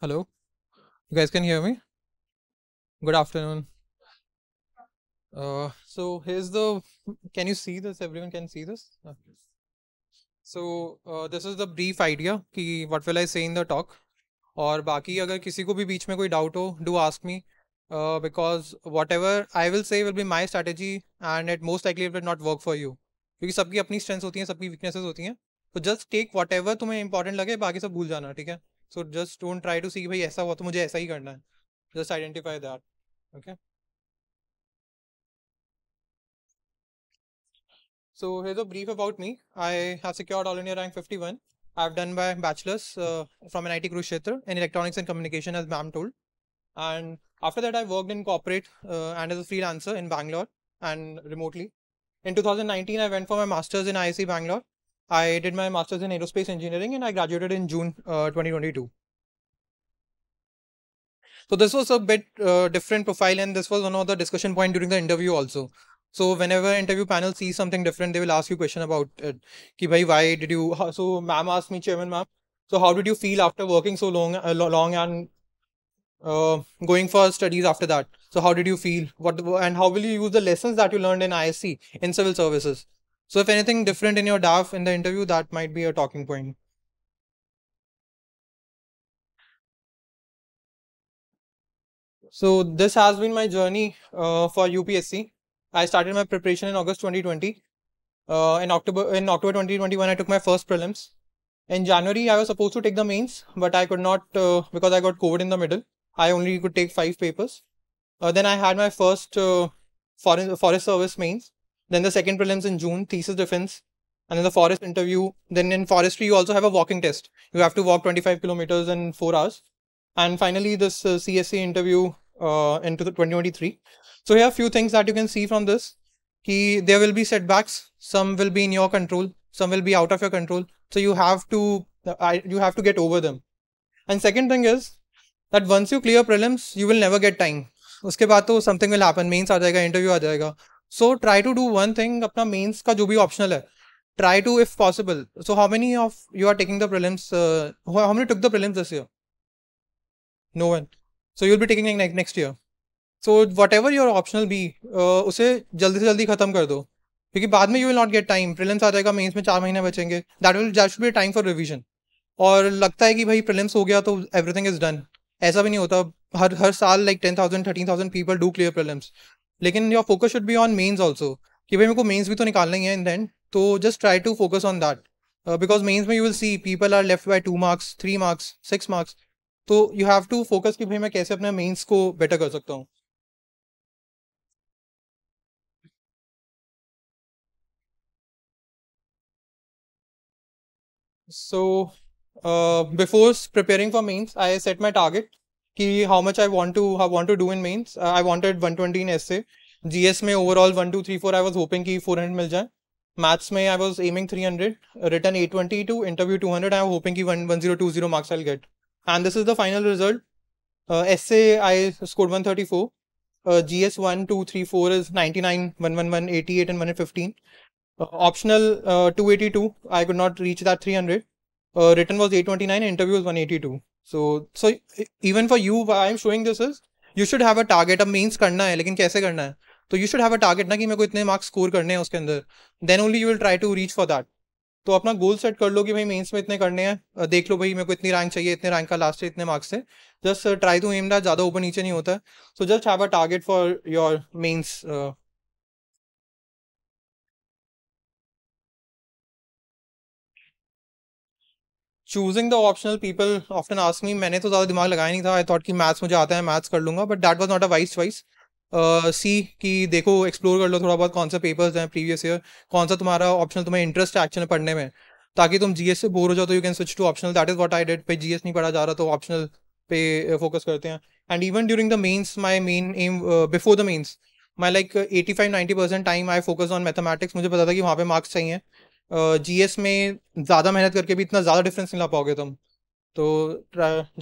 Hello, you guys can hear me? Good afternoon. So here's the, can you see this? Everyone can see this? Okay. So this is the brief idea कि what will I say in the talk. और बाकी अगर किसी को भी बीच में कोई doubt हो, do ask me because whatever I will say will be my strategy and it most likely will not work for you. क्योंकि सबकी अपनी strengths होती हैं, सबकी weaknesses होती हैं. So just take whatever तुम्हें important लगे, बाकी सब भूल जाना, ठीक है? So just don't try to see भाई ऐसा हुआ तो मुझे ऐसा ही करना है. Just identify that. Okay. So here's a brief about me. I have secured All India Rank 51. I have done my bachelor's from NIT Kurukshetra in electronics and communication, as ma'am told. And after that, I worked in corporate and as a freelancer in Bangalore and remotely. In 2019, I went for my master's in IISc Bangalore. I did my master's in aerospace engineering and I graduated in June 2022. So this was a bit different profile and this was one of the discussion point during the interview also. So whenever interview panel sees something different, they will ask you question about it. Ki bhai, why did you, so ma'am asked me, chairman ma'am, so how did you feel after working so long and going for studies after that? So how did you feel? What and how will you use the lessons that you learned in IISc in civil services? So if anything different in your DAF in the interview, that might be a talking point. So this has been my journey for UPSC. I started my preparation in August 2020. In October 2021, I took my first prelims. In January, I was supposed to take the mains, but I could not because I got COVID in the middle. I only could take 5 papers. Then I had my first forest service mains. Then the second prelims in June, thesis defense, and then the forest interview. Then in forestry, you also have a walking test. You have to walk 25 kilometers in 4 hours. And finally, this CSC interview into the 2023. So here are a few things that you can see from this. Ki there will be setbacks. Some will be in your control. Some will be out of your control. So you have to get over them. And second thing is that once you clear prelims, you will never get time. Uske baad to something will happen. Mains aa jayega, interview aa jayega. So try to do one thing, अपना mains का जो भी optional है, try to if possible. So how many of you are taking the prelims? How many took the prelims this year? No one. So you'll be taking it next year. So whatever your optional be, उसे जल्दी से जल्दी खत्म कर दो, क्योंकि बाद में you will not get time. Prelims आ जाएगा, mains में 4 महीने बचेंगे. That should be a time for revision. और लगता है कि भाई prelims हो गया तो everything is done. ऐसा भी नहीं होता. हर साल like 10,000, 13,000 people do clear prelims. लेकिन your focus should be on mains also कि भाई मेरे को mains भी तो निकालना ही है in the end. तो just try to focus on that because mains में you will see people are left by 2 marks, 3 marks, 6 marks. तो you have to focus कि भाई मैं कैसे अपने mains को better कर सकता हूँ. So before preparing for mains, I set my target. कि how much I want to do in mains. I wanted 120 in essay. GS में overall 1, 2, 3, 4 I was hoping कि 400 मिल जाए. Maths में I was aiming 300, written 822, interview 200. I was hoping कि 1020 marks I'll get. And this is the final result. Essay I scored 134. GS 1, 2, 3, 4 is 99, 111, 88 and 115. Optional 282. I could not reach that 300. Written was 829, interview was 182. So even for you, why I'm showing this is you should have a target. अब mains करना है, लेकिन कैसे करना है? तो you should have a target ना कि मेरे को इतने marks score करने हैं उसके अंदर. Then only you will try to reach for that. तो अपना goal set कर लो कि भाई mains में इतने करने हैं. देख लो भाई मेरे को इतनी rank चाहिए, इतने rank का last इतने marks है. Just try to aim that ज़्यादा ऊपर नीचे नहीं होता है. So just have a target for your mains. Choosing the optional, people often ask me. मैंने तो ज़्यादा दिमाग लगाया नहीं था. I thought कि maths मुझे आता है, maths कर लूँगा. But that was not a wise choice. See कि देखो explore कर लो थोड़ा बहुत कौन से papers हैं previous year, कौन सा तुम्हारा optional तुम्हें interest है actually पढ़ने में, ताकि तुम GS से bore हो जाओ तो you can switch to optional. That is what I did. पे GS नहीं पढ़ा जा रहा तो optional पे focus करते हैं. And even during the mains, my main aim before the mains, मैं like 85-90% time I focus on mathematics. मुझे पता था कि वहाँ पे मार्क्स चाहिए. जीएस में ज़्यादा मेहनत करके भी इतना ज़्यादा डिफरेंस नहीं ला पाओगे तुम. तो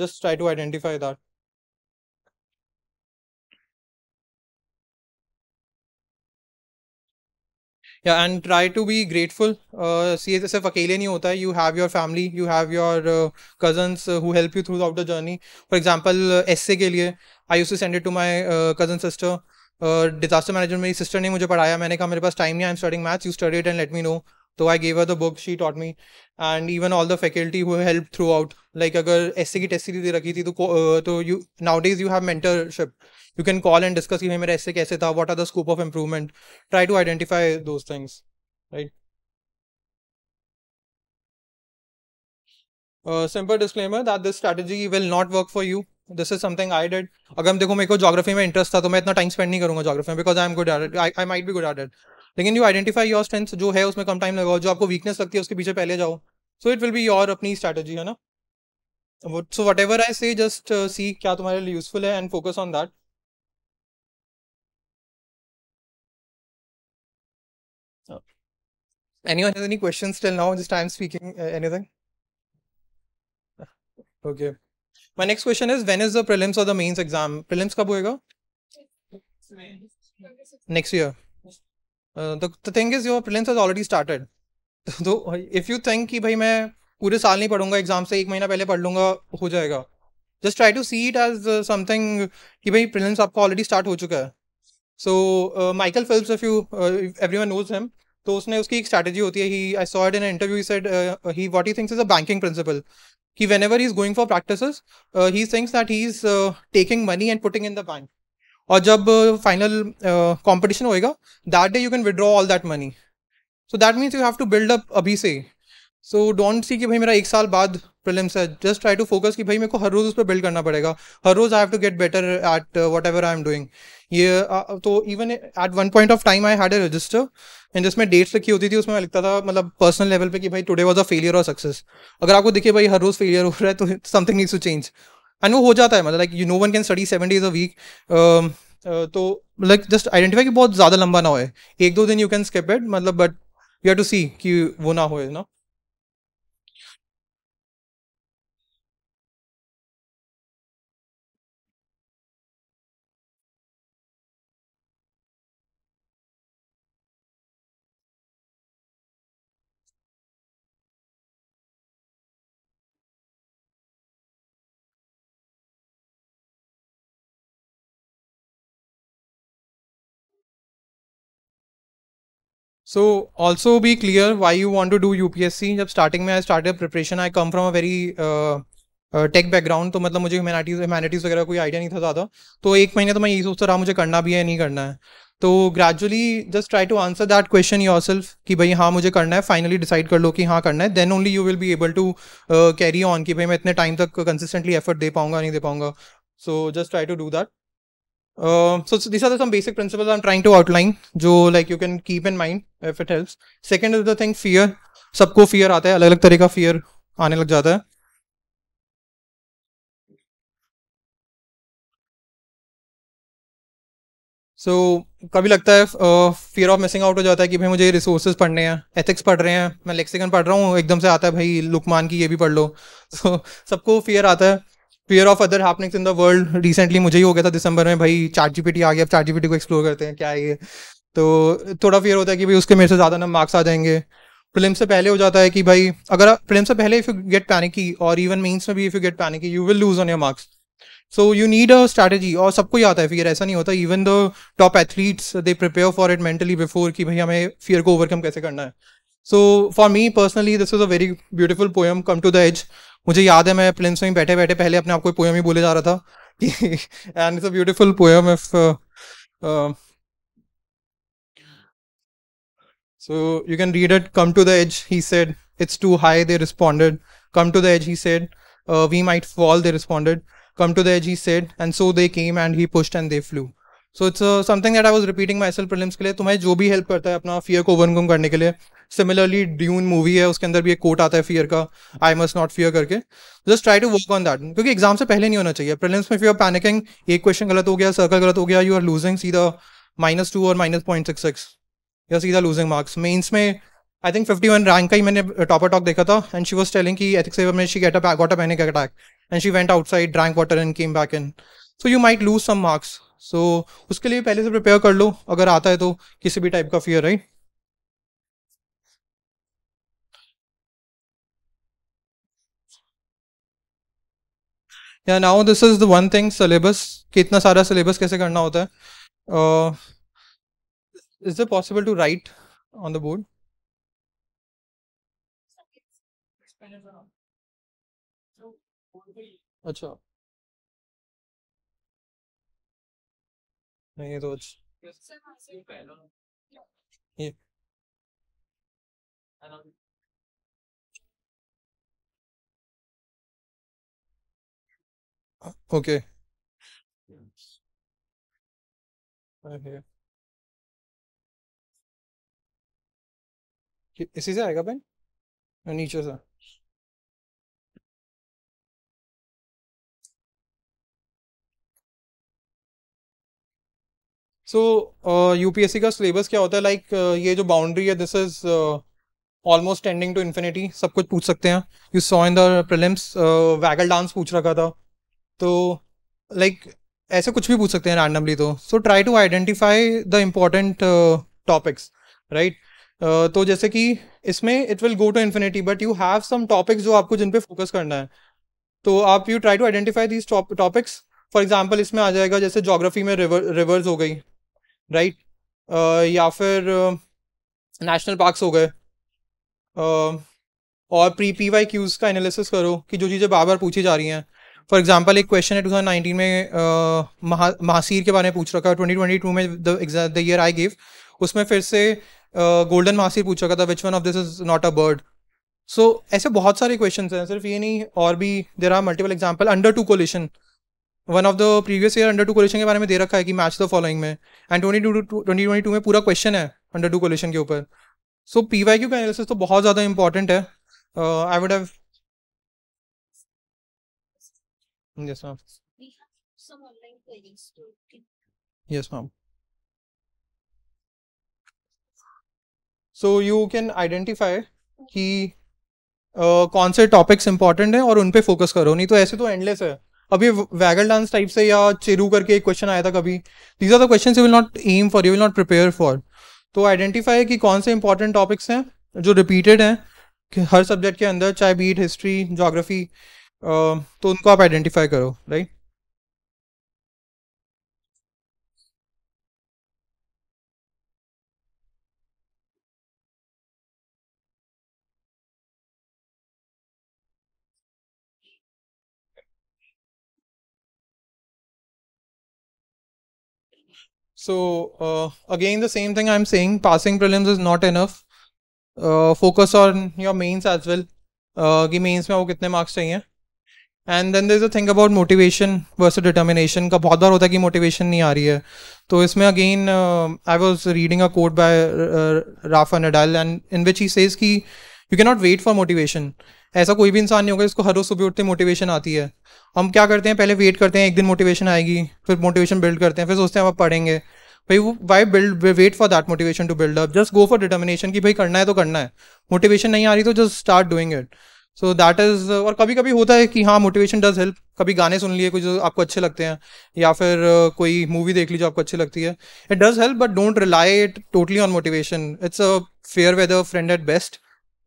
just try to identify that. या and try to be grateful. ये सिर्फ अकेले नहीं होता है. You have your family, you have your cousins who help you throughout the journey. For example S A के लिए I used to send it to my cousin sister. Disaster management मेरी sister ने मुझे पढ़ाया. मैंने कहा मेरे पास टाइम नहीं, I am studying maths, you study it and let me know. तो I gave her the book, she taught me. And even all the faculty who help throughout. Like अगर एसए की test series दे रखी थी तो you nowadays you have mentorship. You can call and discuss कि भाई मेरा ऐसे कैसे था, what are the scope of improvement. Try to identify those things, right? Simple disclaimer that this strategy will not work for you. This is something I did. अगर देखो मेरे को ज्योग्राफी में इंटरेस्ट था तो मैं इतना टाइम स्पेंड नहीं करूँगा ज्योग्राफी में, because I am good at it, I might be good at it. लेकिन यू आइडेंटिफाई योर स्ट्रेंथ, जो है उसमें कम टाइम लगाओ, जो आपको वीकनेस लगती है उसके पीछे पहले जाओ. So it will be your अपनी स्ट्रैटेजी, है ना. सो वट एवर आई से जस्ट सी क्या तुम्हारे लिए यूजफुल है and focus on that. Anyone has any questions till now? Just I'm speaking. Anything? Okay. My next question is, when is the prelims or the mains exam? Prelims कब होएगा? Next year. The thing is, your prelims has already started. So if you think कि भाई मैं पूरे साल नहीं पढ़ूंगा, exam से एक महीना पहले पढ़ लूंगा, हो जाएगा. Just try to see it as something कि भाई prelims आपका already start हो चुका है. So Michael Phelps, if everyone knows him. तो उसने उसकी एक स्ट्रैटेजी होती है. He I saw it in interview. He said he what he thinks is a banking principle कि whenever he is going for practices he thinks that he is taking money and putting in the bank. और जब final competition होएगा that day you can withdraw all that money. So that means you have to build up अभी से. So don't see कि भाई मेरा एक साल बाद प्रीलिम्स है. जस्ट ट्राई टू फोकस कि भाई मेरे को हर रोज़ उस पर बिल्ड करना पड़ेगा. हर रोज़ I have to get better at whatever I am doing. ये तो even at one point of time I had a register and जिसमें डेट्स लिखी होती थी. उसमें मैं लिखता था मतलब पर्सनल लेवल पे कि भाई टुडे वाज अ फेलियर और सक्सेस. अगर आपको दिखे भाई हर रोज़ फेलियर हो रहा है तो something needs to change. And वो हो जाता है. मतलब like you know one can study 7 days a week. तो लाइक जस्ट आइडेंटिफाई कि बहुत ज़्यादा लंबा ना हो. 1-2 दिन यू कैन स्किप इट मतलब, but you have to see कि वो ना हो ना. So also be clear why you want to do UPSC. जब starting में I started preparation, I come from a very tech background. तो मतलब मुझे humanities वगैरह कोई idea नहीं था ज़्यादा. तो एक महीने तो मैं यही सोचता रहा मुझे करना भी है नहीं करना है. तो gradually just try to answer that question yourself कि भाई हाँ मुझे करना है. Finally decide कर लो कि हाँ करना है. Then only you will be able to carry on कि भाई मैं इतने time तक consistently effort दे पाऊँगा नहीं दे पाऊँगा. So just try to do that. So these are some basic principles I'm trying to outline, जो like you can keep in mind if it helps. Second is the thing fear. सबको fear आता है, अलग अलग तरह का fear आने लग जाता है. So कभी लगता है fear of missing out हो जाता है कि भाई मुझे resources पढ़ने हैं, ethics पढ़ रहे हैं, मैं lexicon पढ़ रहा हूँ, एकदम से आता है भाई लुकमान की ये भी पढ़ लो. So सबको fear आता है. Fear of other happenings in the world. Recently मुझे ही हो गया था दिसंबर में, भाई ChatGPT आ गया. अब ChatGPT को एक्सप्लोर करते हैं क्या है ये. तो थोड़ा fear होता है कि भाई उसके मेरे से ज़्यादा ना मार्क्स आ जाएंगे. प्रिलिम से पहले हो जाता है कि भाई अगर प्रिलिम से पहले इफ़ यू गेट पैनिकी और इवन मेंस में भी if you get panicky you will lose on your marks. So you need a strategy. और सबको ही आता है फियर, ऐसा नहीं होता. Even the top athletes they prepare for it mentally before कि भाई हमें फियर को ओवरकम कैसे करना है. So for me personally this is a very beautiful poem come to the edge. मुझे याद है मैं प्लेन्स में बैठे बैठे पहले अपने आप को पोएम ही बोले जा रहा था. And it's a beautiful poem. If so you can read it. Come to the edge he said, it's too high they responded. Come to the edge he said, we might fall they responded. Come to the edge he said, and so they came and he pushed and they flew. So it's something that I was repeating myself prelims के लिए. तुम्हें जो भी help करता है अपना fear को overcome करने के लिए. सिमिलरली ड्यून मूवी है, उसके अंदर भी एक कोट आता है फियर का, आई मस्ट नॉट फियर करके. Just try to work on that क्योंकि एग्जाम से पहले नहीं होना चाहिए. प्रीलिम्स में फिर पैनिकिंग, एक क्वेश्चन गलत हो गया, सर्कल गलत हो गया, यू आर लूजिंग. सीधा -2 और -0.66 या सीधा लूजिंग मार्क्स। मेंस में आई थिंक 51 रैंक का ही मैंने टॉपर टॉक देखा था एंड शी वाज टेलिंग कि एथिक्स में she got a panic attack and she went outside, drank water and came back in. So you might lose some marks, so उसके लिए पहले से प्रिपेयर कर लो अगर आता है तो किसी भी टाइप का फियर, राइट। या now this is the one thing syllabus, कि इतना सारा सिलेबस कैसे करना होता है। Is it possible to write on the board? अच्छा नहीं तो ये ओके इसी से आएगा पेन नीचे से। सो यूपीएससी का सिलेबस क्या होता है? लाइक ये जो बाउंड्री है this is almost tending to infinity, सब कुछ पूछ सकते हैं। You saw in the prelims waggle dance पूछ रखा था, तो लाइक ऐसे कुछ भी पूछ सकते हैं रैंडमली। तो so try to identify the important topics, right. तो जैसे कि इसमें it will go to infinity but you have some topics जो आपको जिन पे फोकस करना है, तो आप you try to identify these topics. For example इसमें आ जाएगा जैसे ज्योग्राफी में रिवर्स हो गई, राइट या फिर नेशनल पार्क्स हो गए, और PYQs का एनालिसिस करो कि जो चीज़ें बार बार पूछी जा रही हैं। फॉर एग्जांपल एक क्वेश्चन है 2019 में महासीर के बारे में पूछ रखा है, 2022 में द ईयर आई गिव उसमें फिर से गोल्डन महासीर पूछ रखा था, which one of this is not a bird. सो ऐसे बहुत सारे क्वेश्चंस हैं, सिर्फ ये नहीं, और भी there are multiple example. Under two coalition, one of the previous year under two coalition के बारे में दे रखा है कि मैच द फॉलोइंग में, एंड 2022 में पूरा क्वेश्चन है अंडर टू कोलिशन के ऊपर। सो PYQ का एनालिसिस तो बहुत ज़्यादा इंपॉर्टेंट है। I would have yes ma'am, yes ma'am. So you can identify कि कौन से टॉपिक्स इंपॉर्टेंट हैं और उन पे फोकस करो, नहीं तो ऐसे तो एंडलेस है। अभी वैगल डांस टाइप से या चेरू करके एक क्वेश्चन आया था कभी, these are the questions you will not aim for, you will not prepare for. तो आइडेंटिफाई कि कौन से इंपॉर्टेंट टॉपिक्स हैं जो रिपीटेड हैं कि हर सब्जेक्ट के अंदर, चाहे बीट हिस्ट्री ज्योग्राफी, तो उनको आप आइडेंटिफाई करो, right. So again the same thing I'm saying, passing prelims is not enough. Focus on your mains as well, कि mains में वो कितने marks चाहिए। And then there's a thing about motivation versus determination का बहुत बार होता है कि motivation नहीं आ रही है, तो इसमें again I was reading a quote by Rafa Nadal and in which he says कि you cannot wait for motivation। ऐसा कोई भी इंसान नहीं होगा जिसको हर रोज सुबह उठते मोटिवेशन आती है। हम क्या करते हैं, पहले वेट करते हैं एक दिन मोटिवेशन आएगी, फिर मोटिवेशन बिल्ड करते हैं, फिर सोचते हैं अब पढ़ेंगे। भाई वो why build wait for that motivation to build up, just go for determination कि भाई करना है तो करना है, मोटिवेशन नहीं आ रही तो just start doing it. So that is, और कभी कभी होता है कि हाँ मोटिवेशन डज हेल्प, कभी गाने सुन लिए कुछ जो आपको अच्छे लगते हैं या फिर कोई मूवी देख ली जो आपको अच्छी लगती है, it does help, but don't rely it totally on motivation. It's a fair weather friend at best.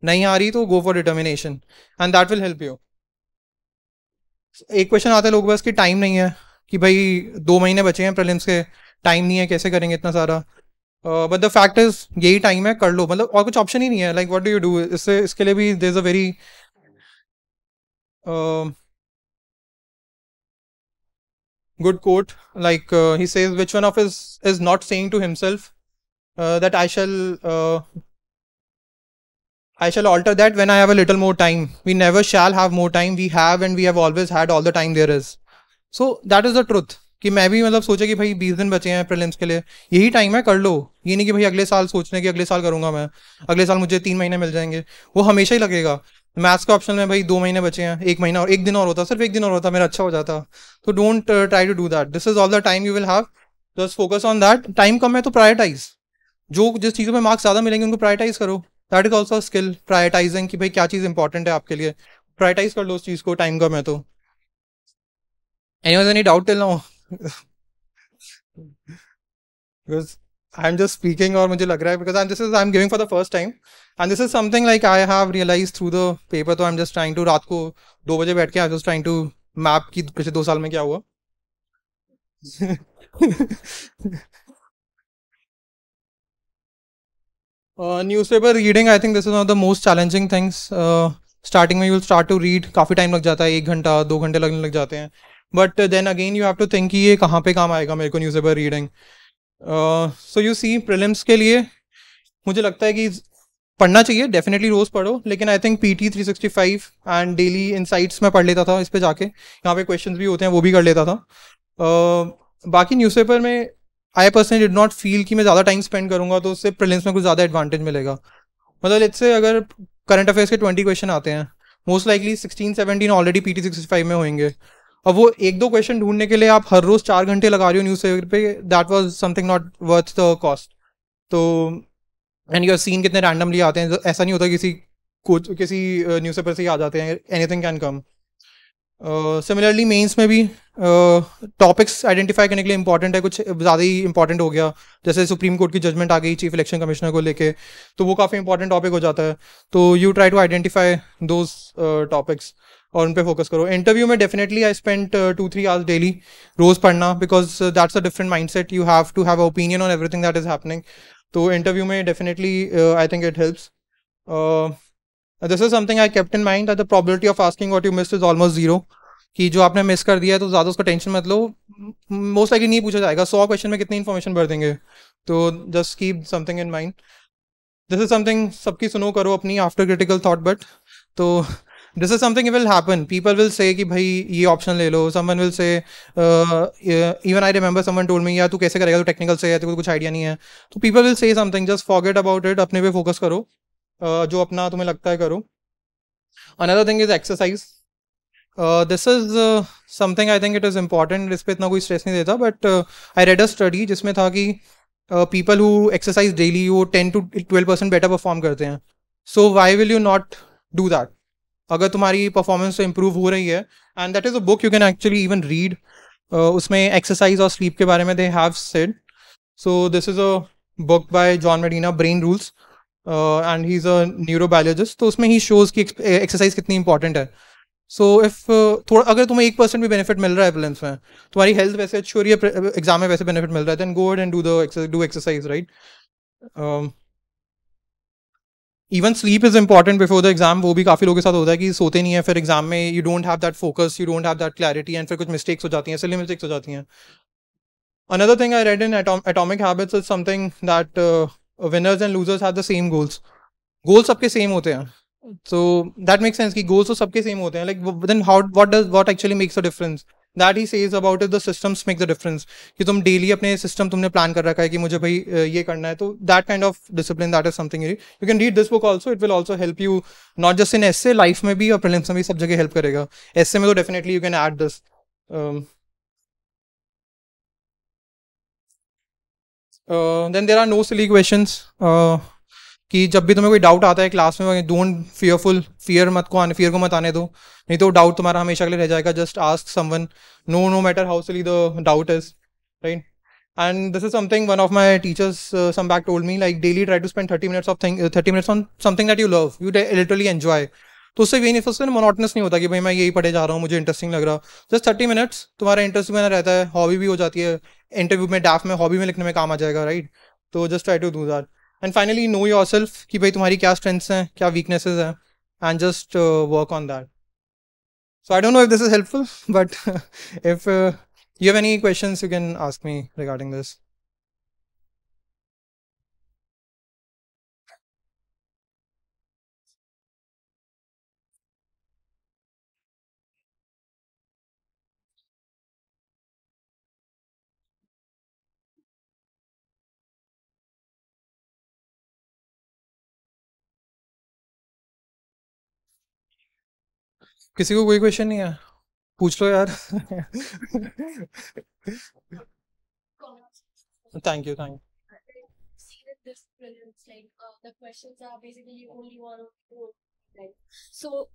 नहीं आ रही तो go for determination and that will help you. एक क्वेश्चन आता है लोगों के पास कि टाइम नहीं है, कि भाई 2 महीने बचे हैं प्रीलिम्स के, टाइम नहीं है कैसे करेंगे इतना सारा। बट द फैक्ट इज यही टाइम है, कर लो, मतलब और कुछ ऑप्शन ही नहीं है। Like what do you do? इससे इसके लिए भी there is a very good quote, like he says which one of is not saying to himself that I shall alter that when I have a little more time. We never shall have more time. We have and we have always had all the time there is. So that is the truth. कि मैं भी मतलब सोचा कि भाई 20 दिन बचे हैं प्रीलिम्स के लिए, यही टाइम है, कर लो। ये नहीं कि भाई अगले साल सोचने कि अगले साल करूँगा मैं, अगले साल मुझे 3 महीने मिल जाएंगे, वो हमेशा ही लगेगा। मैथ्स का ऑप्शन में भाई 2 महीने बचे हैं, 1 महीना और 1 दिन और होता, सिर्फ 1 दिन और होता मेरा अच्छा हो जाता। तो don't try to do that, this is all the time you will have just focus on that. Time कम है तो प्रायोरिटाइज, जो जिस चीज़ों में मार्क्स ज़्यादा मिलेंगे उनको प्रायोरिटाइज करो. That is also skill, prioritising कि भाई क्या चीज़ इंपॉर्टेंट है आपके लिए, प्रायोरिटाइज कर लो उस चीज़ को. टाइम कम है तो anyone any doubt till now? Because I am just speaking और मुझे लग रहा है because I am giving for the first time and this is something like I have realise through the paper. तो I am just trying to, रात को 2 बजे बैठ के I am just trying to map की पिछले 2 साल में क्या हुआ. Newspaper reading, I think this is one of the most challenging things. Starting में you will start to read, काफ़ी टाइम लग जाता है, 1 घंटा 2 घंटे लगने लग जाते हैं. But then again you have to think कि ये कहाँ पे काम आएगा मेरे को newspaper reading. So you see, prelims के लिए मुझे लगता है कि पढ़ना चाहिए, डेफिनेटली रोज़ पढ़ो. लेकिन I think PT 365 and daily insights में पढ़ लेता था, इस पे जाके यहाँ पे क्वेश्चंस भी होते हैं वो भी कर लेता था. बाकी न्यूज़पेपर में I personally did not feel कि मैं ज़्यादा टाइम स्पेंड करूँगा तो उससे प्रीलिम्स में कुछ ज़्यादा एडवांटेज मिलेगा. मतलब लेट्स से अगर करंट अफेयर्स के 20 क्वेश्चन आते हैं, मोस्ट लाइकली 16-17 ऑलरेडी PT 365 में होंगे. अब वो 1-2 क्वेश्चन ढूंढने के लिए आप हर रोज़ 4 घंटे लगा रहे हो न्यूज़पेपर पे, that was something not worth the cost. तो एंड योर सीन कितने रैंडमली आते हैं, ऐसा नहीं होता किसी न्यूज़पेपर से ही आ जाते हैं. Anything can come. Similarly mains में भी टॉपिक्स आइडेंटिफाई करने के लिए इंपॉर्टेंट है, कुछ ज़्यादा ही इंपॉर्टेंट हो गया. जैसे सुप्रीम कोर्ट की जजमेंट आ गई चीफ इलेक्शन कमिश्नर को लेके, तो वो काफ़ी इंपॉर्टेंट टॉपिक हो जाता है. तो you try to identify those topics और उन पे फोकस करो. इंटरव्यू में definitely I spent 2-3 hours daily रोज़ पढ़ना, because that's a different mind set. You have to have a opinion on everything that is happening. तो इंटरव्यू में definitely I think it helps. This is something I kept in mind, that the probability of asking what you missed is almost zero. कि जो आपने miss कर दिया है तो ज़्यादा उसका टेंशन मत लो, मोस्ट लाइकली नहीं पूछा जाएगा. 100 क्वेश्चन में कितनी इन्फॉर्मेशन भर देंगे, तो just keep something in mind. This is something सबकी सुनो करो अपनी आफ्टर क्रिटिकल थॉट. बट तो this is something will happen. People will say कि भाई ये ऑप्शन ले लो. Someone will say, even I remember someone told me, यार तू कैसे करेगा, तो टेक्निकल से है, तो कुछ आइडिया नहीं है. तो people will say something, just forget about it. अपने पे फोकस करो, जो अपना तुम्हें लगता है करो. Another thing is exercise. This is something I think it is important. इस पर इतना कोई स्ट्रेस नहीं देता, but I read a study जिसमें था कि पीपल हु एक्सरसाइज डेली वो 10 to 12% बेटर परफॉर्म करते हैं. So why will you not do that? अगर तुम्हारी परफॉर्मेंस तो इम्प्रूव हो रही है, and that is a book you can actually even read. उसमें एक्सरसाइज और स्लीप के बारे में they have said. So this is a book by John Medina, brain rules, and he is a neurobiologist. तो उसमें ही शोज़ कि exercise कितनी important है. सो इफ थोड़ा अगर तुम्हें 1% भी बेनिफिट मिल रहा है प्रीलिम्स में, तुम्हारी हेल्थ वैसे अच्छी हो रही है, एग्जाम में वैसे बेनिफिट मिल रहा है, then go and do exercise, right? Even sleep is important before the exam. वो भी काफ़ी लोगों के साथ होता है कि सोते नहीं है, फिर एग्जाम में you don't have that focus, you don't have that clarity, and फिर कुछ मिस्टेक्स हो जाती हैं, सिली मिस्टेक्स हो जाती हैं. Another thing I read in atomic habits is something that winners and losers have the same goals. Goals सबके same होते हैं, सो दैट मेक्स सेंस कि गोल्स तो सबके सेम होते हैं. Like then how, what actually makes the difference? That he says about it, the systems make the difference. कि तुम डेली अपने सिस्टम तुमने प्लान कर रखा है कि मुझे भाई ये करना है, तो that kind of discipline, that is something you can read this book also. It will also help you not just in SA, life में भी और प्रीलिम्स में भी, सब जगह हेल्प करेगा. एसए में तो definitely you can add this. Then there are no silly questions. कि जब भी तुम्हें कोई डाउट आता है क्लास में, डोंट फियरफुल, फियर को मत आने दो, नहीं तो डाउट तुम्हारा हमेशा के लिए रह जाएगा. Just ask someone, no matter how silly the doubt is, right? And this is something one of my teachers some back told me, like daily try to spend 30 minutes on something that you love, you literally enjoy. तो उससे वे नहीं monotonous नहीं होता कि भाई मैं यही पढ़े जा रहा हूँ, मुझे इंटरेस्टिंग लग रहा. जस्ट 30 मिनट्स तुम्हारा इंटरेस्ट बना रहता है, हॉबी भी हो जाती है. इंटरव्यू में डाफ में हॉबी में लिखने में काम आ जाएगा, राइट? तो just try to do that. And finally know yourself, कि भाई तुम्हारी क्या स्ट्रेंथ्स हैं, क्या वीकनेसेस हैं, and just work on that. So I don't know if this is helpful, but if you have any questions you can ask me regarding this. किसी को कोई क्वेश्चन नहीं है? पूछ लो यार. Thank you. See that this presents like the questions are basically only one or two. Like so.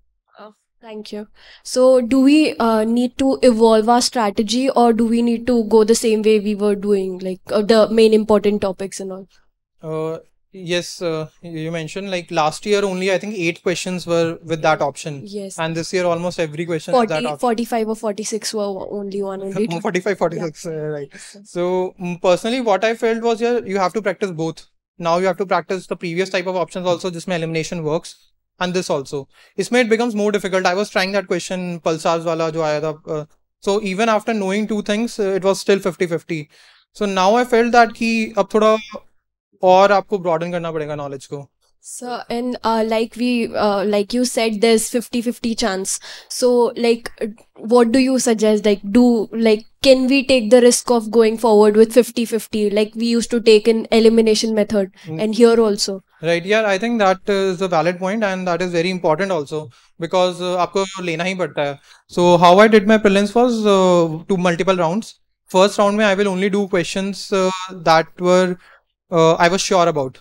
Thank you. So, do we need to evolve our strategy, or do we need to go the same way we were doing, like the main important topics and all? Yes, you mentioned like last year only I think 8 questions were with that option. Yes. And this year almost every question is that option. 45 or 46 were only one or two. 45, 46, yeah. Right. So, personally what I felt was you have to practice both. Now you have to practice the previous type of options also, just my elimination works. And this also. Isme it becomes more difficult. I was trying that question, Pulsar's wala jo aaya tha. So even after knowing 2 things, it was still 50-50. So now I felt that ki ab thoda aur aapko broaden karna padega knowledge ko. So, and like you said, there's 50-50 chance. So like, what do you suggest? Like, can we take the risk of going forward with 50-50? Like we used to take an elimination method and here also. Right, yeah, I think that is a valid point and that is very important also because aapko lena hi padta hai. So how I did my prelims was to multiple rounds. First round mein I will only do questions that were I was sure about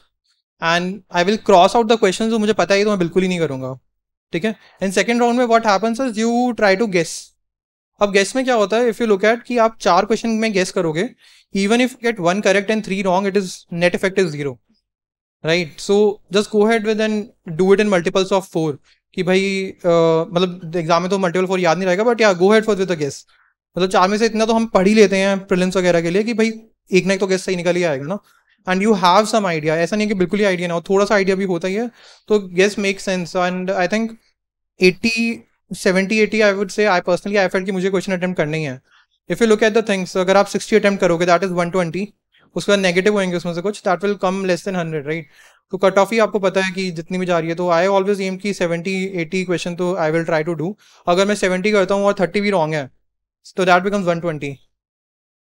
and I will cross out the questions jo mujhe pata hai to main bilkul hi nahi karunga. ठीक है? And second round में what happens is you try to guess. अब guess में क्या होता है? If you look at कि आप 4 question में guess करोगे, even if you get 1 correct and 3 wrong, it is net effect is 0. Right, so just go ahead with and do it in multiples of 4. कि भाई मतलब exam में तो multiple 4 याद नहीं रहेगा, but yeah, go ahead with the guess. मतलब 4 में से इतना तो हम पढ़ ही लेते हैं prelims वगैरह के लिए कि भाई एक ना एक तो guess सही निकल ही आएगा ना. And you have some idea. ऐसा नहीं कि बिल्कुल ही idea ना हो, थोड़ा सा idea भी होता ही है. तो guess makes sense. And I think 70-80 I would say I felt कि मुझे question attempt करना ही है. If you look at the things, अगर आप 60 attempt करोगे, that is 120. उसके बाद negative होंगे उसमें से कुछ, that will come less than 100, right? तो कट ऑफ ही आपको पता है कि जितनी भी जा रही है, तो I always aim कि 70-80 question तो I will try to do. अगर मैं 70 करता हूँ और 30 भी wrong है, so that becomes 120.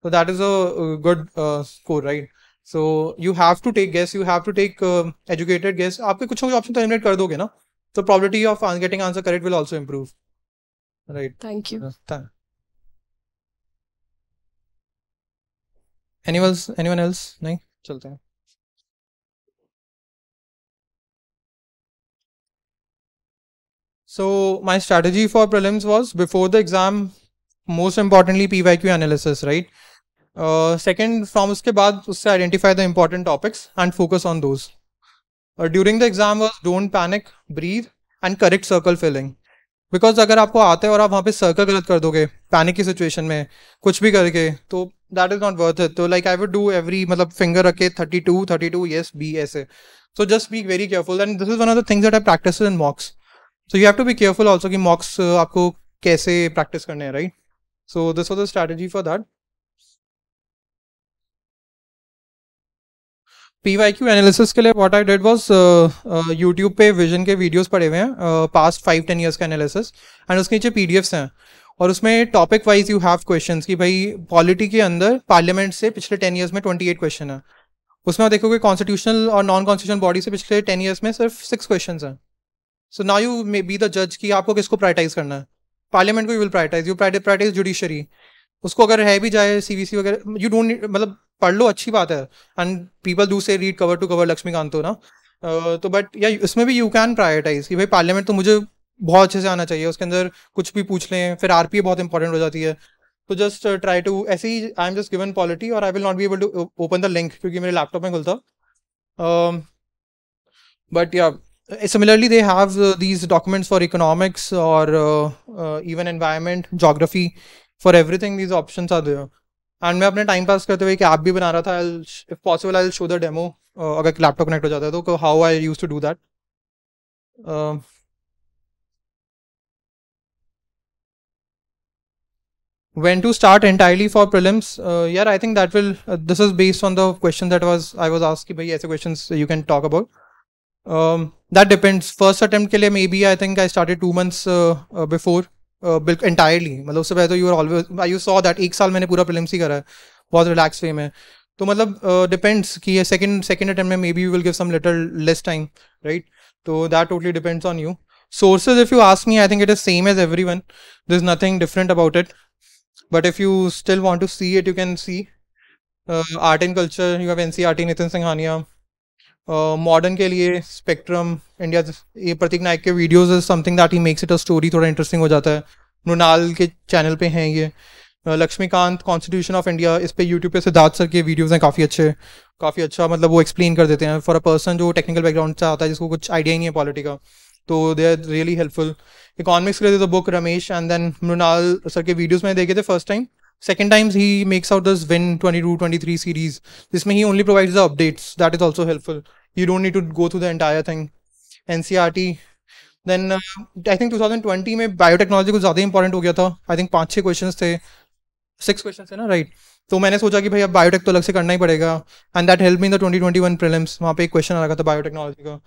So that is a good score, right? So you have to take guess, you have to take educated guess. आपके कुछ option तो eliminate कर दोगे ना, so probability of getting answer correct will also improve. Right. Thank you. Anyone else? नहीं, चलते हैं. So my strategy for prelims was before the exam, most importantly PYQ analysis, right? Second, from उसके बाद उससे identify the important topics and focus on those. During the exam was don't panic, breathe and correct circle filling. Because अगर आपको आते है और आप वहाँ पे circle गलत कर दोगे panic की situation में कुछ भी करके, तो that is not worth it. So like I would do every मतलब finger रखे 32 yes B ऐसे. So just be very careful and this is one of the things that I practice in mocks. So you have to be careful also कि mocks आपको कैसे practice करने हैं, right? So this was the strategy for that. PYQ analysis के लिए what I did was YouTube पे vision के videos पड़े हुए हैं पास्ट 5-10 इयर्स का एनालिसिस एंड उसके नीचे पीडीएफ्स हैं और उसमें topic wise you have questions कि भाई पॉलिटी के अंदर पार्लियामेंट से पिछले 10 इयर्स में 28 क्वेश्चन है. उसमें आप देखोगे कॉन्स्टिट्यूशनल और नॉन कॉन्स्टिट्यूशनल बॉडी से पिछले 10 इयर्स में सिर्फ 6 क्वेश्चन हैं. So now you may be the जज कि आपको किसको प्रायोरिटाइज करना है. पार्लियामेंट को you will prioritize, you prioritize judiciary. उसको अगर है भी जाए सीवीसी वगैरह यू डोंट नीड, मतलब पढ़ लो अच्छी बात है and people do say read cover to cover Laxmikanth तो ना तो बट या इसमें भी यू कैन प्रायोरिटाइज कि भाई पार्लियामेंट तो मुझे बहुत अच्छे से आना चाहिए, उसके अंदर कुछ भी पूछ लें. फिर आरपीए बहुत इंपॉर्टेंट हो जाती है तो जस्ट ट्राई टू ऐसे ही. I am just given polity और I will not be able to open the link क्योंकि मेरे लैपटॉप में खुलता. बट या similarly they have these documents for economics और even environment, geography, for everything these options are there. And मैं अपने time pass करते हुए एक ऐप भी बना रहा था. If possible I will show the demo अगर लैपटॉप कनेक्ट हो जाता है तो how I used to do that. When to start entirely for prelims यार I think that will this is based on the question that was I was asked कि भाई ऐसे questions you can talk about. That depends. First attempt के लिए maybe I think I started 2 months before बिल्कुल entirely, मतलब उससे पहले तो you are always I you saw that 1 साल मैंने पूरा प्रीलिम्स ही करा है बहुत रिलैक्स वे में. तो मतलब डिपेंड्स कि ये सेकंड अटेम्प्ट में may be you will give some little less time, right? तो that totally depends on you. Sources if you ask me I think it is same as everyone, there is nothing different about it. But if you still want to see it you can see. Art and culture you have NCERT Nitin Singhania, modern के लिए spectrum India, ये प्रतीक नायक के videos is something that he makes it a story, थोड़ा interesting हो जाता है। मृणाल के channel पे हैं ये। लक्ष्मीकांत कॉन्स्टिट्यूशन ऑफ इंडिया, इस पे यूट्यूब पे सिद्धार्थ सर के वीडियोस हैं काफ़ी अच्छा मतलब वो एक्सप्लेन कर देते हैं फॉर अ पर्सन जो टेक्निकल बैकग्राउंड से आता है जिसको कुछ आइडिया ही नहीं है पॉलिटी का, तो they are really helpful. Economics के लिए the book Ramesh and then Mrinal sir के वीडियोस मैंने देखे थे first time, second times he makes out this win 22-23 series जिसमें he only provides the updates, that is also helpful, you don't need to go through the entire thing. NCERT then I think 2020 में biotechnology कुछ ज़्यादा important हो गया था, I think 5-6 question थे, 6 question थे ना, राइट? तो मैंने सोचा कि भाई अब बायोटेक तो अलग से करना ही पड़ेगा and that help me in the 2021 prelims, वहाँ पे एक क्वेश्चन आ रहा था बायोटेक्नोलॉजी का।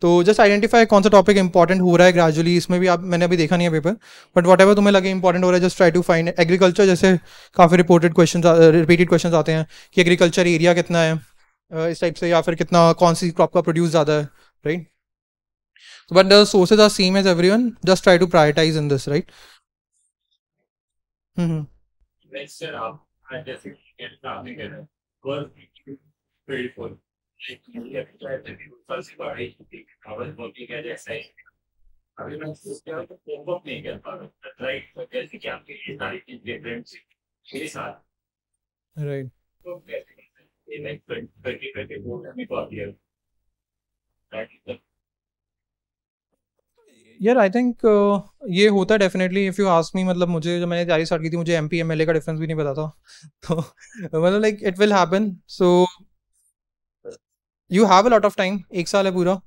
तो जस्ट आइडेंटिफाई कौन सा टॉपिक इंपॉर्टेंट हो रहा है ग्रेजुअली, इसमें भी आप, मैंने अभी देखा नहीं है पेपर, बट वट एवर तुम्हें लगे इंपॉर्टेंट हो रहा है just try to find. Agriculture जैसे काफ़ी रिपीटेड क्वेश्चन आते हैं कि एग्रीकल्चर एरिया कितना है इस टाइप से, या फिर कितना कौन सी क्रॉप का प्रोड्यूस ज़्यादा है, right? But the sources are same as everyone, just try to prioritize in this, right? Right. Right. यार आई थिंक ये होता है definitely, if you ask me, मतलब मुझे जब मैंने तैयारी स्टार्ट की थी मुझे एमपी एमएलए का डिफरेंस भी नहीं पता था तो मतलब like it will happen, so you have a lot of time, एक साल है पूरा,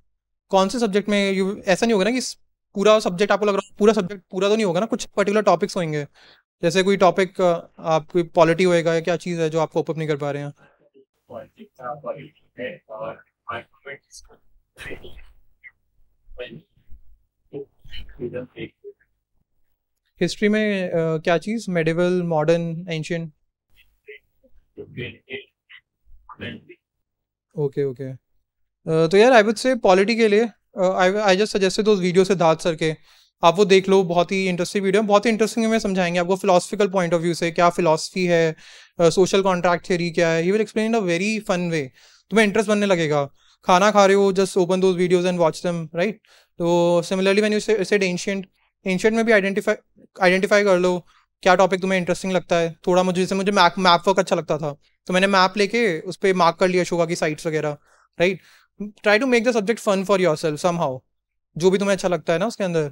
कौन से सब्जेक्ट में यू, ऐसा नहीं होगा ना कि पूरा सब्जेक्ट आपको लग रहा है, पूरा सब्जेक्ट पूरा तो नहीं होगा ना, कुछ पर्टिकुलर टॉपिक्स होंगे, जैसे कोई टॉपिक आपकी पॉलिटी होएगा या क्या चीज़ है जो आप कोप अप नहीं कर पा रहे हैं। हिस्ट्री में क्या चीज, medieval, modern, ancient, okay okay. तो यार आई वुड से पॉलिटी के लिए I just suggested those video Siddharth sir के, आप वो देख लो, बहुत ही इंटरेस्टिंग वीडियो, बहुत ही इंटरेस्टिंग में समझाएंगे आपको फिलोसफिकल पॉइंट ऑफ व्यू से क्या फिलोसफी है, सोशल कॉन्ट्रैक्ट थ्योरी क्या है, he will explain in a very fun way, तुम्हें इंटरेस्ट बनने लगेगा। खाना खा रहे हो, just open those videos and watch them, right? तो similarly when you said ancient में भी आइडेंटिफाई कर लो क्या टॉपिक तुम्हें इंटरेस्टिंग लगता है। थोड़ा मुझे, जैसे मुझे मैप वर्क अच्छा लगता था तो मैंने मैप लेके उस पर मार्क कर लिया शोगा की साइट्स वगैरह, right? Try to make the subject fun for yourself somehow, जो भी तुम्हें अच्छा लगता है ना उसके अंदर।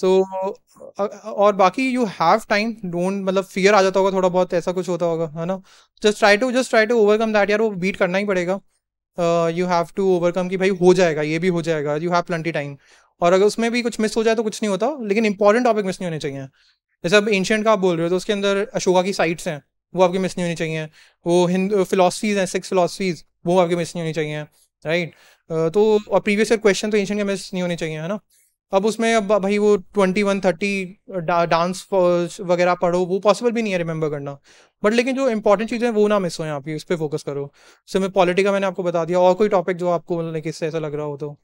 सो और बाकी यू हैव टाइम, डोंट, मतलब फियर आ जाता होगा थोड़ा बहुत, ऐसा कुछ होता होगा, है ना? Just try to overcome that यार, वो बीट करना ही पड़ेगा, यू हैव टू ओवरकम कि भाई हो जाएगा, ये भी हो जाएगा, यू हैव प्लेंटी टाइम। और अगर उसमें भी कुछ मिस हो जाए तो कुछ नहीं होता, लेकिन इंपॉर्टेंट टॉपिक मिस नहीं होने चाहिए। जैसे अब एंशिएंट का आप बोल रहे हो तो उसके अंदर अशोका की साइट्स हैं, वो आपकी मिस नहीं होनी चाहिए, वो हिंदू फिलोसफीज हैं, 6 फिलोसफीज, वो आपकी मिस नहीं होनी चाहिए, राइट? तो और प्रीवियस ईयर क्वेश्चन तो एंशिएंट के मिस नहीं होने चाहिए, है ना? अब उसमें अब भाई वो 21-30 डांस वगैरह पढ़ो, वो पॉसिबल भी नहीं है रिमेंबर करना, बट लेकिन जो इंपॉर्टेंट चीज़ें वो ना मिस हों, आप उस पर फोकस करो। सो मैं पॉलिटी का मैंने आपको बता दिया, और कोई टॉपिक जो आपको मतलब किससे ऐसा लग रहा हो तो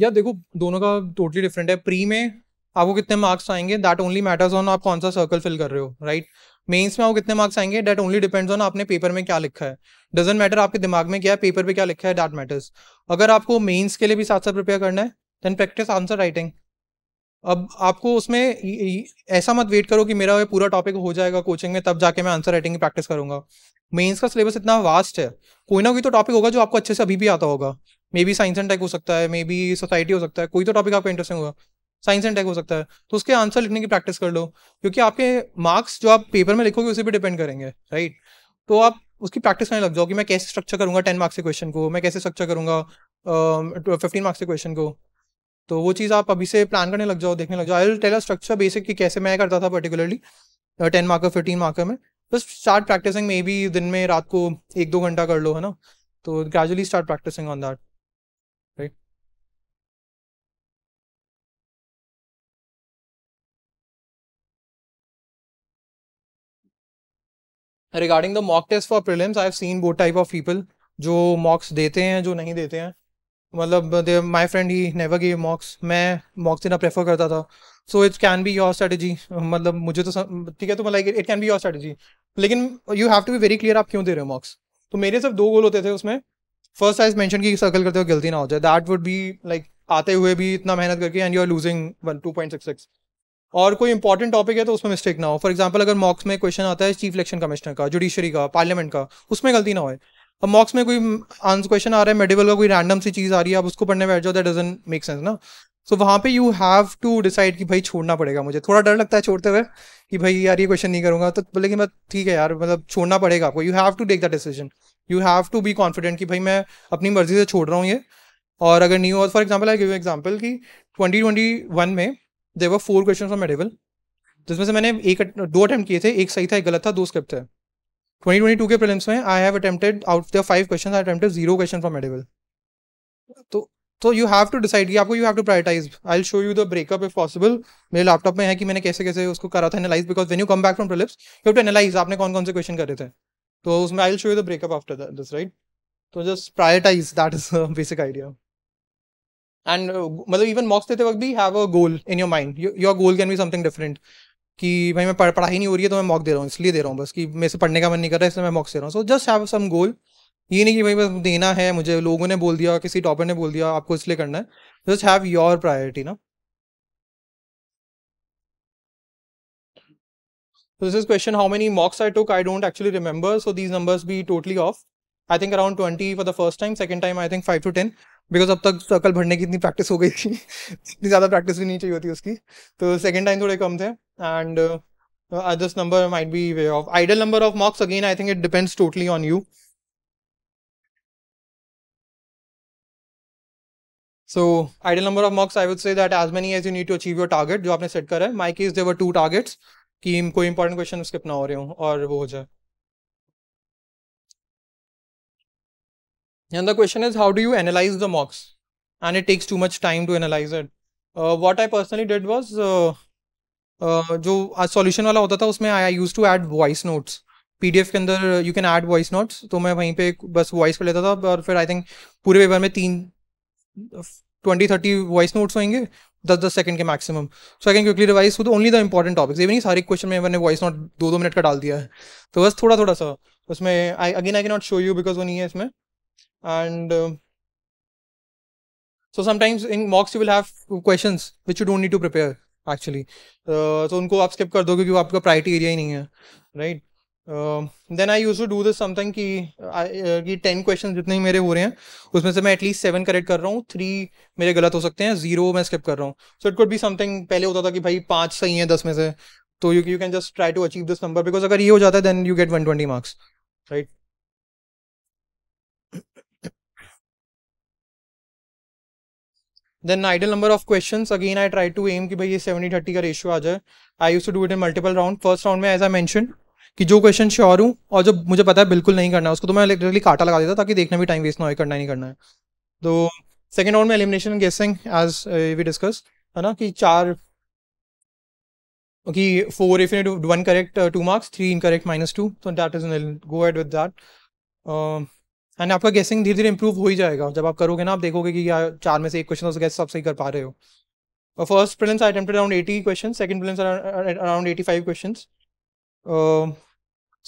यार देखो दोनों का टोटली डिफरेंट है। प्री में आपको कितने मार्क्स आएंगे दैट ओनली मैटर्स ऑन आप कौन सा सर्कल फिल कर रहे हो, राइट? मेंस में आपको कितने मार्क्स आएंगे दैट ओनली डिपेंड्स ऑन आपने पेपर में क्या लिखा है, डजंट मैटर आपके दिमाग में क्या है, पेपर पे क्या लिखा है, दैट मैटर्स। अगर आपको मेंस के लिए भी साथ साथ प्रिपेयर करना है देन प्रैक्टिस आंसर राइटिंग। अब आपको उसमें ऐसा मत वेट करो कि मेरा ये पूरा टॉपिक हो जाएगा कोचिंग में तब जाके मैं आंसर राइटिंग की प्रैक्टिस करूंगा। मेंस का सिलेबस इतना वास्ट है, कोई ना कोई तो टॉपिक होगा जो आपको अच्छे से अभी भी आता होगा, maybe science and tech हो सकता है, मे बी सोसाइटी हो सकता है, कोई तो टॉपिक आपका इंटरेस्टिंग होगा, साइंस एंड टेक हो सकता है, तो उसके आंसर लिखने की प्रैक्टिस कर लो, क्योंकि आपके मार्क्स जो आप पेपर में लिखोगे उसी पर डिपेंड करेंगे, राइट? तो आप उसकी प्रैक्टिस करने लग जाओ कि मैं कैसे स्ट्रक्चर करूँगा 10 मार्क्स के क्वेश्चन को, मैं कैसे स्ट्रक्चर करूँगा 15 मार्क्स के क्वेश्चन को। तो वो चीज़ आप अभी से प्लान करने लग जाओ, देखने लग जाओ। I will tell a structure basic कि कैसे मैं करता था पर्टिकुलरली 10 मार्कर 15 मार्कर में, बस स्टार्ट प्रैक्टिसिंग, मे बी दिन में रात को 1-2 घंटा कर लो, है ना? तो gradually start practicing on that, right? Regarding the mock test for prelims, I have seen वो टाइप ऑफ पीपल जो मॉक्स देते हैं जो नहीं देते हैं, मतलब my friend he never give mocks, मैं मॉक्स देना प्रेफर करता था. So it can be your strategy, मतलब मुझे तो ठीक है, तो मतलब it can be your strategy, लेकिन you have to be very clear आप क्यों दे रहे हो मॉक्स. तो मेरे सिर्फ 2 गोल होते थे उसमें, फर्स्ट आइज मेंशन की सर्कल करते हुए गलती ना हो जाए, दैट वुड बी लाइक आते हुए भी इतना मेहनत करके एंड यू आर लूजिंग 2.66. और कोई इंपॉर्टेंट टॉपिक है तो उसमें मिस्टेक ना हो. फॉर एग्जाम्पल अगर मॉक्स में क्वेश्चन आता है चीफ इलेक्शन कमिश्नर का, जुडिशरी का, पार्लियामेंट का, उसमें गलती ना हो. अब मॉक्स में कोई आंसर क्वेश्चन आ रहा है मेडिवल का, कोई रैंडम सी चीज़ आ रही है, आप उसको पढ़ने बैठ जाओ, दैट डजंट मेक सेंस ना. सो वहाँ पे यू हैव टू डिसाइड कि भाई छोड़ना पड़ेगा, मुझे थोड़ा डर लगता है छोड़ते हुए कि भाई यार ये क्वेश्चन नहीं करूँगा, तो लेकिन मैं ठीक है यार, मतलब छोड़ना पड़ेगा आपको. You have to take that decision, you have to be confident कि भाई मैं अपनी मर्जी से छोड़ रहा हूँ ये. और अगर नहीं हुआ, for example I give example कि 2021 में there were 4 question from medieval, जिसमें से मैंने 2 अटैम्प्ट किए थे, एक सही था, एक गलत था, 2 स्किप थे. 2022 के प्रीलिम्स में I have attempted out the 5 question, I attempted 0 question from medieval. तो यू हैव टू डिसाइड कि आपको, you have to prioritize. I will show you the breakup if possible, मेरे लैपटॉप में है कि मैंने कैसे कैसे उसको करा था analyze, because when you come back from prelims you have to analyze आपने कौन कौन से क्वेश्चन करे थे. तो उसमें I will show you the breakup after this, right. तो just prioritize, that is the basic idea. And मतलब इवन मॉक्स देते वक्त भी have a goal in your mind, your goal can be something different, कि भाई मैं पढ़ाई नहीं हो रही है तो मैं मॉक दे रहा हूँ, इसलिए दे रहा हूँ, बस कि मेरे से पढ़ने का मन नहीं कर रहा है इसलिए मैं मॉक्स दे रहा हूँ. सो जस्ट हैव सम गोल, ये नहीं कि भाई बस देना है मुझे, लोगों ने बोल दिया, किसी टॉपर ने बोल दिया, आपको इसलिए करना है. जस्ट हैव योर प्रायोरिटी ना. This is question, how many mocks I took, I don't actually remember, so these numbers be totally off. I think around 20 for the first time, second time I think 5 to 10, because अब तक circle भरने की इतनी practice हो गई थी, इतनी ज़्यादा प्रैक्टिस भी नहीं चाहिए होती उसकी, तो सेकंड टाइम थोड़े कम थे. And this number might be way off ideal number of mocks, again I think it depends totally on you. So ideal number of mocks I would say that as many as you need to achieve your target जो आपने set करा है. My case there were 2 targets, कि कोई important question skip ना हो रहे हो और वो हो जाए. And the question is, how do you analyze the mocks? And it takes too much time to analyze it. What I personally did was, जो solution वाला होता था उसमें I used to add voice notes. PDF के अंदर you can add voice notes. तो मैं वहीं पे बस voice कर लेता था, और फिर I think पूरे पेपर में 20-30 voice notes होंगे, 10-10 सेकंड के maximum. So I can quickly revise with only the important topics. ये भी नहीं सारे question में मैंने voice note 2-2 मिनट का डाल दिया है, तो बस थोड़ा थोड़ा सा उसमें. Again I cannot show you because वो नहीं है इसमें. And so sometimes in mocks you will have questions which you don't need to prepare actually, so unko aap skip kar doge kyunki wo aapka priority area hi nahi hai, right. Then I used to do this something ki 10 questions jitne mere ho rahe hain usme se main at least 7 correct kar raha hu, 3 mere galat ho sakte hain, 0 main skip kar raha hu. So it could be something, pehle hota tha ki bhai 5 sahi hai 10 mein se, to you can just try to achieve this number, because agar ye ho jata hai then you get 120 marks, right. Then ideal number of questions, again I tried to aim कि भाई ये 70-30 का ratio आ जाए. I used to do it in multiple round. First round में as I mentioned कि जो question sure हूँ और जो मुझे पता है बिल्कुल नहीं करना है उसको, तो मैं लिटरली काटा लगा देता ताकि देखना भी टाइम वेस्ट ना हो, करना ही नहीं करना है. तो सेकेंड राउंड में elimination guessing as we discuss है ना, कि 4 if you 1 correct 2 marks, 3 incorrect -2, तो that is go ahead with that. And आपका गेसिंग धीरे धीरे इंप्रूव हो ही जाएगा, जब आप करोगे ना आप देखोगे कि यार 4 में से एक क्वेश्चन गैस सब सही कर पा रहे हो. First prelims I attempted around 80 question, second prelims around 85 question.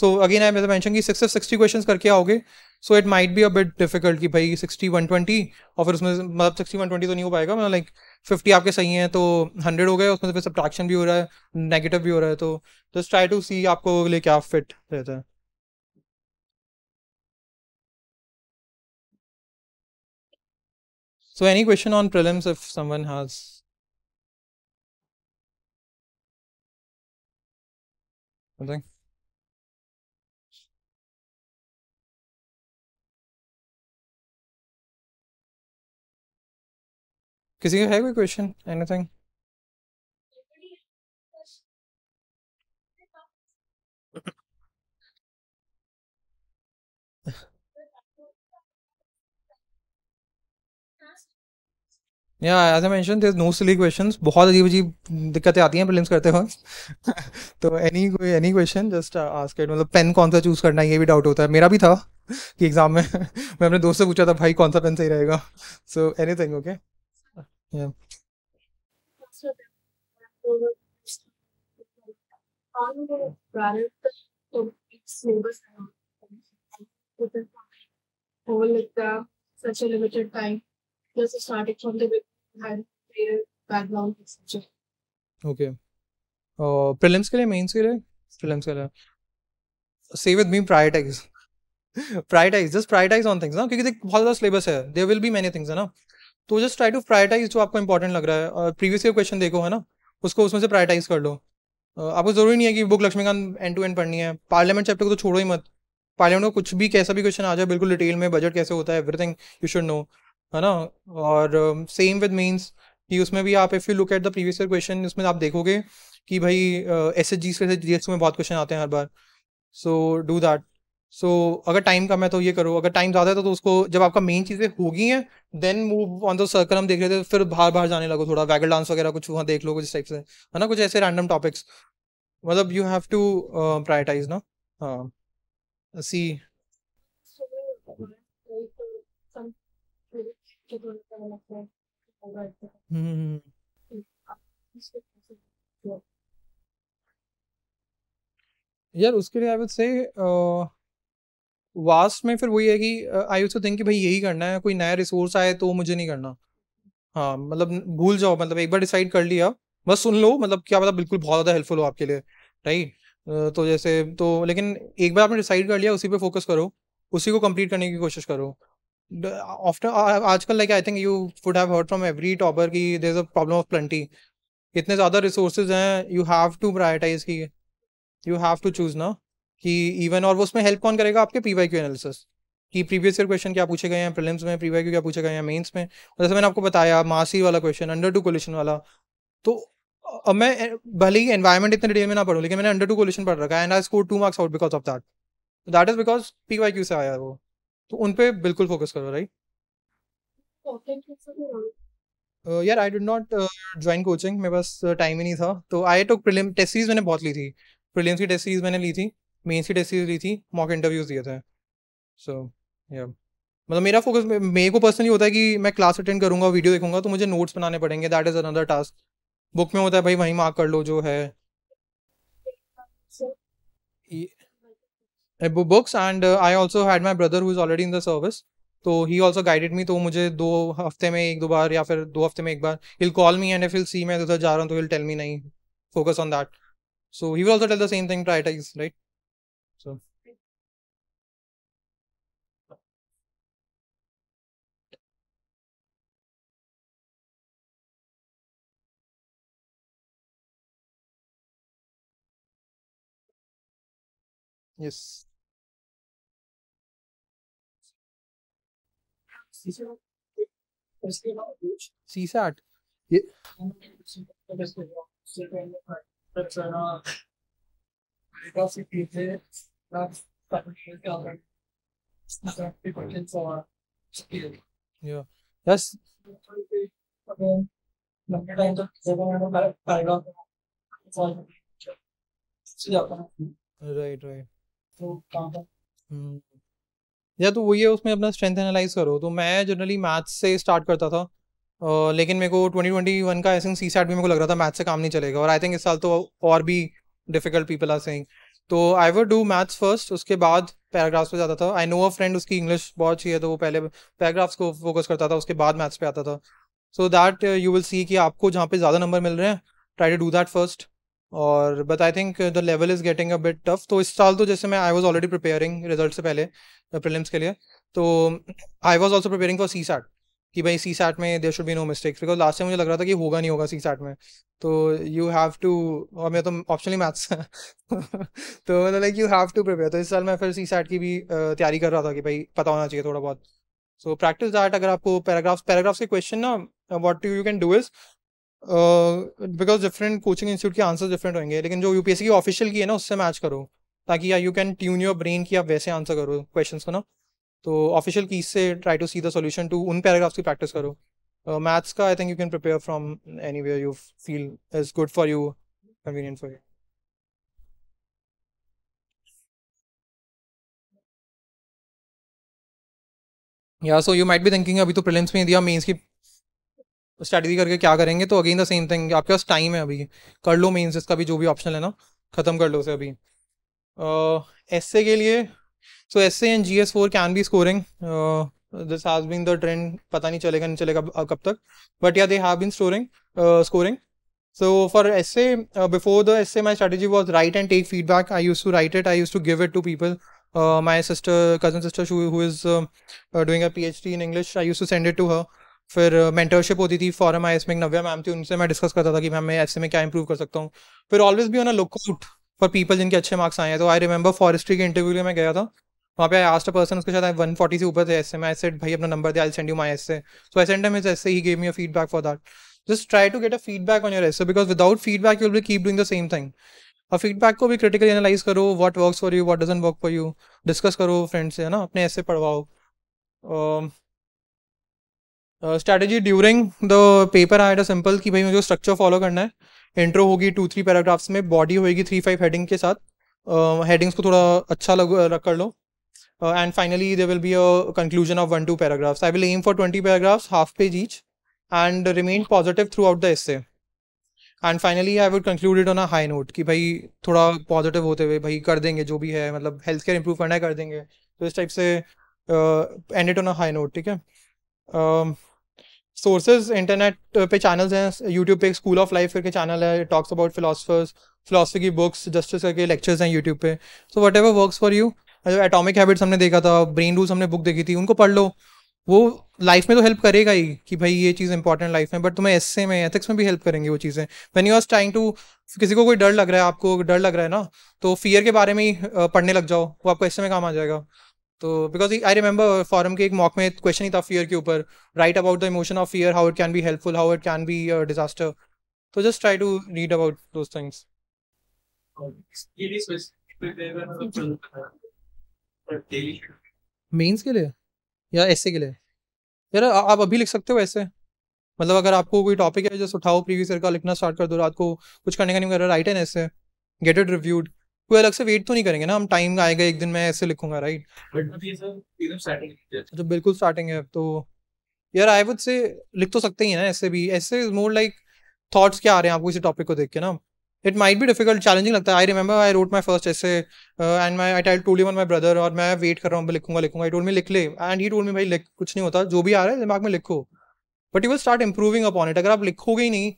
So again I mention कि 60 क्वेश्चन करके आओगे, so it might be a bit difficult कि भाई 60-120, और फिर उसमें मतलब 60-120 तो नहीं हो पाएगा, मतलब लाइक 50 आपके सही हैं तो 100 हो गए, उसमें फिर सब्ट्रैक्शन भी हो रहा है, नेगेटिव भी हो रहा है, तो जस्ट ट्राई टू सी आपको ले क्या फिट रहता है. So any question on prelims if someone has? Something? किसी का है कोई question? Anything? या as I mention there is no silly questions, बहुत अजीब अजीब दिक्कतें आती हैं प्रीलिम्स करते वक्त तो any question just ask it. मतलब पेन कौन सा चूज करना है ये भी डाउट होता है, मेरा भी था कि एग्जाम में मैं अपने दोस्त से पूछा था भाई कौन सा पेन सही रहेगा। सो एनीथिंग ओके या such a limited time, just starting from the beginning, career background etc. Okay, prelims के लिए mains के लिए prelims के लिए save with me, prioritize just prioritize on things ना, क्योंकि देख बहुत ज्यादा सिलेबस है, there will be many things है ना, तो just try to prioritize जो आपको important लग रहा है। और previous year question देखो है ना, उसको उसमें से prioritize कर लो। आपको जरूरी नहीं है कि book Laxmikant end to end पढ़नी है। पार्लियामेंट चैप्टर को तो छोड़ो ही मत, पार्लियामेंट को कुछ भी कैसा भी क्वेश्चन आ जाए बिल्कुल डिटेल में, बजट कैसे होता है एवरीथिंग यू शुड नो है ना। और सेम विद मेंस कि उसमें भी आप if you look at the previous year question, उसमें आप देखोगे कि भाई एसएचजी से जीएस में बहुत क्वेश्चन आते हैं हर बार। So do that. सो अगर टाइम कम है तो ये करो, अगर टाइम ज़्यादा है तो उसको जब आपका मेन चीज़ें होगी हैं then move on the circle. हम देख रहे थे फिर बाहर बाहर जाने लगो, थोड़ा वैगल डांस वगैरह कुछ वहाँ देख लो कुछ टाइप से है ना, कुछ ऐसे रैंडम टॉपिक्स। मतलब यू हैव टू प्रायोरिटाइज ना। हाँ see यार उसके लिए आई वुड से वास्ट में फिर वही है कि आई ऑल्सो थिंक कि भाई यही करना है, कोई नया रिसोर्स आए तो मुझे नहीं करना। हाँ मतलब भूल जाओ, मतलब एक बार डिसाइड कर लिया बस सुन लो, मतलब क्या पता बिल्कुल बहुत ज़्यादा हेल्पफुल हो आपके लिए राइट। तो जैसे तो लेकिन एक बार आपने डिसाइड कर लिया उसी पे फोकस करो, उसी को कंप्लीट करने की कोशिश करो। आफ्टर आजकल like I think you would have heard from every topper कि there is a problem of plenty, इतने ज़्यादा रिसोर्सेज हैं, यू हैव टू प्रायोरिटाइज की यू हैव टू चूज ना कि इवन। और वो उसमें हेल्प कौन करेगा? आपके पीवाईक्यू एनालिसिस कि प्रीवियस ईयर क्वेश्चन क्या पूछे गए हैं प्रीलिम्स में, पीवाईक्यू क्या पूछे गए हैं मेंस में। और जैसे मैंने आपको बताया मासी वाला क्वेश्चन, अंडर टू कोलिशन वाला, तो अब मैं भले ही एनवायरमेंट इतने डिटेल में ना पढ़ूँ लेकिन मैंने अंडर टू कोलिशन पढ़ रखा है and I score 2 marks out because of that, that is because PYQ से आया वो, तो उन पे बिल्कुल फोकस करो राइट। यार I did not join coaching, मेरे पास टाइम ही नहीं था, तो I took prelim test series मैंने बहुत ली थी, प्रीलिम्स की टेस्ट सीरीज मैंने ली थी, मेंस की टेस्ट सीरीज ली थी, मॉक इंटरव्यूज दिए थे। सो या मतलब मेरा फोकस मेरे को पर्सनली होता है कि मैं क्लास अटेंड करूँगा, वीडियो देखूंगा तो मुझे नोट्स बनाने पड़ेंगे, that is another task. Book में होता है भाई वहीं मार्क कर लो जो है books. And I also had my brother who is already in the service, तो ही ऑल्सो गाइडेड मी, तो मुझे 2 हफ्ते में एक दो बार या फिर 2 हफ्ते में एक बार will call me and if will see मैं उधर जा रहा हूँ तो विल टेल मी नहीं focus on that, so he will also tell the same thing prioritise right. So yes CSAT yeah yes right right या तो वही है, उसमें अपना स्ट्रेंथ एनालाइज करो। तो मैं जनरली मैथ्स से स्टार्ट करता था लेकिन मेरे को 2021 का आई थिंक सीसैट भी मेरे को लग रहा था मैथ्स से काम नहीं चलेगा, और आई थिंक इस साल तो और भी डिफिकल्ट पीपल आर सेइंग, तो I would do maths first, उसके बाद पैराग्राफ्स पे जाता था। आई नो अ फ्रेंड उसकी इंग्लिश बहुत अच्छी है तो वो पहले पैराग्राफ्स को फोकस करता था उसके बाद मैथ्स पे आता था। So that you will see कि आपको जहाँ पे ज़्यादा नंबर मिल रहे हैं try to do that first. और but I think the level is getting a bit tough, तो इस साल तो जैसे मैं I was already preparing result से पहले प्रीलिम्स के लिए, तो I was also preparing for CSAT कि भाई सीसैट में there should be no mistakes, because last time मुझे लग रहा था कि होगा नहीं होगा सीसैट में, तो यू हैव टू, और मेरा तो ऑप्शनली मैथ्स है तो मतलब like you have to prepare. तो इस साल मैं फिर सीसैट की भी तैयारी कर रहा था कि भाई पता होना चाहिए थोड़ा बहुत, सो प्रैक्टिस दैट। अगर आपको पैराग्राफ्स के क्वेश्चन ना what you can do is because different coaching institute के आंसर डिफरेंट होंगे, लेकिन जो यूपीएससी की ऑफिशियल की है ना उससे मैच करो, ताकि you can tune your brain कि आप वैसे आंसर करो क्वेश्चंस को ना। तो ऑफिशियल की से try to see the solution to, उन पैराग्राफ्स की प्रैक्टिस करो। Maths ka I think you can prepare from anywhere you feel is good for you, convenient for you. Yeah, so you might be thinking अभी तो prelims में दिया, mains की strategy करके क्या करेंगे, तो अगेन द सेम थिंग, आपके पास टाइम है अभी, कर लो मेंस, इसका भी जो भी ऑप्शनल है ना खत्म कर लो उसे अभी। एसए के लिए सो essay and GS4 can be scoring, this has been the trend, पता नहीं चलेगा कब तक, बट या they have been scoring. So for essay, before the essay, my strategy was write and take feedback. I used to write it. I used to give it to people. My sister, cousin sister, who is doing a PhD in English, I used to send it to her. फिर mentorship होती थी, forum IIS में एक नव्या ma'am थी, उनसे मैं discuss करता था कि मैम मैं essay में क्या improve कर सकता हूँ। फिर always be on a lookout for people जिनके अच्छे marks आए हैं। तो I remember forestry के interview में मैं गया था, वहाँ पे I asked a person, उसके साथ 140 से ऊपर थे essay में, I said भाई अपना number they, I'll send you my essay. So I sent him his essay. He gave me a feedback for that. Just try to get a feedback on your essay, because without feedback you will keep doing the same thing. और feedback को भी critically analyze करो, what works for you, what doesn't work for you, discuss करो friends से, है ना, अपने essay पढ़वाओ। Strategy during the paper I had a simple कि भाई मुझे structure follow करना है, intro होगी 2-3 paragraphs में, body होगी 3-5 heading के साथ, headings को थोड़ा अच्छा लग कर लो, and finally there will be a conclusion of 1-2 paragraphs. I will aim for 20 paragraphs, half page each, and remain positive throughout the essay. And finally, I would conclude it on a high note कि भाई थोड़ा positive होते हुए भाई कर देंगे जो भी है, मतलब health care improve करना है कर देंगे, तो इस टाइप से end it on a high note, ठीक है। Sources internet पे channels हैं, YouTube पे एक School of Life करके channel है, it talks about philosophers, philosophy की books, justice करके lectures हैं YouTube पे, so whatever works for you। Atomic Habits हमने देखा था, Brain Rules हमने book देखी थी, उनको पढ़ लो, वो लाइफ में तो हेल्प करेगा ही कि भाई ये चीज़ इंपॉर्टेंट लाइफ में, बट तुम्हें एसए में एथिक्स में भी हेल्प करेंगे वो चीज़ें। When you are trying to, किसी को कोई डर लग रहा है, आपको डर लग रहा है ना, तो फियर के बारे में ही पढ़ने लग जाओ, वो आपको एसए में काम आ जाएगा। तो बिकॉज आई रिमेंबर फॉरम के एक मॉक में क्वेश्चन ही था फियर के ऊपर, write about the emotion of fear, how it can be helpful, how it can be disaster, तो just try to read about those things. Mains के लिए या ऐसे के लिए यार आप अभी लिख सकते हो ऐसे, मतलब अगर आपको कोई टॉपिक है जस्ट उठाओ प्रीवियस ईयर का, लिखना स्टार्ट कर दो, रात को कुछ करने का नहीं कर रहा, write an essay, get it reviewed, कोई अलग से वेट तो नहीं करेंगे ना हम, टाइम आएगा एक दिन मैं ऐसे लिखूंगा, राइट। बट बिल्कुल स्टार्टिंग है तो यार आई वुड से लिख तो सकते ही ना ऐसे भी, ऐसे इज मोर लाइक थॉट्स क्या आ रहे हैं आपको किसी टॉपिक को देख के ना, इट माइट भी डिफिकल्ट, चैलेंजिंग लगता है। I remember I wrote my first essay and my I told him on my brother, और मैं वेट कर रहा हूँ लिखूंगा, आई टोल्ड मी लिख ले, एंड ही टोल्ड मी भाई लिख, कुछ नहीं होता, जो भी आ रहा है दिमाग में लिखो, but you will start improving upon it. अगर आप लिखोगे ही नहीं,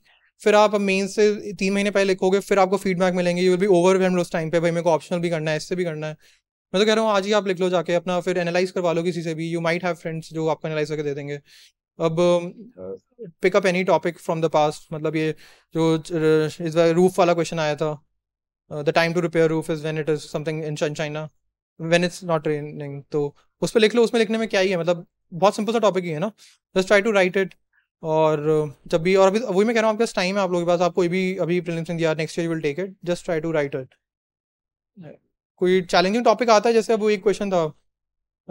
फिर आप मेंस से 3 महीने पहले लिखोगे, फिर आपको फीडबैक मिलेंगे, यू विल बी ओवरवेल्म्ड उस टाइम पे, भाई मेरे को ऑप्शनल भी करना है, इससे भी करना है। मैं तो कह रहा हूँ आज ही आप लिख लो जाके अपना, फिर एनालाइज करवा लो किसी से भी, यू माइट हैव फ्रेंड्स जो आपको एनालाइज करके दे देंगे। अब pick up any topic from the past, मतलब ये जो इस बार रूफ वाला क्वेश्चन आया था, the time to repair roof is when it is something in China when it's not raining, तो उस पर लिख लो, उसमें लिखने में क्या ही है, मतलब बहुत सिंपल सा टॉपिक ही है ना, just try to write it. और जब भी, और अभी वही मैं कह रहा हूँ आपके पास टाइम है, आप लोगों के पास, आप कोई भी अभी प्रीलिम्स दिया, next year you will take it, just try to write it. कोई चैलेंजिंग टॉपिक आता है, जैसे अब वो एक क्वेश्चन था,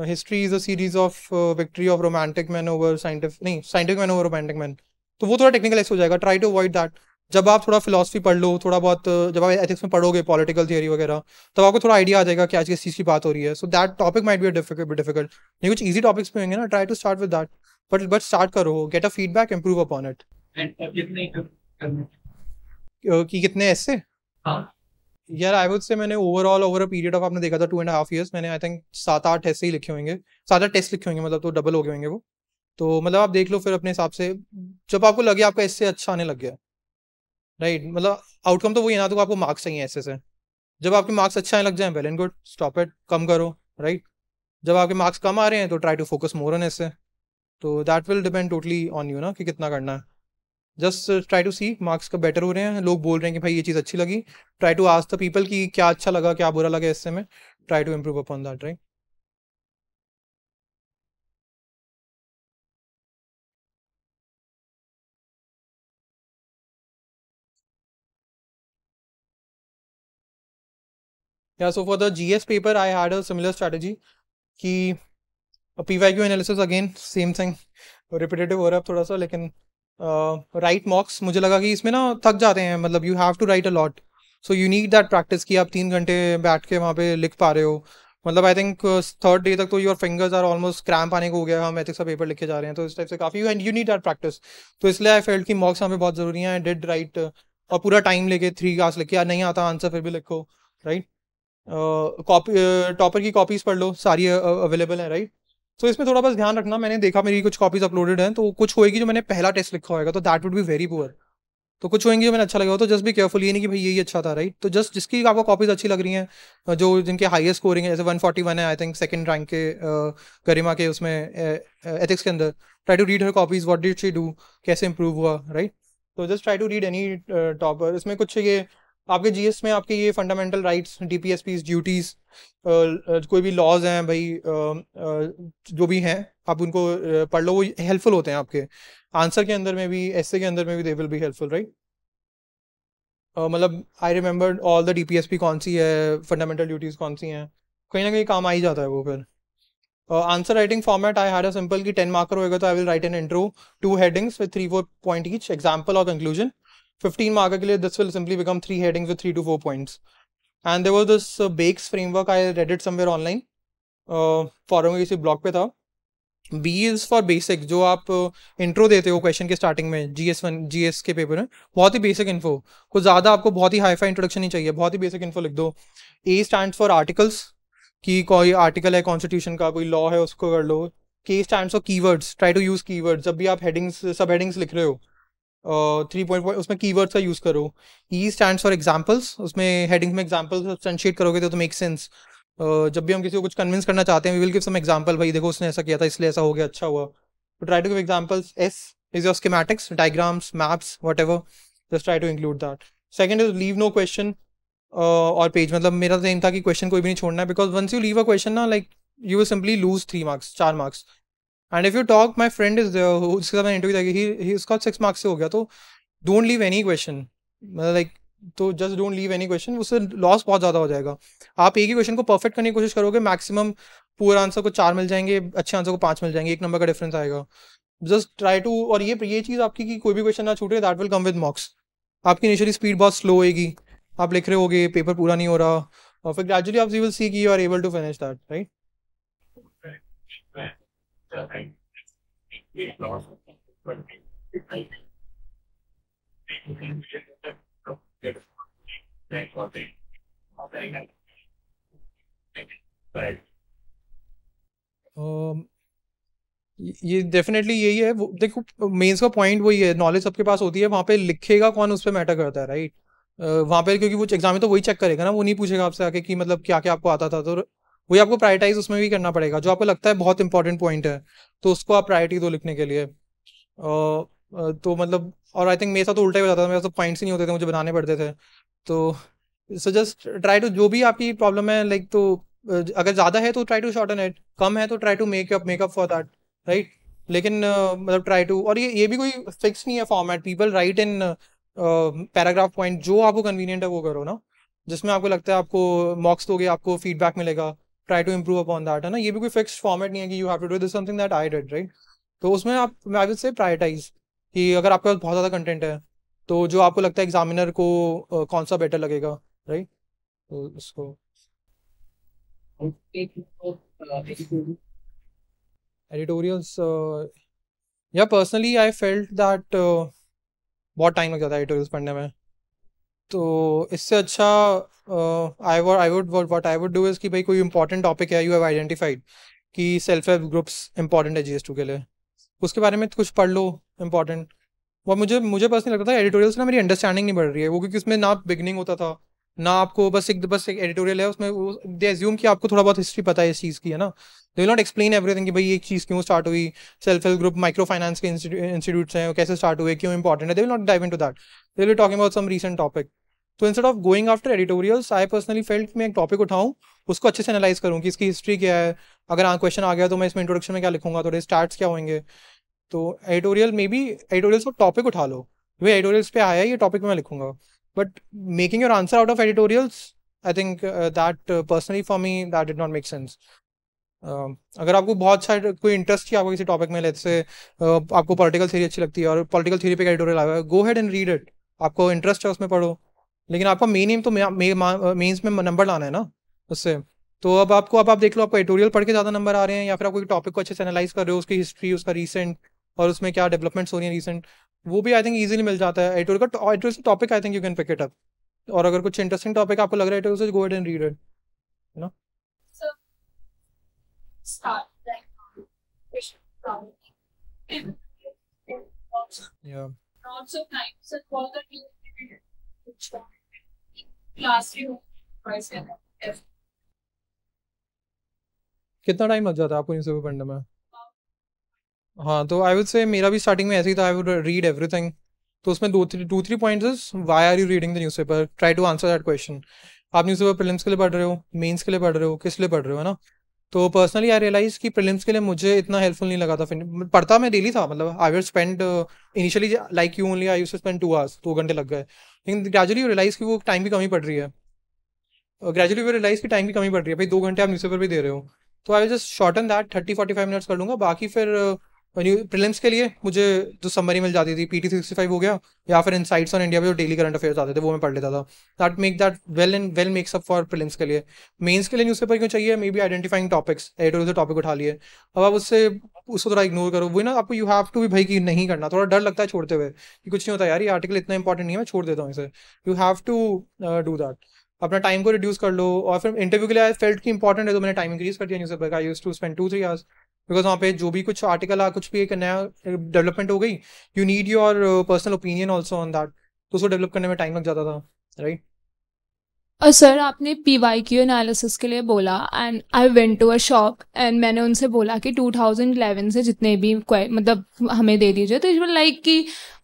history is a series of victory of romantic man over scientific, नहीं scientific man over romantic man, तो वो थोड़ा टेक्निकल ऐसे हो जाएगा, ट्राई टू अवॉइड दैट। जब आप थोड़ा फिलॉसफी पढ़ लो, थोड़ा बहुत जब आप एथिक्स में पढ़ोगे, पॉलिटिकल थियरी वगैरह, तो आपको थोड़ा आइडिया आ जाएगा कि आज किस चीज़ की बात हो रही है। So that topic might be difficult, नहीं कुछ ईजी टॉपिक्स भी होंगे ना, try to start with that, but start करो, get a feedback, improve upon it. कि कितने ऐसे, यार आई वुड से मैंने overall over a period of, आपने देखा था 2.5 years, मैंने आई थिंक 7-8 ऐसे ही लिखे होंगे, 7-8 टेस्ट लिखे होंगे, मतलब तो डबल हो गए होंगे वो, तो मतलब आप देख लो फिर अपने हिसाब से, जब आपको लगे आपका इससे अच्छा आने लग गया, राइट, मतलब आउटकम तो वही है ना, तो आपको मार्क्स चाहिए ऐसे से, जब आपके मार्क्स अच्छे आने लग जाए well and good, stop it, कम करो, राइट। जब आपके मार्क्स कम आ रहे हैं तो try to focus more on ऐसे, तो that will depend totally on you ना कि कितना करना है। Just try to see, marks का बेटर हो रहे हैं, लोग बोल रहे हैं कि भाई ये चीज़ अच्छी लगी, try to ask the people कि क्या अच्छा लगा, क्या बुरा लगा इससे में, try to improve upon that, right. या so for the GS paper I had a similar strategy कि PYQ analysis, again same thing, repetitive हो रहा है थोड़ा सा, लेकिन राइट मॉक्स मुझे लगा कि इसमें ना थक जाते हैं, मतलब you have to write a lot, so you need that practice कि आप 3 घंटे बैठ के वहाँ पे लिख पा रहे हो, मतलब आई थिंक 3rd डे तक तो your fingers are almost cramp आने को हो गया, हम एथिक्स का पेपर लिखे जा रहे हैं, तो इस टाइप से काफ़ी and you need that practice, तो इसलिए आई फेल्ट कि मॉक्स हमें बहुत ज़रूरी है, डिड राइट और पूरा टाइम लेके 3 घंटे लिख के, यार नहीं आता आंसर फिर भी लिखो, राइट, कॉपी टॉपर की कॉपीज़ पढ़ लो, सारी अवेलेबल हैं, राइट, तो इसमें थोड़ा बस ध्यान रखना। मैंने देखा मेरी कुछ कॉपीज अपलोडेड हैं, तो कुछ होएगी जो मैंने पहला टेस्ट लिखा होगा तो that would be very poor, तो कुछ होएंगी जो मैंने अच्छा लगा हो तो जस्ट भी केयरफुल, ये नहीं कि भाई यही अच्छा था, राइट, तो जस्ट जिसकी आपको कॉपीज अच्छी लग रही हैं, जो जिनके हाईएस्ट स्कोरिंग है, जैसे 141 है आई थिंक 2nd रैंक के गरिमा के उसमें एथिक्स के अंदर, try to read her copies, what did she do, कैसे इंप्रूव हुआ, राइट, तो just try to read any topper. इसमें कुछ ये आपके जीएस में आपके ये फंडामेंटल राइट्स, डीपीएसपीज, ड्यूटीज, कोई भी लॉज हैं भाई, जो भी हैं आप उनको पढ़ लो, वो हेल्पफुल होते हैं आपके आंसर के अंदर में भी, एसे के अंदर में भी, they will be helpful, right, मतलब I remembered all the DPSP कौन सी है, फंडामेंटल ड्यूटीज कौन सी हैं, कहीं ना कहीं काम आ ही जाता है वो। फिर answer writing format I had a simple कि 10 मार्कर होएगा तो I will write an intro, 2 headings with 3-4 point each, example और कंक्लूजन। 15 मार्कर के लिए this will simply become 3 headings with 3 to 4 points, and there was this बेक्स framework, I read it somewhere online, forum में किसी blog पे था। B is for basic, जो आप इंट्रो देते हो क्वेश्चन के स्टार्टिंग में जीएस के पेपर में, बहुत ही बेसिक इन्फो, कुछ ज़्यादा आपको बहुत ही हाई फाई इंट्रोडक्शन नहीं चाहिए, बहुत ही बेसिक इन्फो लिख दो। ए स्टैंड्स फॉर आर्टिकल्स, कि कोई आर्टिकल है कॉन्स्टिट्यूशन का, कोई लॉ है उसको कर लो। K stands for keywords, try to use keywords, जब भी आप हेडिंग्स सब हेडिंग्स लिख रहे हो 3.1 उसमें कीवर्ड्स का यूज़ करो। ई स्टैंड्स फॉर एग्जांपल्स, उसमें हेडिंग्स में एग्जांपल्स सब्सटेंशिएट करोगे तो मेक सेंस, जब भी हम किसी को कुछ कन्विंस करना चाहते हैं we will give some example, भाई देखो उसने ऐसा किया था इसलिए ऐसा हो गया, अच्छा हुआ, तो try to give examples. S is your schematics, diagrams, maps, whatever, just try to include that. Second is leave no question और पेज, मतलब मेरा एम था कि क्वेश्चन कोई भी नहीं छोड़ना है, because once you leave a question ना, like you will simply lose 3 marks 4 marks। And if you talk, my friend is उसके साथ मैंने इंटरव्यू दिया, उसका 6 marks से हो गया, तो don't leave any question, like तो just don't leave any question, उससे लॉस बहुत ज़्यादा हो जाएगा। आप एक ही क्वेश्चन को परफेक्ट करने की कोशिश करोगे, मैक्सिमम पूरा आंसर को 4 मिल जाएंगे, अच्छे आंसर को 5 मिल जाएंगे, 1 नंबर का डिफरेंस आएगा। जस्ट ट्राई टू, और ये चीज़ आपकी कि कोई भी क्वेश्चन ना छूटे, that will come with mocks. आपकी इनिशियली स्पीड बहुत स्लो होएगी, आप लिख रहे होगे, पेपर पूरा नहीं हो रहा, और फिर ग्रेजुअली आप विल सी कि you are able to finish that, right. ये डेफिनेटली यही है, देखो मेंस का पॉइंट वही है, नॉलेज सबके पास होती है, वहाँ पे लिखेगा कौन उस पर मैटर करता है, राइट। वहाँ पे क्योंकि वो एग्जाम में तो वही चेक करेगा ना, वो नहीं पूछेगा आपसे आके कि मतलब क्या क्या आपको आता था, तो वही आपको प्रायोरिटाइज उसमें भी करना पड़ेगा। जो आपको लगता है बहुत इंपॉर्टेंट पॉइंट है तो उसको आप प्रायोरिटी दो लिखने के लिए, तो मतलब, और आई थिंक मेरे साथ तो उल्टा ही हो जाता था, मेरे साथ पॉइंट्स ही नहीं होते थे, मुझे बनाने पड़ते थे, तो जस्ट ट्राई टू, जो भी आपकी प्रॉब्लम है लाइक, तो अगर ज़्यादा है तो ट्राई टू शॉर्टन इट, कम है तो try to make up for that, right. लेकिन मतलब ट्राई टू, और ये भी कोई फिक्स नहीं है format, people write in paragraph point, जो आपको कन्वीनियंट है वो करो ना, जिसमें आपको लगता है आपको मॉक्स दोगे आपको फीडबैक मिलेगा, try to improve upon that, है ना। ये भी कोई फिक्स फॉर्मेट नहीं है कि you have to do this something that I did, right. तो उसमें आप, आई विल से प्रायोरिटाइज, कि अगर आपके पास बहुत ज़्यादा कंटेंट है तो जो आपको लगता है एग्जामिनर को कौन सा बेटर लगेगा, राइट, तो उसको एडिटोरियल्स। या पर्सनली आई फेल्ट दैट बहुत टाइम लग जाता है एडिटोरियल्स पढ़ने में, तो इससे अच्छा आई वुड डू इज कि भाई कोई इंपॉर्टेंट टॉपिक है, यू हैव आइडेंटिफाइड कि सेल्फ हेल्प ग्रुप्स इंपॉर्टेंट है जीएस2 के लिए, उसके बारे में कुछ पढ़ लो इंपॉर्टेंट। और मुझे पर्सनली लगता था एडिटोरियल्स ना मेरी अंडरस्टैंडिंग नहीं बढ़ रही है वो, क्योंकि उसमें ना बिगनिंग होता था ना आपको, बस एक एडिटोरियल है उसमें दे एज्यूम कि आपको थोड़ा बहुत हिस्ट्री पता है इस चीज़ की, है ना, they will not explain everything कि भाई एक चीज़ क्यों स्टार्ट हुई, self help group micro finance के इंस्टीट्यूट्स हैं कैसे स्टार्ट हुए, क्यों इंपॉर्टेंट है, they will not dive into that, they will be talking about some recent topic. तो instead of going after editorials I personally felt मैं एक टॉपिक उठाऊँ, उसको अच्छे से एनालाइज करूँ कि इसकी हिस्ट्री क्या है, अगर हाँ क्वेश्चन आ गया तो मैं इसमें इंट्रोडक्शन में क्या लिखूंगा, थोड़े स्टार्ट्स क्या होंगे, तो एडिटोरियल मे बी एडिटोरियल्स को टॉपिक उठा लो, वे एडिटोरियल्स पे आया ये टॉपिक मैं लिखूंगा, but making your answer out of editorials I think that personally for me that did not make sense. अगर आपको बहुत सारे कोई इंटरेस्ट ही आपको किसी टॉपिक में, लेट्स से आपको पॉलिटिकल थ्योरी अच्छी लगती है और पॉलिटिकल थ्योरी पे का एडिटोरियल आया है, go ahead and read it, आपको इंटरेस्ट है उसमें पढ़ो, लेकिन आपका मेन एम तो मेंस में नंबर लाना है ना उससे। तो अब आप देख लो आपको एडिटोरियल पढ़ के ज़्यादा नंबर आ रहे हैं या फिर आपको टॉपिक को अच्छे से एनालाइज कर रहे हो, उसकी हिस्ट्री, उसका रीसेंट और उसमें क्या डेवलपमेंट्स हो रही है रीसेंट, वो भी आई थिंक ईजिली मिल जाता है। Editorial topic I think you can pick it up, और अगर कुछ इंटरेस्टिंग टॉपिक आपको लग रहा है तो उसे go ahead and read it, है ना। कितना टाइम लग जाता है आपको इन सब पढ़ने में? हाँ, तो आई वुड से मेरा भी स्टार्टिंग में ऐसे ही था, आई वुड रीड एवरीथिंग। तो उसमें two three points, why are you reading the newspaper, try to answer that question. आप न्यूज़पेपर प्रीलिम्स के लिए पढ़ रहे हो, मेंस के लिए पढ़ रहे हो, किस लिए पढ़ रहे हो, है ना। तो पर्सनली आई रियलाइज कि प्रीलिम्स के लिए मुझे इतना हेल्पफुल नहीं लगा था। फिर पढ़ता मैं डेली था, मतलब I will spend initially like you only I use to spend 2 hours, 2 घंटे लग गए, लेकिन ग्रेजुअली रियलाइज कि वो टाइम भी कमी पड़ रही है, भाई 2 घंटे आप न्यूज़पेपर भी दे रहे हो, तो I will just shorten that, 30-45 minutes कर लूँगा। बाकी फिर प्रीलिम्स के लिए मुझे जो समरी मिल जाती थी, PT 65 हो गया या फिर इनसाइट्स ऑन इंडिया में जो डेली करंट अफेयर्स आते थे वो मैं पढ़ लेता था। That make that well and well makes up for prelims के लिए। मेंस के लिए न्यूज़पेपर क्यों चाहिए, may be identifying topics, editorial से टॉपिक उठा लिए, अब आप उसको थोड़ा इग्नोर करो, वो ना आपको यू हैव टू भी भाई कि नहीं करना, थोड़ा डर लगता है छोड़ते हुए कि कुछ नहीं होता यार, ये आर्टिकल इतना इंपॉर्टेंट नहीं है, मैं छोड़ देता हूँ इसे। You have to do that, अपना टाइम को रिड्यूस कर लो। और फिर इंटरव्यू के लिए आई फेल्ट कि इंपॉर्टेंट है तो मैंने टाइम इंक्रीज कर दिया न्यूज़पेपर का, use to spend 2-3 hours, because वहाँ पे जो भी कुछ आर्टिकल आ, कुछ भी एक नया डेवलपमेंट हो गई, you need your personal opinion also on that, तो उसको डेवलप करने में टाइम लग जाता था, राइट। और सर आपने PYQ एनालिसिस के लिए बोला, and I went to a shop and मैंने उनसे बोला कि 2011 से जितने भी मतलब हमें दे दीजिए, तो इस बार लाइक कि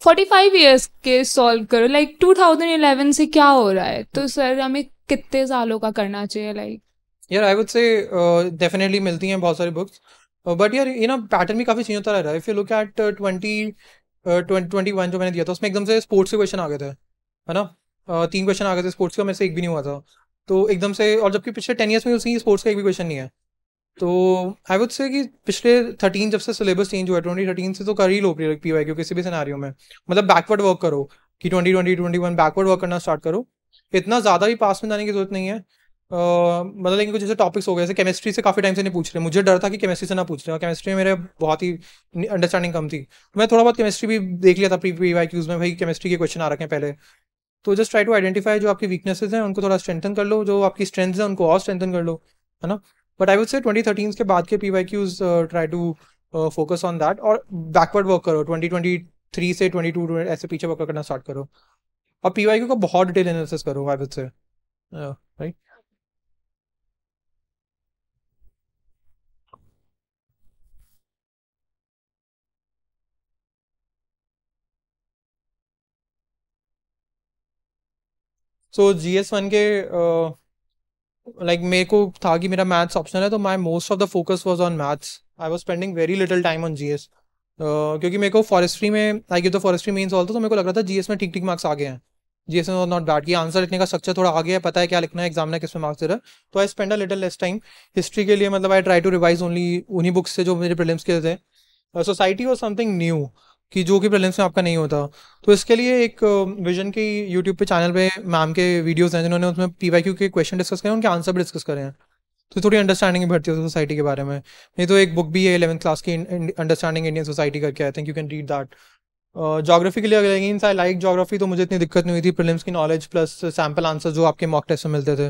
45 इयर्स के सॉल्व करो, लाइक 2011 से क्या हो रहा है, तो सर हमें कितने सालों का करना चाहिए लाइक? यार आई वुड से डेफिनेटली मिलती हैं बहुत सारी बुक्स, बट यार ये ना पैटर्न भी काफ़ी चेंज होता रह रहा है। इफ यू लुक एट 2021 जो मैंने दिया था, उसमें एकदम से स्पोर्ट्स के क्वेश्चन आ गए थे, है ना, 3 क्वेश्चन आ गए थे स्पोर्ट्स का, मेरे से एक भी नहीं हुआ था, तो एकदम से, और जबकि पिछले 10 ईयर्स में उसकी स्पोर्ट्स का एक भी क्वेश्चन नहीं है। तो आई वुड से कि पिछले 13 जब से सिलेबस चेंज हुआ है 2013 से, तो कर ही लो PYQ किसी भी सिनेरियो में, मतलब बैकवर्ड वर्क करो कि 2020-21 बैकवर्ड वर्क करना स्टार्ट करो, इतना ज़्यादा भी पास में जाने की जरूरत नहीं है। मतलब लेकिन कुछ जैसे टॉपिक्स हो गए, जैसे केमिस्ट्री से काफ़ी टाइम से नहीं पूछ रहे, मुझे डर था कि केमिस्ट्री से ना पूछ रहे, और केमिस्ट्री में मेरे बहुत ही अंडरस्टैंडिंग कम थी, मैं थोड़ा बहुत केमिस्ट्री भी देख लिया था PYQs में, भाई केमिस्ट्री के क्वेश्चन आ रखे हैं पहले। तो जस्ट ट्राई टू आइडेंटिफाई जो आपकी वीकनेसेज हैं उनको थोड़ा स्ट्रेंथन कर लो, जो आपकी स्ट्रेंथ्स हैं उनको और स्ट्रेंथन कर लो, है ना। बट आई वुड से 2013 के बाद के PYQs try to focus on that, और बैकवर्ड वर्क करो 2023 से 2022 ऐसे पीछे वर्क करना स्टार्ट करो, और PYQ का बहुत डिटेल एनालिसिस करो I would say, right. So GS1 के लाइक मेरे को था कि मेरा मैथ्स ऑप्शनल है, तो my most of the focus was on maths. I was spending very little time on GS, क्योंकि मेरे को फॉरेस्ट्री में I give the forestry mains also, तो मेरे को लग रहा था GS में ठीक मार्क्स आ गए हैं, GS में नॉट बैड, कि आंसर लिखने का स्ट्रक्चर थोड़ा आ गया है, पता है क्या लिखना है, एग्जाम में किस में मार्क्स दे रहा है। तो I spend a little less time. History के लिए मतलब I try to revise only उन्हीं बुक्स से जो मेरे प्रीलिम्स के थे। सोसाइटी और समथिंग न्यू कि जो कि प्रीलिम्स में आपका नहीं होता, तो इसके लिए एक विजन की यूट्यूब पे चैनल पे मैम के वीडियोस हैं जिन्होंने उसमें PYQ के क्वेश्चन डिस्कस करें, उनके आंसर भी डिस्कस करें हैं, तो थोड़ी अंडरस्टैंडिंग बढ़ती है सोसाइटी के बारे में। नहीं तो एक बुक भी है 11th क्लास की, अंडरस्टैंडिंग इंडियन सोसाइटी करके, I think you can read that. Geography के लिए अगर अगेन आई लाइक जोग्राफी, तो मुझे इतनी दिक्कत नहीं हुई थी, प्रीलिम्स की नॉलेज प्लस सैम्पल आंसर जो आपके मॉक टेस्ट में मिलते थे।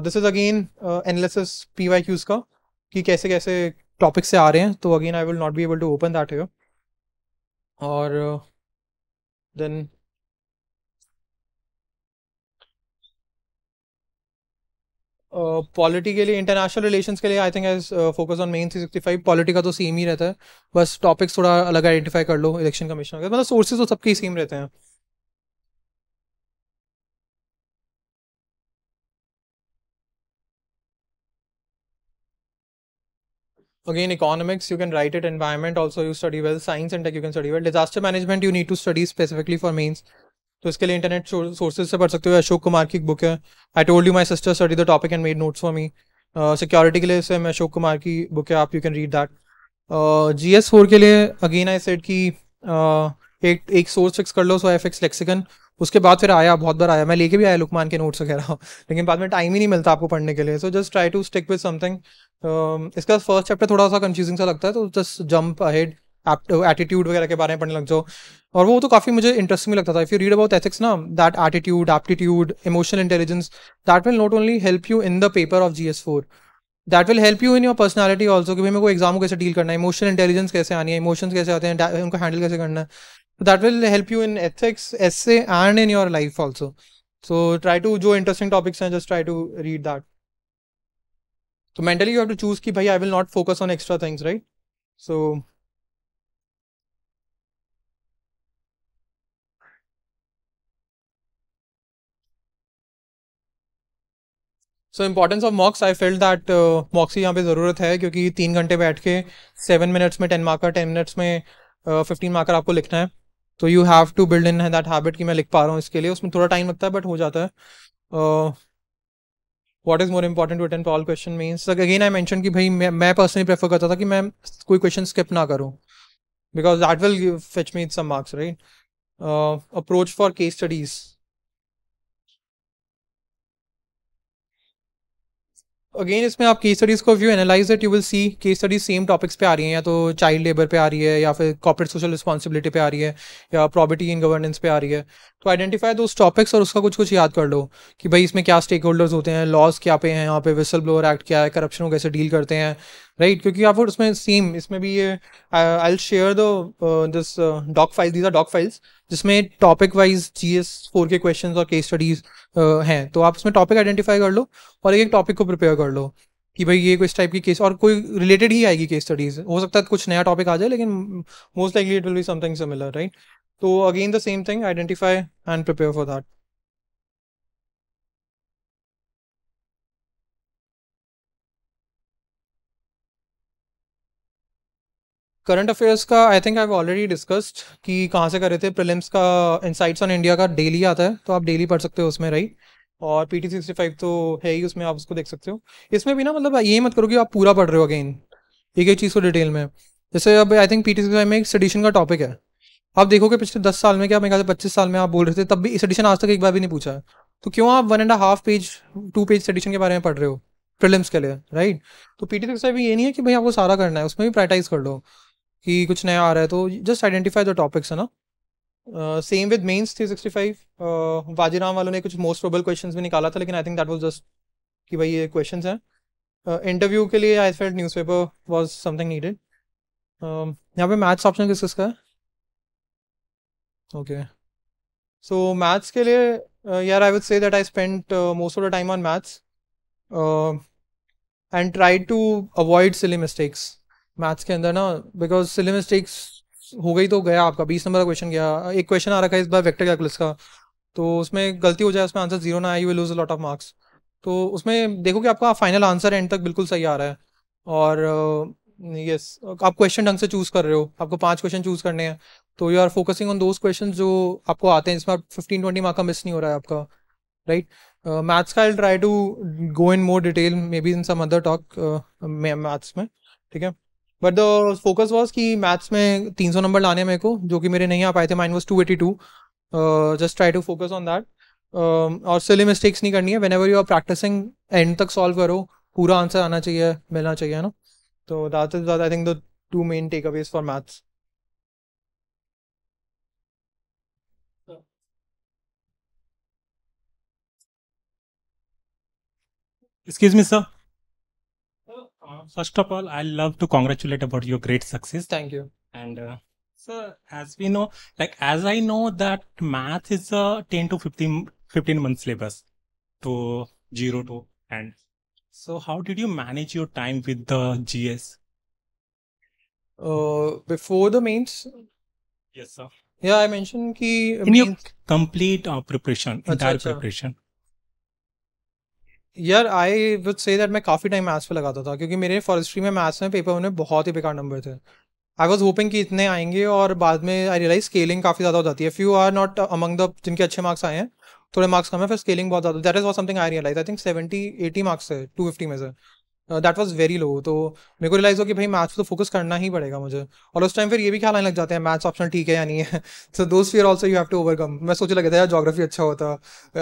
This is again analysis PYQs का कि कैसे कैसे टॉपिक से आ रहे हैं, तो again I will not be able to open that here. और देन पॉलिटी के लिए, इंटरनेशनल रिलेशंस के लिए I think I focus on main 365। Polity का तो सेम ही रहता है, बस टॉपिक्स थोड़ा अलग आइडेंटिफाई कर लो, इलेक्शन कमीशन वगैरह, मतलब सोर्सेज तो सबके ही सेम रहते हैं। Again, economics, you can write it, environment also you study well, science and tech you can study well, disaster management you need to study specifically for mains, तो इसके लिए internet sources से पढ़ सकते हो। अशोक कुमार की एक बुक है, I told you my sister studied the topic and made notes for me, security के लिए से मैं अशोक कुमार की बुक है, आप you can read that. GS4 के लिए अगेन आई सेड कि एक सोर्स फिक्स कर लो, सो FX लेक्सिकन। उसके बाद फिर आया, बहुत बार आया, मैं लेके भी आया लुकमान के नोट्स वगैरह, लेकिन बाद में टाइम ही नहीं मिलता आपको पढ़ने के लिए। So just try to stick with something. इसका फर्स्ट चैप्टर थोड़ा सा कंफ्यूजिंग सा लगता है, तो जस्ट जंप अहेड, एटीट्यूड वगैरह के बारे में पढ़ने लग जाओ, और वो तो काफ़ी मुझे इंटरेस्टिंग लगता था। If you read about ethics ना, that attitude, aptitude, emotional intelligence, that will not only help you in the paper of GS4, that will help you in your personality also, कि भाई मेरे को एग्जाम को कैसे deal करना है, emotional intelligence कैसे आनी है, इमोशंस कैसे आते हैं, उनको हैंडल कैसे करना है। That will help you in ethics, essay and in your life also. So try to, जो इंटरेस्टिंग टॉपिक्स हैं just try to read that. तो mentally you have to choose कि भाई I will not focus on extra things, right. So importance of mocks, I felt that mocks की यहाँ पे ज़रूरत है, क्योंकि 3 घंटे बैठ के 7 मिनट्स में 10 मार्कर, 10 मिनट्स में 15 मार्कर आपको लिखना है। तो you have to build in that habit कि मैं लिख पा रहा हूँ, इसके लिए उसमें थोड़ा टाइम लगता है बट हो जाता है। What is more important to attend all question means, again I mention कि भाई मैं पर्सनली प्रेफर करता था कि मैं कोई क्वेश्चन स्किप ना करूँ, because that will fetch me some marks, right. Approach for case studies, again इसमें आप केस स्टडीज़ को view analyse it, you will see case studies same topics पे आ रही हैं, या तो चाइल्ड लेबर पे आ रही है, या फिर कॉर्पोरेट सोशल रिस्पॉन्सिबिलिटी पे आ रही है, या प्रॉपर्टी इन गवर्नेंस पे आ रही है। तो आइडेंटिफाई दोस टॉपिक्स और उसका कुछ कुछ याद कर लो कि भाई इसमें क्या स्टेक होल्डर्स होते हैं, लॉज क्या पे हैं, यहाँ पे विसल ब्लोअर एक्ट क्या है, करप्शन को कैसे डील करते हैं, राइट। क्योंकि आप उसमें सेम, इसमें भी ये I will share this doc files, these are doc files जिसमें टॉपिक वाइज GS4 के क्वेश्चंस और केस स्टडीज हैं। तो आप उसमें टॉपिक आइडेंटिफाई कर लो और एक एक टॉपिक को प्रिपेयर कर लो कि भाई ये इस टाइप की केस, और कोई रिलेटेड ही आएगी केस स्टडीज, हो सकता है कुछ नया टॉपिक आ जाए, लेकिन most likely it will be something similar, right. तो again the same thing, identify and prepare for that. Current affairs का I think I have already discussed कि कहाँ से कर रहे थे। प्रीलिम्स का इनसाइट्स ऑन इंडिया का डेली आता है, तो आप डेली पढ़ सकते हो उसमें, राइट। और PT 65 तो है ही, उसमें आप उसको देख सकते हो। इसमें भी ना, मतलब ये मत करो कि आप पूरा पढ़ रहे हो अगेन एक एक चीज़ को डिटेल में। जैसे अब आई थिंक PT 65 में एक सडिशन का टॉपिक है, आप देखोगे पिछले 10 साल में, क्या मेरे ख्याल से 25 साल में आप बोल रहे थे तब भी सडिशन आज तक एक बार भी नहीं पूछा है, तो क्यों आप 1.5 पेज 2 पेज सडिशन के बारे में पढ़ रहे हो प्रीलिम्स के लिए, राइट। तो PT 65 भी ये नहीं है कि भाई आपको सारा करना है, उसमें भी प्रायटाइज कर लो कि कुछ नया आ रहा है, तो जस्ट आइडेंटिफाई द टॉपिक्स, है ना। सेम विद मेंस 365, वाजीराम वालों ने कुछ मोस्ट प्रोबेबल क्वेश्चंस भी निकाला था, लेकिन I think that was just कि भाई ये क्वेश्चंस हैं। इंटरव्यू के लिए I felt newspaper was something needed. यहाँ पे मैथ्स ऑप्शन किस किसका है? ओके, सो मैथ्स के लिए यार I would say that I spent most of the time on maths and try to avoid silly mistakes maths के अंदर ना, बिकॉज सिली मिस्टेक्स हो गई तो गया आपका 20 नंबर का क्वेश्चन गया। एक क्वेश्चन आ रखा है इस बार वेक्टर कैलकुलस का, तो उसमें गलती हो जाए, उसमें आंसर 0 ना आए, you will lose a lot of marks. तो उसमें देखो कि आपका फाइनल आंसर एंड तक बिल्कुल सही आ रहा है, और यस आप क्वेश्चन ढंग से चूज़ कर रहे हो, आपको 5 क्वेश्चन चूज़ करने हैं, तो you are focusing on those question जो आपको आते हैं, जिसमें 15-20 मार्क का मिस नहीं हो रहा है आपका, राइट। मैथ्स का I will try to go in more detail maybe in some other talk maths में, ठीक है। बट द फोकस वॉज कि मैथ्स में 300 नंबर लाने मेरे को, जो कि मेरे नहीं आ पाए थे, mine was 282। Just try to focus on that, और सिली मिस्टेक्स नहीं करनी है। Whenever you are practising end तक सॉल्व करो, पूरा आंसर आना चाहिए, मिलना चाहिए ना। तो that is I think the 2 main takeaways for maths. Excuse me sir, first of all, I love to congratulate about your great success. Thank you. And sir, as we know, like as I know that math is a 10 to 15 month syllabus, to 0 to and so how did you manage your time with the GS? Before the mains. Yes, sir. Yeah, I mentioned ki in your complete preparation, entire preparation. यार I would say that मैं काफ़ी time maths पे लगाता था, क्योंकि मेरे forestry में maths में पेपर में बहुत ही बेकार नंबर थे। आई वॉज होपिंग कि इतने आएंगे, और बाद में आई रियलाइज स्केलिंग काफ़ी ज़्यादा हो जाती है। If you are not among the जिनके अच्छे मार्क्स आए हैं, थोड़े मार्क्स कम है, फिर स्केलिंग बहुत ज़्यादा। That is was something I realise. I think 70-80 marks है 250 में से, दैट वाज वेरी लो। तो मेरे को रियलाइज हो कि भाई मैथ्स पे तो फोकस करना ही पड़ेगा मुझे। और उस टाइम फिर ये भी ख्याल आने लग जाते हैं मैथ्स ऑप्शनल ठीक है या नहीं है। So those fear also you have to overcome. मैं सोचने लगा था यार ज्योग्राफी अच्छा होता,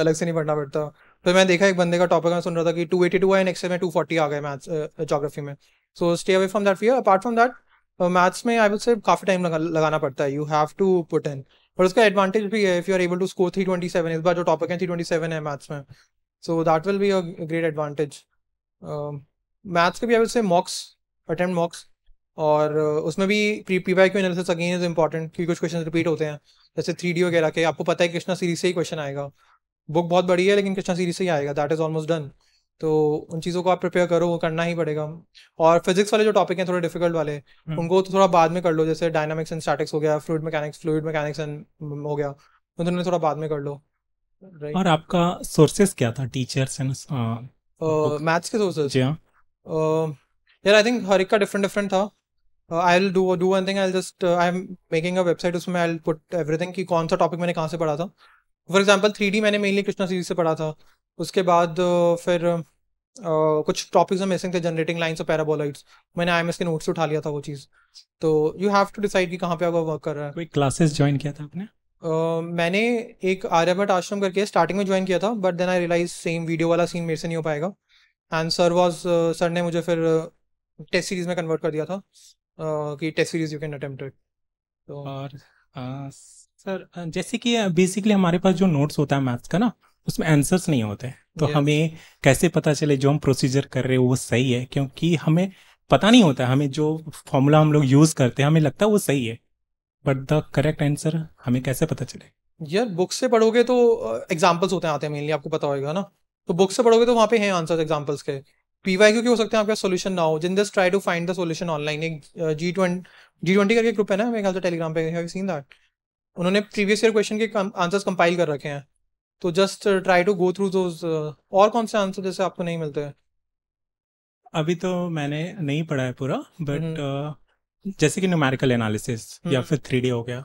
अलग से नहीं पढ़ना पड़ता। तो मैं देखा एक बंदे का टॉपिक मैं सुन रहा था कि 282 आए, नेक्स्ट में 240 आ गए मैथ्स ज्योग्राफी में। So stay away from that fear. Apart from that maths में आई वुड से काफ़ी टाइम लगाना पड़ता है, you have to put in. और उसका एडवांटेज भी है if you are able to score 327। इस बार जो टॉपिक है 327 है मैथ्स में, so that will be a great advantage. Maths के भी I will say mocks attempt mocks, और उसमें भी PYQ analysis again is important क्योंकि कुछ क्वेश्चन रिपीट होते हैं जैसे 3D वगैरह के। आपको पता है कृष्णा सीरीज से ही क्वेश्चन आएगा, बुक बहुत बड़ी है लेकिन कृष्णा सीरीज से ही आएगा, दैट इज ऑलमोस्ट डन। तो उन चीज़ों को आप प्रिपेयर करो, वो करना ही पड़ेगा। और फिजिक्स वाले जो टॉपिक हैं थोड़े डिफिकल्ट वाले उनको तो थोड़ा बाद में कर लो, जैसे डायनामिक्स एंड स्टैटिक्स हो गया, फ्लूइड मैकेनिक्स एंड हो गया, उन्होंने थोड़ा बाद में कर लो। और आपका सोर्सेस क्या था टीचर्स एंड मैथ्स के सोर्सेस? यार आई थिंक हर एक का डिफरेंट था। I will do one thing, I just I am making a website, उसमें आई विल पुट एवरीथिंग कि कौन सा टॉपिक मैंने कहाँ से पढ़ा था। फॉर एग्जांपल 3D मैंने मेनली कृष्णा सीरीज से पढ़ा था। उसके बाद फिर कुछ टॉपिक्स में मिसिंग थे, जनरेटिंग लाइन्स और पैराबोलाइड्स, मैंने IMS के नोट्स उठा लिया था वो चीज़। तो यू हैव टू डिसाइड कि कहाँ पे आप वर्क कर रहा है। कोई क्लासेस ज्वाइन किया था आपने? मैंने एक आर्यभट्ट आश्रम करके स्टार्टिंग में ज्वाइन किया था, but then I realise same video वाला सीन मेरे से नहीं हो पाएगा, एंड सर ने मुझे फिर टेस्ट सीरीज में कन्वर्ट कर दिया था कि test series you can attempt it. तो और सर जैसे कि बेसिकली हमारे पास जो नोट्स होता है मैथ्स का ना, उसमें आंसर्स नहीं होते, तो हमें कैसे पता चले जो हम प्रोसीजर कर रहे हो वो सही है? क्योंकि हमें पता नहीं होता, हमें जो फॉर्मूला हम लोग यूज करते हैं हमें लगता है वो सही है, बट द करेक्ट आंसर हमें कैसे पता चले? यार बुक से पढ़ोगे तो एग्जांपल्स होते हैं आते हैं मेनली, आपको पता होगा ना। तो बुक से पढ़ोगे तो वहाँ पे हैं आंसर्स एग्जांपल्स के। पीवाईक्यू के हो सकते हैं आपका सोल्यूशन ना हो, जिन just try to find the solution online. एक G20 करके ग्रुप है ना मेरे ख्याल से टेलीग्राम पे, हैव यू सीन दैट? उन्होंने प्रीवियस ईयर क्वेश्चन के आंसर्स कंपाइल कर रखे हैं, तो just try to go through those. और कौन से आंसर जैसे आपको नहीं मिलते हैं? अभी तो मैंने नहीं पढ़ा है पूरा, बट जैसे कि न्यूमेरिकल एनालिसिस या फिर 3D हो गया,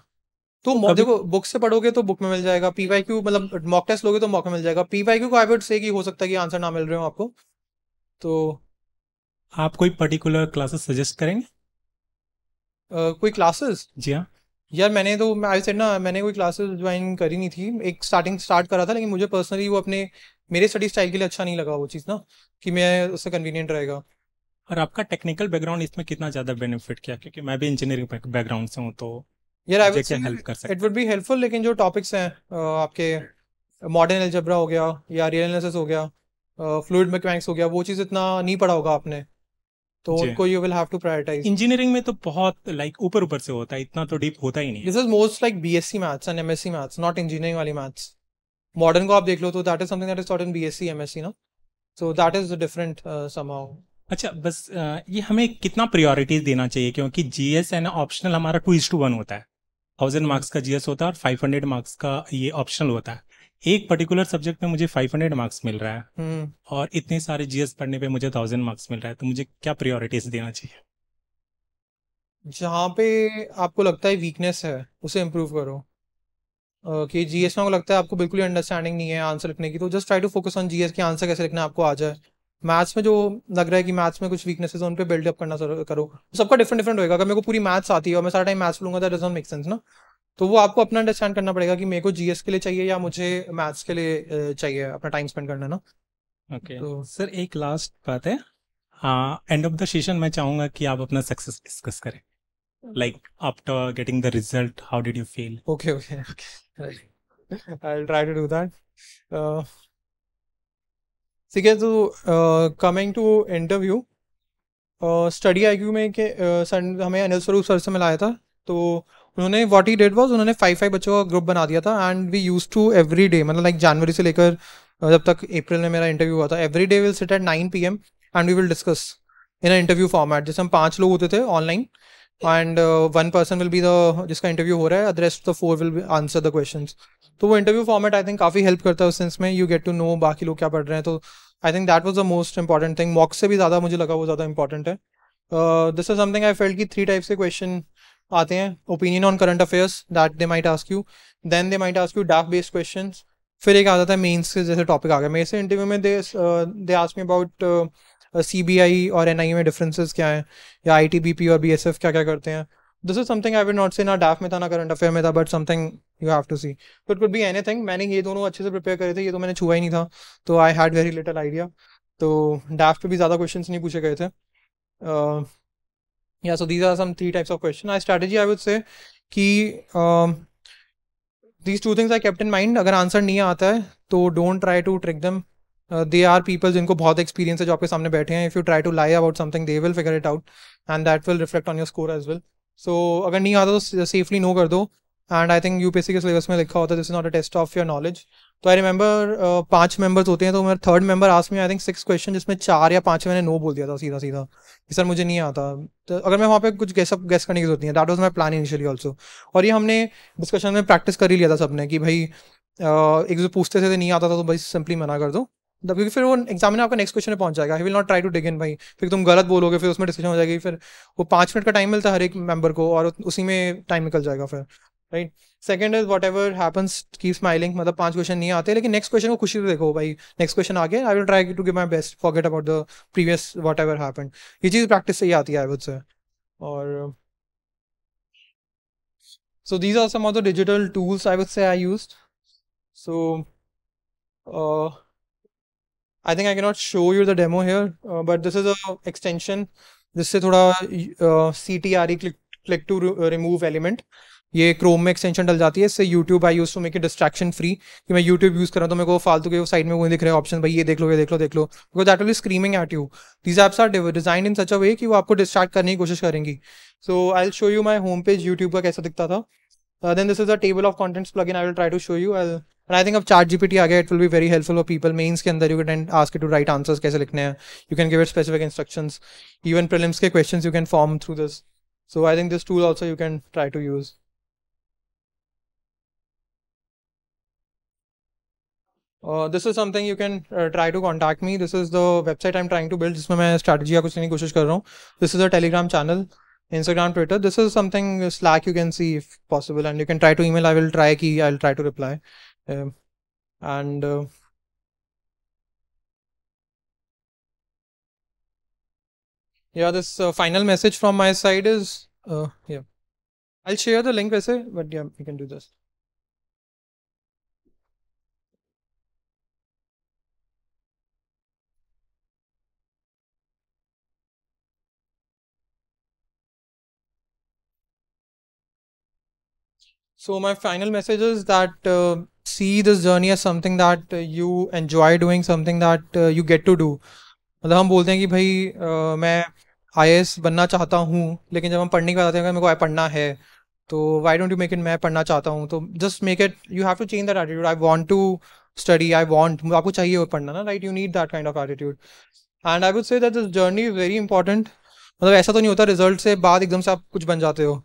तो देखो बुक से पढ़ोगे तो बुक में मिल जाएगा। पीवाईक्यू मतलब मॉक टेस्ट लोगे तो मॉक में मिल जाएगा। पीवाईक्यू को आई वुड से कि हो सकता है कि आंसर ना मिल रहे हो आपको। तो आप कोई पर्टिकुलर क्लासेस सजेस्ट करेंगे? कोई क्लासेस? जी हाँ यार, मैंने तो आई सेड ना, मैंने कोई क्लासेस ज्वाइन करी नहीं थी। एक स्टार्ट करा था, लेकिन मुझे पर्सनली वो अपने मेरे स्टडी स्टाइल के लिए अच्छा नहीं लगा वो चीज़ ना, कि मैं उससे कन्वीनियंट रहेगा। और आपका टेक्निकल बैकग्राउंड इसमें कितना ज़्यादा बेनिफिट किया, क्योंकि मैं भी इंजीनियरिंग बैकग्राउंड से हूँ, तो यार आई क्या हेल्प कर सकता? It would be helpful. लेकिन जो टॉपिक्स हैं आपके मॉडर्न अलजेब्रा हो गया या रियल एनालिसिस हो गया, फ्लूइड मैकेनिक्स हो गया, वो चीज़ इतना नहीं पढ़ा होगा आपने, तो उनको you will have to prioritise. Engineering में तो बहुत ऊपर से होता है, इतना तो डीप होता ही नहीं। This is most BSc maths and MSc maths, not engineering वाली मैथ्स। मॉडर्न को आप देख लो तो that is something that is taught in BSc MSc ना, so that is different somehow. अच्छा बस ये हमें कितना प्रायोरिटीज देना चाहिए? क्योंकि जीएस एंड ऑप्शनल हमारा 2:1 होता है, 1000 मार्क्स का जीएस होता है और 500 मार्क्स का ये ऑप्शनल होता है। एक पर्टिकुलर सब्जेक्ट में मुझे 500 मार्क्स मिल रहा है और इतने सारे जीएस पढ़ने पे मुझे 1000 मार्क्स मिल रहा है, तो मुझे क्या प्रायोरिटीज देना चाहिए? जहाँ पे आपको लगता है वीकनेस है उसे इम्प्रूव करो। कि जीएस में आपको लगता है आपको बिल्कुल ही अंडरस्टैंडिंग नहीं है आंसर लिखने की, तो just try to focus on GS के आंसर कैसे लिखना आपको आ जाए। मैथ्स में जो लग रहा है कि मैथ्स में कुछ वीकनेसेस उन पे बिल्डअप करना करो। सबका डिफरेंट होगा। अगर मेरे को पूरी मैथ्स आती है और मैं सारा टाइम मैथ्स लूंगा दैट डजंट मेक सेंस ना, तो वो आपको अपना अंडरस्टैंड करना पड़ेगा कि मेरे को जीएस के लिए चाहिए या मुझे मैथ्स के लिए चाहिए अपना टाइम स्पेंड करना ना। ओके तो सर एक लास्ट बात है, एंड ऑफ द सेशन मैं चाहूँगा कि आप अपना सक्सेस डिस्कस करें, like after getting the result how did you feel? Okay okay I will try to do that. ठीक है, तो coming to interview, study IQ में के सर हमें अनिल स्वरूप सर से मिलाया था, तो उन्होंने व्हाट ही डिड वाज उन्होंने 5-5 बच्चों का ग्रुप बना दिया था, and we use to every day मतलब लाइक जनवरी से लेकर जब तक अप्रैल में मेरा इंटरव्यू हुआ था, every day will sit at 9 PM and we will discuss in interview format. जैसे हम 5 लोग होते थे online and 1 person will be the जिसका इंटरव्यू हो रहा है, the rest of the 4 will answer the question. तो वो इंटरव्यू फॉर्मेट आई थिंक काफ़ी हेल्प करता है उस सेंस में, यू गेट टू नो बाकी लोग क्या पढ़ रहे हैं। तो I think that was the most important thing. Mock से भी ज़्यादा मुझे लगा वो ज़्यादा इंपॉर्टेंट है। This is something I felt कि 3 टाइप्स के क्वेश्चन आते हैं, opinion on current affairs that they might ask you, then they might ask you DAF based questions, फिर एक आ जाता है मेंस के जैसे टॉपिक आ गया। मेरे से इंटरव्यू में they ask me about CBI और NIA में डिफरेंसेस क्या हैं, या ITBP और BSF क्या क्या करते हैं. This is something I will not say, ना डाफ में था ना करंट अफेयर में था, but something you have to see. तो इट कुड बी एनीथिंग. मैंने ये दोनों अच्छे से प्रिपेयर करे थे, ये तो मैंने छुआ ही नहीं था, तो I had very little idea. तो डाफ पे भी ज़्यादा क्वेश्चन नहीं पूछे गए थे. Yeah, so these are some three types of question. Strategy, I would say कि these two things I kept in mind. अगर आंसर नहीं आता है तो don't try to trick them. They are people जिनको बहुत एक्सपीरियंस है जो आपके सामने बैठे हैं. If you try to lie about something, they will figure it out and that will reflect on your score as well. So अगर नहीं आता तो safely no कर दो. And I think UPSC के सिलेबस में लिखा होता है this is not a test of your knowledge. तो आई रिमेंबर 5 मेंबर्स होते हैं, तो मेरा third member ask me I think 6 question, जिसमें 4 या 5 मैंने नो बोल दिया था सीधा सीधा कि सर मुझे नहीं आता. तो अगर मैं वहाँ पे कुछ गैस करने की जरूरत नहीं है. That was my plan initially also. और ये हमने डिस्कशन में प्रैक्टिस कर ही लिया था सबने कि भाई एक जो पूछते थे नहीं आता था तो भाई सिंपली मना कर दो, क्योंकि फिर वो एग्जामिनर आपका नेक्स्ट क्वेश्चन में पहुंच जाएगा. He will not try to dig in भाई, फिर तुम गलत बोलोगे, फिर उसमें डिस्कशन हो जाएगी. फिर वो 5 मिनट का टाइम मिलता है हर एक मेंबर को और उसी में टाइम निकल जाएगा फिर. Right. Second is whatever happens keep smiling. मतलब 5 क्वेश्चन नहीं आते लेकिन नेक्स्ट क्वेश्चन को खुशी से देखो भाई, नेक्स्ट क्वेश्चन आ गया, I will try to give my best, forget about the previous whatever happened. ये चीज़ प्रैक्टिस से ही आती है आई वुड से. और so these are some of the digital tools I would say I used. So I think I can not show you the demo here, but this is a extension जिससे थोड़ा CTRE click to remove element, ये Chrome में extension डल जाती है. इससे YouTube I use to make it distraction free, कि मैं यूट्यूब यूज कर रहा हूँ तो मेरे को फालतू के साइड में वो दिख रहे हैं ऑप्शन, भाई ये देख लो ये देख लो देख लो, because that will be screaming at you. These apps are designed in such a way कि वो आपको डिस्ट्रैक्ट करने की कोशिश करेंगी. So I will show you my home page YouTube का कैसा दिखता था. Then this is a table of contents plugin, I will try to show you. And I think अब ChatGPT आ गया, it will be very helpful for people. Mains के अंदर you can ask it to write answers कैसे लिखने हैं, you can give it specific instructions. Even prelims के questions you can form through this. So I think this tool also you can try to use. This is something you can try to contact me. This is the website I'm trying to build जिसमें मैं strategy या कुछ लेने की कोशिश कर रहा हूँ. This is a Telegram channel, Instagram, Twitter. This is something Slack you can see if possible, and you can try to email. I will try कि I'll try to reply. And yeah, this final message from my side is yeah. I'll share the link वैसे, but yeah, we can do this. So my final message is that see this journey as something that you enjoy doing, something that you get to do. मतलब हम बोलते हैं कि भाई मैं IAS बनना चाहता हूँ, लेकिन जब हम पढ़ने की बात आते हैं कि मेरे को पढ़ना है तो why don't you make it मैं पढ़ना चाहता हूँ, तो just make it, you have to change that attitude. I want to study, I want, आपको चाहिए वो पढ़ना ना, right? You need that kind of attitude. And I would say that this journey is very important. मतलब ऐसा तो नहीं होता रिजल्ट से बाद एकदम से आप कुछ बन जाते हो.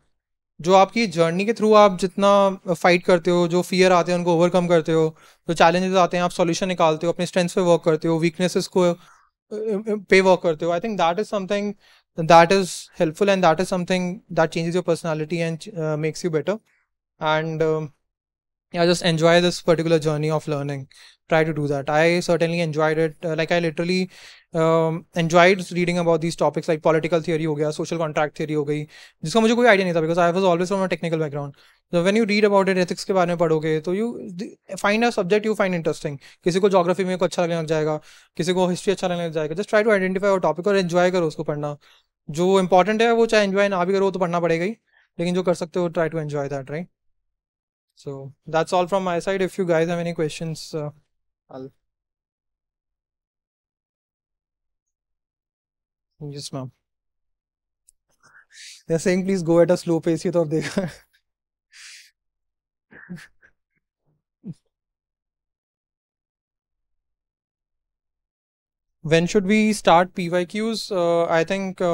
जो आपकी जर्नी के थ्रू आप जितना फाइट करते हो, जो फियर आते हैं उनको ओवरकम करते हो, जो चैलेंजेस आते हैं आप सॉल्यूशन निकालते हो, अपने स्ट्रेंथ्स पे वर्क करते हो, वीकनेसेस को पे वर्क करते हो. I think that is something that is helpful and that is something that changes your personality and makes you better. And I just enjoy this particular journey of learning. Try to do that. I certainly enjoyed it. Like I literally enjoyed reading about these topics like political theory हो गया, social contract theory हो गई, जिसका मुझे कोई idea नहीं था because I was always from a technical background. So when you read about it, ethics के बारे में पढ़ोगे तो you find a subject you find interesting. किसी को geography में को अच्छा लगने लग जाएगा, किसी को history अच्छा लगने लग जाएगा. Just try to identify your topic और enjoy करो उसको पढ़ना. जो important है वो चाहे enjoy ना भी करो तो पढ़ना पड़ेगा ही, लेकिन जो कर सकते हो try to enjoy that, right? So that's all from my side. If you guys have any questions, Yes, ma'am. They're saying please go at a slow pace. ये तो आप देखा. When should we start PYQs? I think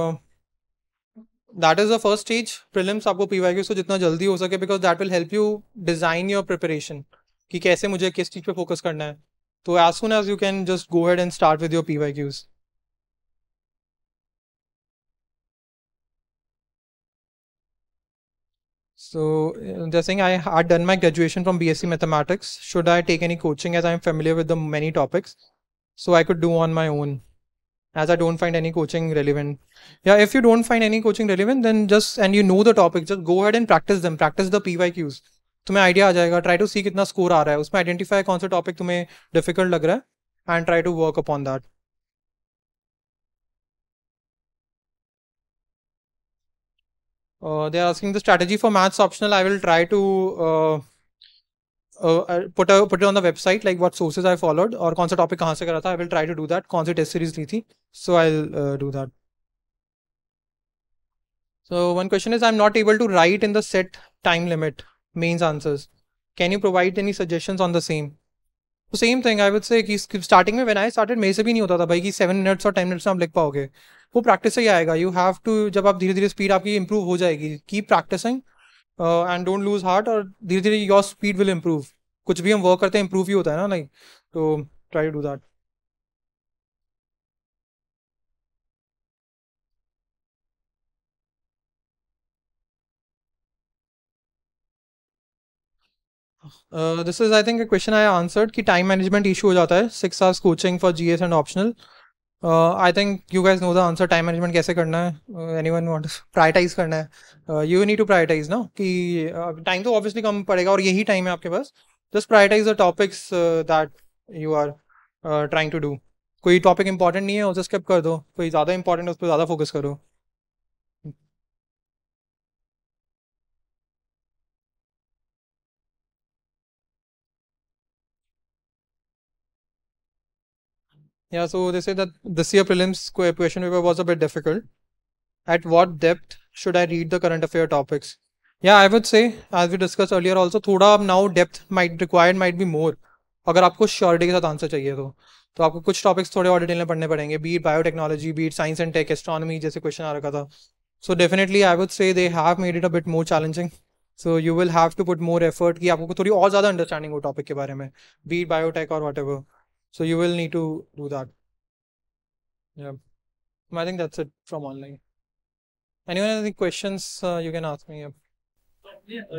that is the first stage. Prelims आपको PYQs को जितना जल्दी हो सके, because that will help you design your preparation. कि कैसे मुझे किस चीज पे फोकस करना है. तो as soon as you can just go ahead and start with your PYQs. So they're saying I had done my graduation from BSc Mathematics. Should I take any coaching as I'm familiar with the many topics? So I could do on my own. as I don't find any coaching relevant. Yeah, if you don't find any coaching relevant, then just, and you know the topic, just go ahead and practice them. Practice the PYQs. तुम्हें idea आ जाएगा. Try to see कितना score आ रहा है. उसमें identify कौन सा topic तुम्हें difficult लग रहा है and try to work upon that. They are asking the strategy for maths optional. I will try to put it on the website, like what sources I followed or kaun sa topic kahan se kar raha tha. I will try to do that. Kaun si test series li thi, so I'll do that. So one question is, I'm not able to write in the set time limit mains answers. Can you provide any suggestions on the same? So same thing I would say कि starting में when I started मेरे से भी नहीं होता था भाई कि 7 minutes और 10 minutes में आप लिख पाओगे. वो प्रैक्टिस से ही आएगा. यू हैव टू, जब आप धीरे धीरे स्पीड आपकी इंप्रूव हो जाएगी, keep practising and don't lose heart, और धीरे धीरे योर स्पीड विल इंप्रूव. कुछ भी हम वर्क करते हैं इंप्रूव ही होता है ना, लाइक, तो try to do that. This is I think a question I answered कि time management issue हो जाता है 6 hours coaching for GS and optional. I think you guys know the answer. Time management कैसे करना है, anyone want to prioritize करना है. You need to prioritize ना कि time तो obviously कम पड़ेगा और यही time है आपके पास. Just prioritize the topics that you are trying to do. कोई topic important नहीं है उसे skip कर दो, कोई ज़्यादा important है उस पर ज़्यादा focus करो. Yeah, so they say that this year prelims question paper was a bit difficult. At what depth should I read the current affair topics? Yeah, I would say, as we discussed earlier also, थोड़ा now depth might required might be more. अगर आपको surety के साथ answer चाहिए तो आपको कुछ topics थोड़े और डिटेल में पढ़ने पड़ेंगे. Be it biotechnology, be it science and tech, astronomy जैसे क्वेश्चन आ रखा था. So definitely I would say they have made it a bit more challenging. So you will have to put more effort कि आपको थोड़ी और ज़्यादा understanding हो टॉपिक के बारे में, बी इट बायोटेक और whatever. So you will need to do that. Yeah, I think that's it from online. Anyone have any questions? You can ask me. Yeah.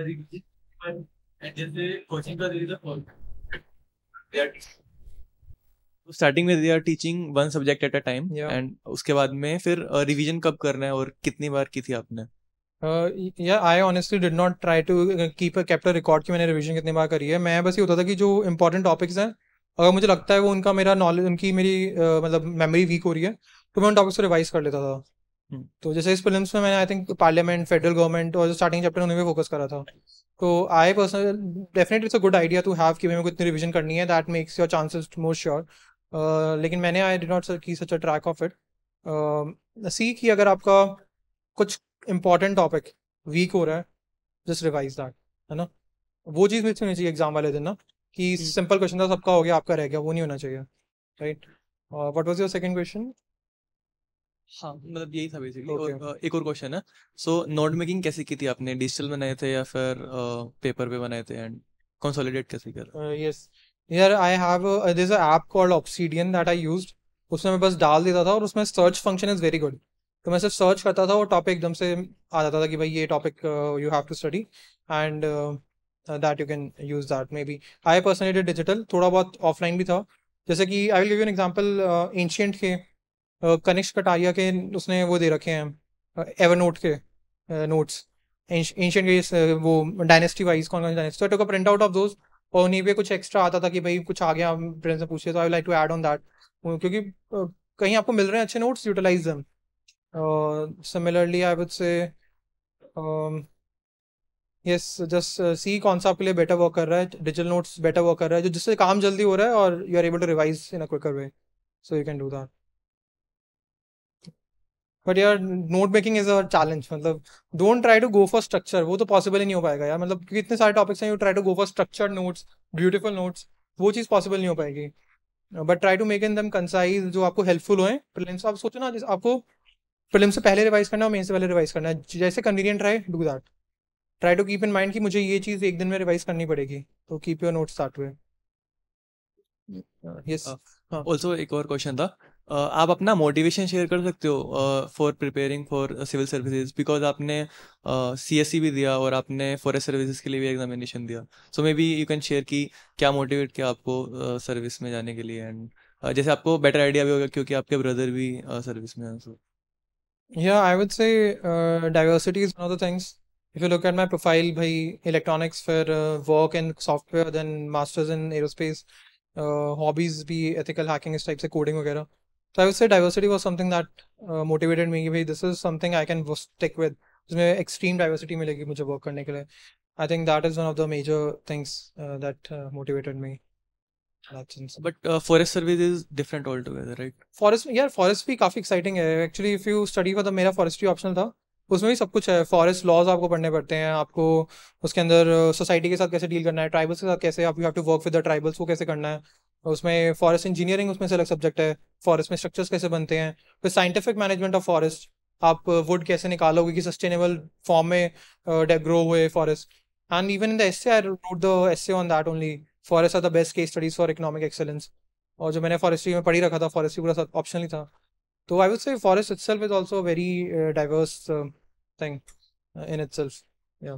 Starting में they are teaching one subject at a time. Yeah. And उसके बाद में फिर revision कब करना है और कितनी बार की थी आपने? Yeah, I honestly did not try to kept a record कि मैंने revision कितनी बार करी है. मैं बस ये होता था कि जो important topics हैं, अगर मुझे लगता है वो उनका मेरा नॉलेज, उनकी मेरी मतलब मेमोरी वीक हो रही है, तो मैं उन टॉपिक्स को रिवाइज कर लेता था. तो जैसे इस प्रीलिम्स में मैंने I think parliament, federal government और जो स्टार्टिंग चैप्टर उन्हें फोकस करा था. तो I personal definitely it's a good idea to have कि मेरे को इतनी रिविजन करनी है, that makes your chances more sure. लेकिन मैंने I did not keep such a track of it. See कि अगर आपका कुछ इंपॉर्टेंट टॉपिक वीक हो रहा है, जस्ट रिवाइज दैट, है ना. वो चीज़ मिस होनी चाहिए एग्जाम वाले दिन ना, कि सिंपल क्वेश्चन था सबका हो गया आपका रह गया, वो नहीं होना चाहिए. Right. What was your second question? हाँ, मतलब यही था बेसिकली. okay. एक और क्वेश्चन है. सो नोट मेकिंग कैसे की थी आपने? डिजिटल बनाए थे या फिर पेपर पे बनाए थे, एंड कंसोलिडेट कैसे किया? यस यार, I have there is a app called Obsidian that I used. उसमें मैं बस डाल देता था और उसमें search function is very good. तो मैं सिर्फ सर्च करता था और टॉपिक एकदम से आ जाता था कि भाई ये topic you have to study and that you can use that. Maybe I personally did digital, थोड़ा बहुत offline भी था. जैसे कि I will give you an example, ancient के कनिष्क कटारिया के उसने वो दे रखे हैं Evernote के notes, ancient के वो dynasty wise कौन कौन dynasty. So I took a print out of those और उन्हीं पे कुछ extra आता था कि भाई कुछ आ गया friends से पूछिए, तो I would like to add on that, क्योंकि कहीं आपको मिल रहे हैं अच्छे notes, utilize them. Similarly I would say yes just see कौन सा आपके लिए बेटर वर्क कर रहा है. डिजिटल नोट्स बेटर वर्क कर रहा है, जो जिससे काम जल्दी हो रहा है और you are able to revise in a quicker way. So you can do that. But यार note making is a challenge. मतलब don't try to go for structure, वो तो पॉसिबल ही नहीं हो पाएगा यार. मतलब क्योंकि इतने सारे टॉपिक्स हैं, you try to go for structured notes, beautiful notes, वो चीज़ पॉसिबल नहीं हो पाएगी. But try to make in them concise, जो आपको हेल्पफुल होएं. प्रीलिम्स आप सोचो ना, आपको प्रीलिम्स से पहले रिवाइज करना है और मेंस से पहले रिवाइज करना है, जैसे कन्वीनियंट रहे do that. Try to keep in mind कि मुझे ये चीज़ एक दिन में रिवाइज करनी पड़ेगी, तो keep your notes that way. Yes. Also एक और क्वेश्चन था, आप अपना मोटिवेशन शेयर कर सकते हो for preparing for civil services, because आपने CSE भी दिया और आपने फॉरेस्ट सर्विसेज के लिए भी एग्जामिनेशन दिया. So may be you can share कि क्या मोटिवेट किया आपको सर्विस में जाने के लिए, एंड जैसे आपको बेटर आइडिया भी होगा क्योंकि आपके ब्रदर भी सर्विस में हैं. So yeah I would say diversity is one of the things. If you look at my profile, भाई इलेक्ट्रॉनिक्स, फिर work in software, then masters in aerospace, hobbies भी एथिकल हैकिंग, इस टाइप से coding वगैरह. So I would say diversity was something that motivated me. Hey, this is something I can stick with. इसमें extreme diversity मिलेगी मुझे work करने के लिए. I think that is one of the major things that motivated me. But forest service is different altogether, right? Forest, yeah, forest भी काफी exciting है. Actually, if you study for the मेरा forestry optional था, उसमें भी सब कुछ है. फॉरेस्ट लॉज आपको पढ़ने पड़ते हैं, आपको उसके अंदर सोसाइटी के साथ कैसे डील करना है, ट्राइबल्स के साथ कैसे, आप you have to work with the tribals, को कैसे करना है. उसमें फॉरेस्ट इंजीनियरिंग, उसमें से अलग सब्जेक्ट है. फॉरेस्ट में स्ट्रक्चर्स कैसे बनते हैं, फिर साइंटिफिक मैनेजमेंट ऑफ फॉरेस्ट, आप वुड कैसे निकालोगे कि सस्टेनेबल फॉर्म में ग्रो हुए forest. And even in the essay I wrote the essay on that only, forest are the best case studies for economic excellence. और जो मैंने फॉरेस्ट्री में पढ़ी रखा था, फॉरेस्ट्री पूरा ऑप्शनली था. तो I would say forest itself is also very diverse thing in itself. Yeah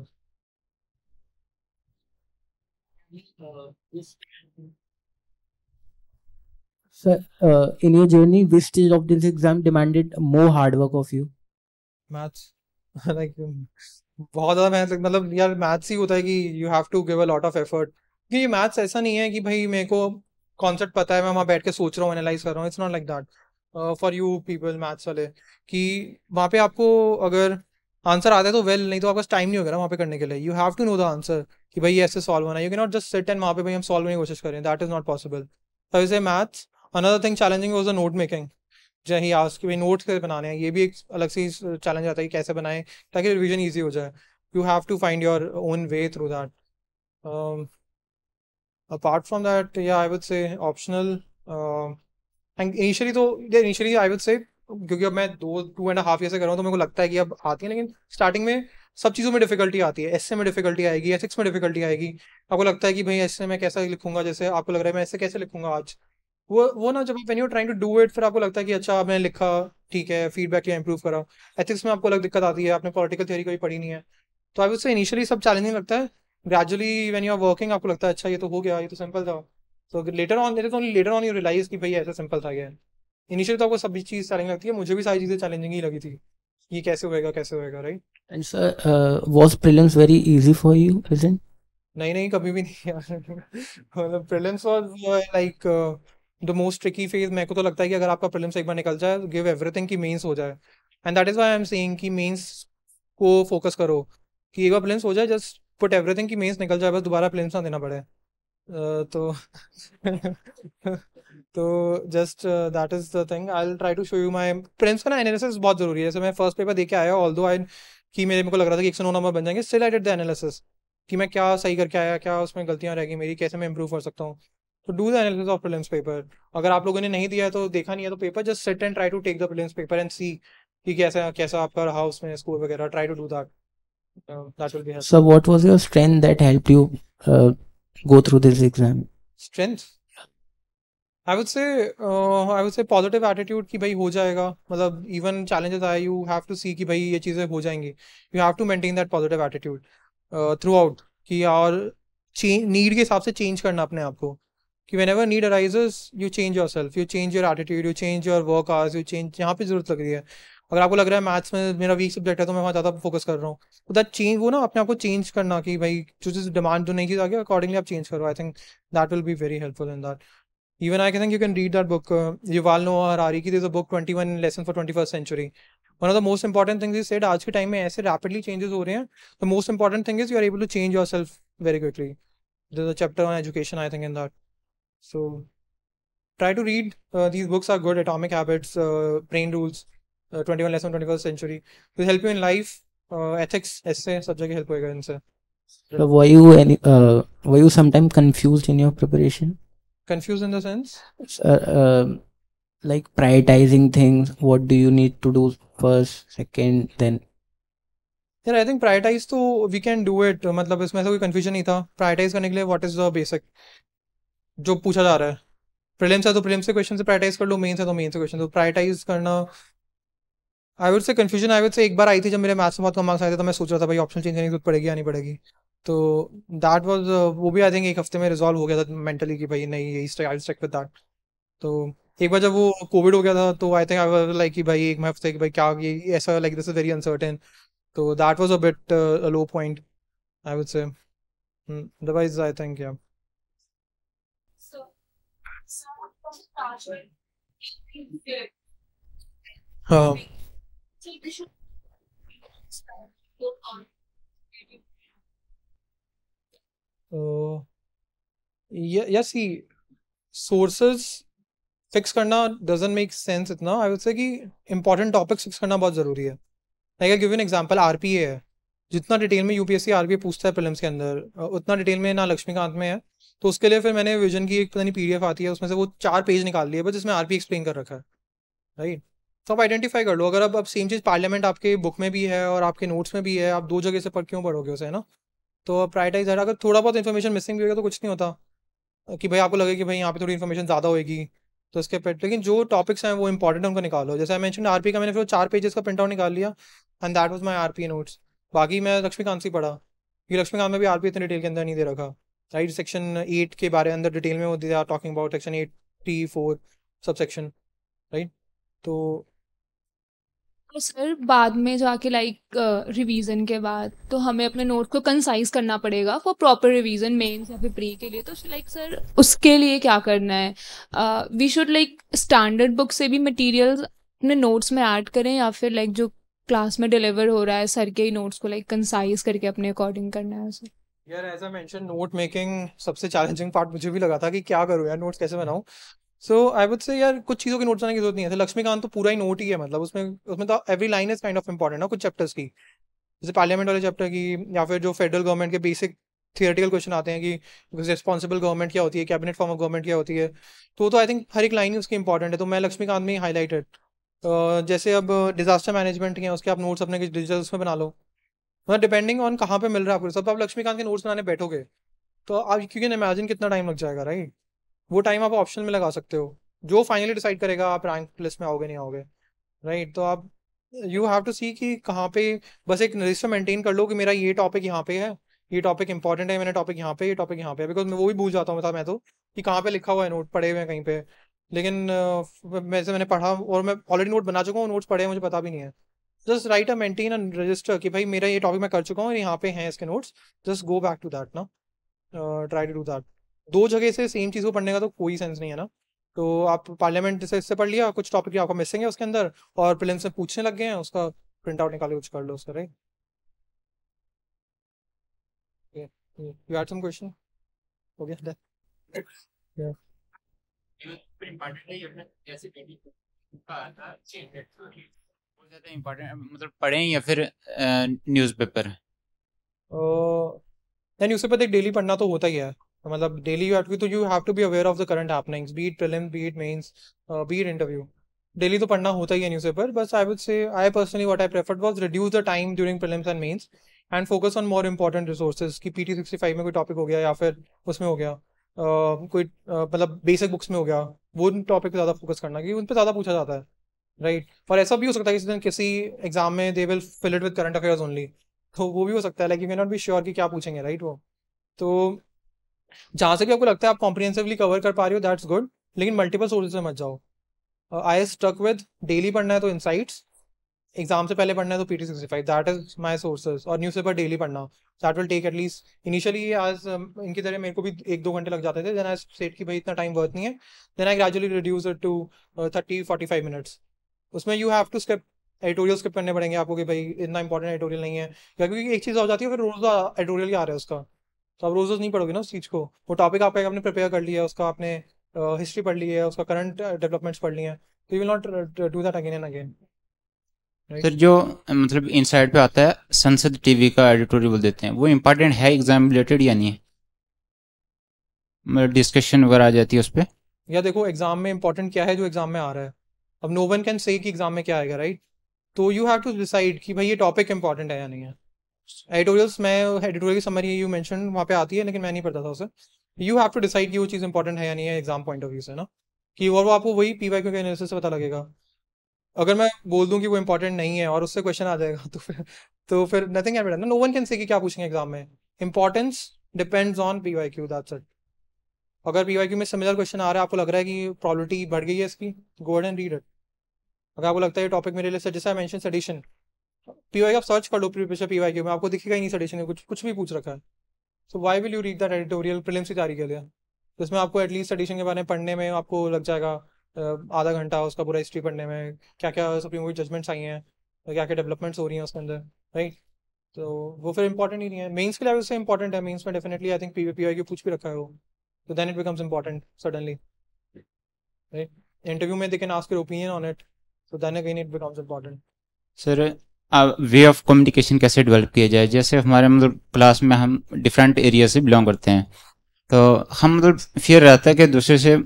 Sir, in your journey, which stage of this exam demanded more hard work of you? Maths. Like बहुत ज़्यादा मेहनत, मतलब यार maths ही होता है कि you have to give a lot of effort. क्योंकि maths ऐसा नहीं है कि भाई मेरे को concept पता है, मैं वहाँ बैठ के सोच रहा हूँ, analyze कर रहा हूँ. It's not like that. For you people maths वाले कि वहाँ पे आपको अगर आंसर आता है तो वेल, नहीं तो आपका टाइम नहीं होगा ना वहाँ पे करने के लिए. You have to know the answer कि भाई ये ऐसे सॉल्व होना है. You can not just sit and वहाँ पे भाई हम सॉल्व करने की कोशिश करें, दैट इज नॉट पॉसिबल. तो इसे maths. Another thing challenging was the note making. जहाँ ही आज कि भाई नोट्स कैसे बनाने हैं, ये भी एक अलग सी चैलेंज आता है कि कैसे बनाएं ताकि रिविजन ईजी हो जाए. You have to find your own way through that. Apart from that, yeah I would say optional and initially, तो इनिशियली आई वुड से, क्योंकि अब मैं 2.5 ईयर से कर रहा हूँ तो मेरे को लगता है कि अब आती है, लेकिन स्टार्टिंग में सब चीज़ों में डिफिकल्टी आती है. एसए में डिफिकल्टी आएगी, एथिक्स में डिफिकल्टी आएगी. आपको लगता है कि भाई एसए में कैसा लिखूंगा, जैसे आपको लग रहा है मैं ऐसे कैसे लिखूंगा आज, वो ना, जब when you are trying to do it, फिर आपको लगता है कि अच्छा आपने लिखा ठीक है, फीडबैक लिया, इंप्रूव करा. एथिक्स में आपको अलग दिक्कत आती है, आपने पॉलिटिकल थियरी कभी पढ़ी नहीं है. तो आई वुड से इनिशियली सब चैलेंजिंग लगता है, gradually when you are working आपको लगता है अच्छा ये तो हो गया, ये तो सिंपल था. तो लेटर ऑन यू रियलाइज कि भाई ऐसा सिंपल था. गया इनिशियली तो आपको सभी चीज़ चैलेंजिंग लगती है, मुझे भी सारी चीज़ें चैलेंजिंग ही लगी थी, ये कैसे होएगा, right. And sir, was prelims very easy for you? नहीं, कभी भी नहीं यार. मतलब prelims was like the most tricky phase. मेरे को तो लगता है कि अगर आपका प्रीलिम्स एक बार निकल जाए तो गिव एवरीथिंग कि मेंस हो जाए. And that is why I am saying कि मेंस को फोकस करो, कि एक बार प्रीलिम्स हो जाए, जस्ट पुट एवरीथिंग कि मेंस निकल जाए, बस दोबारा प्रीलिम्स ना देना पड़े. तो just that is the thing. I will try to show you my prelims का ना एनालिसिस बहुत जरूरी है. जैसे मैं फर्स्ट पेपर देके आया, ऑल्दो आई कि मेरे को लग रहा था कि 109 नंबर बन जाएंगे, still I did the analysis कि मैं क्या सही करके आया, क्या उसमें गलतियां रह गई मेरी, कैसे मैं इंप्रूव कर सकता हूँ. तो do the analysis of prelims paper. अगर आप लोगों ने नहीं दिया है तो देखा नहीं है तो paper, just sit and try to take the prelims paper and see कि कैसा आपका रहा उसमें स्कोर वगैरह. Try to do that, that will be helpful. So what was your strength that helped you go through this exam? Strength I would say positive attitude कि भाई हो जाएगा. मतलब इवन चैलेंजेस आए, यू हैव टू सी कि भाई ये चीज़ें हो जाएंगी. You have to maintain that positive attitude throughout कि, और नीड के हिसाब से चेंज करना अपने आप को कि whenever need arises you change yourself, you change your attitude, you change your work hours, you change जहाँ पे जरूरत लग रही है. अगर आपको लग रहा है मैथ्स में मेरा वीक सब्जेक्ट है तो मैं वहाँ ज़्यादा फोकस कर रहा हूँ, तो दैट चेंज, वो ना अपने आपको चेंज करना कि भाई जो डिमांड, जो नई चीज़ आ गई अकॉर्डिंगली आप चेंज करो. I think that will be very helpful in that. Even I think you can read that book. Yuval Noah Harari ki, there's a book 21 Lessons for 21st Century. One of the most important things he said, आज के time में ऐसे rapidly changes हो रहे हैं. The most important thing is you are able to change yourself very quickly. There's a chapter on education I think in that. So try to read. These books are good. Atomic Habits, Brain Rules, 21 Lessons for 21st Century. It will help you in life. Ethics, essay, सब जगह help होएगा इनसे. So were you sometimes confused in your preparation? Confused in the sense, like prioritizing things, what do you need to do first, second, then? Yeah, I think prioritize तो we can do it. मतलब इसमें ऐसा कोई confusion नहीं था. Prioritize करने के लिए what is the basic जो पूछा जा रहा है. Prelims है तो prelims से question से prioritize कर लो, mains है तो mains से question. तो prioritize करना, I would say confusion I would say एक बार आई थी जब मेरे maths में बहुत कम marks आए थे, तो मैं सोच रहा था भाई optional change करनी तो पड़ेगी या नहीं पड़ेगी. तो दैट वाज, वो भी आई थिंक एक हफ्ते में रिजॉल्व हो गया था मेंटली कि भाई नहीं, यही I will stick with that. तो एक बार जब वो कोविड हो गया था तो I think I was like कि भाई एक हफ्ते कि भाई क्या ऐसा, like this is very uncertain, तो that was a bit a low point I would say, otherwise I think yeah हाँ तो या सी सोर्सेस फिक्स करना डजंट मेक सेंस इतना, आई वुड से कि इंपॉर्टेंट टॉपिक्स फिक्स करना बहुत ज़रूरी है। Like I give an example, RPA है, जितना डिटेल में यूपीएससी आरपीए पूछता है प्रीलिम्स के अंदर उतना डिटेल में ना लक्ष्मीकांत में है, तो उसके लिए फिर मैंने विजन की एक पता नहीं पीडीएफ आती है, उसमें से वो 4 पेज निकाल लिए बस जिसमें आरपीए एक्सप्लेन कर रखा है, राइट। तो आप आइडेंटिफाई कर लो, अगर अब सेम चीज़ पार्लियामेंट आपके बुक में भी है और आपके नोट्स में भी है, आप 2 जगह से क्यों पढ़ोगे उसे, है ना। तो प्रायटाइज है, अगर थोड़ा बहुत इन्फॉर्मेशन मिसिंग भी होगा तो कुछ नहीं होता कि भाई आपको लगे कि भाई यहाँ पे थोड़ी इन्फॉर्मेशन ज़्यादा होगी तो उसके पेट, लेकिन जो टॉपिक्स हैं वो इंपॉर्टेंट, उनको निकालो। जैसे आई मेंशन आरपी का मैंने फिर 4 पेजेस का प्रिंट आउट निकाल लिया and that was my RP notes. बाकी मैं लक्ष्मीकांत से पढ़ा क्योंकि लक्ष्मीकांत में भी आरपी इतने डिटेल के अंदर नहीं दे रखा, राइट। सेक्शन 8 के बारे अंदर डिटेल में वो they are talking about section 8T4 सब सेक्शन, राइट। तो सर बाद में जाके लाइक रिवीजन के बाद तो हमें अपने नोट को कंसाइज करना पड़ेगा फॉर प्रॉपर रिवीजन मेंस या फिर प्री के लिए, तो लाइक सर उसके लिए क्या करना है? We should like standard book से भी मटेरियल्स अपने नोट्स में ऐड करें या फिर लाइक जो क्लास में डिलीवर हो रहा है सर के ही नोट्स को लाइक कंसाइज करके अपने अकॉर्डिंग करना है सर? यार as I mention note making सबसे चैलेंजिंग पार्ट मुझे भी लगा था कि क्या करूँ यार, नोट्स कैसे बनाऊँ। सो आई वुड से यार कुछ चीज़ों के नोट्स आने की जरूरत नहीं है। लक्ष्मीकांत तो पूरा ही नोट ही है, मतलब उसमें तो every line is kind of important ना, कुछ चैप्टर्स की जैसे पार्लियामेंट वाले चैप्टर की या फिर जो फेडरल गवर्नमेंट के बेसिक थियोरेटिकल क्वेश्चन आते हैं कि रिस्पॉन्सिबल गवर्नमेंट क्या होती है, कैबिनेट फॉर्म ऑफ गवर्नमेंट क्या होती है, तो आई थिंक हर एक लाइन ही उसकी इंपॉर्टेंट है। तो मैं लक्ष्मीकांत में ही हाईलाइटेड जैसे अब डिजास्टर मैनेजमेंट के उसके आप नोट्स अपने डिजिटल उसमें बना लो, मतलब डिपेंडिंग ऑन कहाँ पे मिल रहा है आपको। सब आप लक्ष्मीकांत के नोट्स बनाने बैठोगे तो आप क्योंकि इमेजिन कितना टाइम लग जाएगा, राइट। वो टाइम आप ऑप्शन में लगा सकते हो जो फाइनली डिसाइड करेगा आप रैंक लिस्ट में आओगे नहीं आओगे, राइट। तो आप यू हैव टू सी कि कहाँ पे, बस एक रजिस्टर मेंटेन कर लो कि मेरा ये टॉपिक यहाँ पे है, ये टॉपिक इंपॉर्टेंट है, मेरा टॉपिक यहाँ पे, ये टॉपिक यहाँ पे है, बिकॉज मैं वो भी भूल जाता हूँ था मैं तो कि कहाँ पे लिखा हुआ है, नोट पढ़े हुए हैं कहीं पे, लेकिन मैंने पढ़ा और मैं ऑलरेडी नोट बना चुका हूँ, नोट्स पढ़े हैं मुझे पता भी नहीं है। Just write a maintain and register कि भाई मेरा ये टॉपिक मैं कर चुका हूँ और यहाँ पे हैं इसके notes, just go back to that ना, ट्राई टू डू दैट। 2 जगह से सेम चीज़ को पढ़ने का तो कोई सेंस नहीं है ना। तो आप पार्लियामेंट से इससे पढ़ लिया, कुछ टॉपिक आपको मिसिंग है उसके अंदर और प्रीलिम्स से पूछने लग गए हैं, उसका प्रिंट आउट निकाल के कुछ कर लो उसका, right. You had some question? हो गया ज़्यादा इम्पोर्टेंट, मतलब पढ़ें या फिर न्यूज़पेपर? न्यूज़पेपर देख डेली पढ़ना तो होता ही है, मतलब daily you have to be aware of the current happenings, be it prelims, be it mains, be it interview, daily तो पढ़ना होता ही है न्यूज़पेपर। बस I would say I personally what I preferred was reduce the time during prelims and mains and focus on more important resources कि PT 65 में कोई topic हो गया या फिर उसमें हो गया कोई मतलब बेसिक बुक्स में हो गया, वो टॉपिक पर ज़्यादा फोकस करना क्योंकि उन पर ज़्यादा पूछा जाता है, राइट। और ऐसा भी हो सकता है किसी दिन किसी एग्जाम में they will fill it with current affairs only, तो वो भी हो सकता है, like you may not be sure कि क्या पूछेंगे, राइट। वो तो जहाँ से भी आपको लगता है आप कॉम्प्रिहेंसिवली कवर कर पा रहे हो दैट्स गुड, लेकिन मल्टीपल सोर्सेज से मत जाओ। I S struck with daily पढ़ना है तो इनसाइट्स, एग्जाम से पहले पढ़ना है तो PT 65, that is my sources. और न्यूज़पेपर डेली पढ़ना, that will take at least initially, आज इनकी तरह मेरे को भी 1-2 घंटे लग जाते थे, देन आई सेड कि भाई इतना टाइम वर्थ नहीं है, then I gradually reduce it to 30-45 minutes. उसमें you have to skip editorial, skip करने पड़ेंगे आपको कि भाई इतना इंपॉर्टेंट एडिटोरियल नहीं है, क्योंकि एक चीज़ हो जाती है फिर रोज एडिटोरियल ही आ रहा है उसका, तो आप रोज रोज नहीं पढ़ोगे ना उस चीज़ को। वो टॉपिक आपका आपने प्रिपेयर कर लिया है, उसका आपने हिस्ट्री पढ़ ली है, उसका करंट डेवलपमेंट्स पढ़ लिए हैं, तो you will not do that again and again. Sir जो मतलब इनसाइड पे आता है संसद टीवी का एडिटोरियल बोल देते हैं, वो इम्पोर्टेंट है एग्जाम रिलेटेड या नहीं है? मतलब डिस्कशन वगैरह आ जाती है उस पर, या देखो एग्जाम में इम्पोर्टेंट क्या है जो एग्जाम में आ रहा है। अब नो वन कैन से कि एग्जाम में क्या आएगा, राइट। तो यू हैव टू डिसाइड कि भाई ये टॉपिक इंपॉर्टेंट है या नहीं है। एडिटोरियल्स में एडिटोरियल की समरी यू मेंशन वहाँ पे आती है, लेकिन मैं नहीं पढ़ता था उसे। यू हैव टू डिसाइड कि वो चीज़ इंपॉर्टेंट है या नहीं है एग्जाम पॉइंट ऑफ व्यू से ना, कि और वो आपको वही PYQ के एनालिसिस से पता लगेगा। अगर मैं बोल दूं कि वो इंपॉर्टेंट नहीं है और उससे क्वेश्चन आ जाएगा तो फिर नथिंग हैपेंड ना। नो वन कैन से कि क्या पूछेंगे एग्जाम में। Importance depends on PYQ, that's it. अगर पीवाईक्यू में सिमिलर क्वेश्चन आ रहा है, आपको लग रहा है कि प्रोबेबिलिटी बढ़ गई है इसकी, गो एंड रीड इट। अगर आपको लगता है ये टॉपिक मेरे लिए, जैसे आई मेंशन सडिशन, पीवाईक्यू आप सर्च कर लो प्रीवियस पीवाईक्यू में, आपको दिखेगा ही नहीं सडिशन में कुछ भी पूछ रखा है। So why will you read that editorial prelims की तैयारी के लिए, जिसमें आपको एटलीस्ट सडिशन के बारे में पढ़ने में आपको लग जाएगा आधा घंटा, उसका पूरा हिस्ट्री पढ़ने में, क्या क्या सुप्रीम कोर्ट जजमेंट्स आई हैं, क्या क्या डेवलपमेंट्स हो रही हैं उसके अंदर, राइट। तो वो फिर इंपॉर्टेंट ही नहीं है। मेंस के लिए उससे इंपॉर्टेंट है, मेंस में डेफिनेटली आई थिंक पीवाईक्यू पूछ भी रखा है वो, तो then it becomes important suddenly, right. Interview में they can ask your opinion on it, so then again it becomes important. Sir way of communication कैसे डेवलप किया जाए, जैसे हमारे मतलब क्लास में हम डिफरेंट एरिया से बिलोंग करते हैं, तो हम मतलब फियर रहता है कि दूसरे से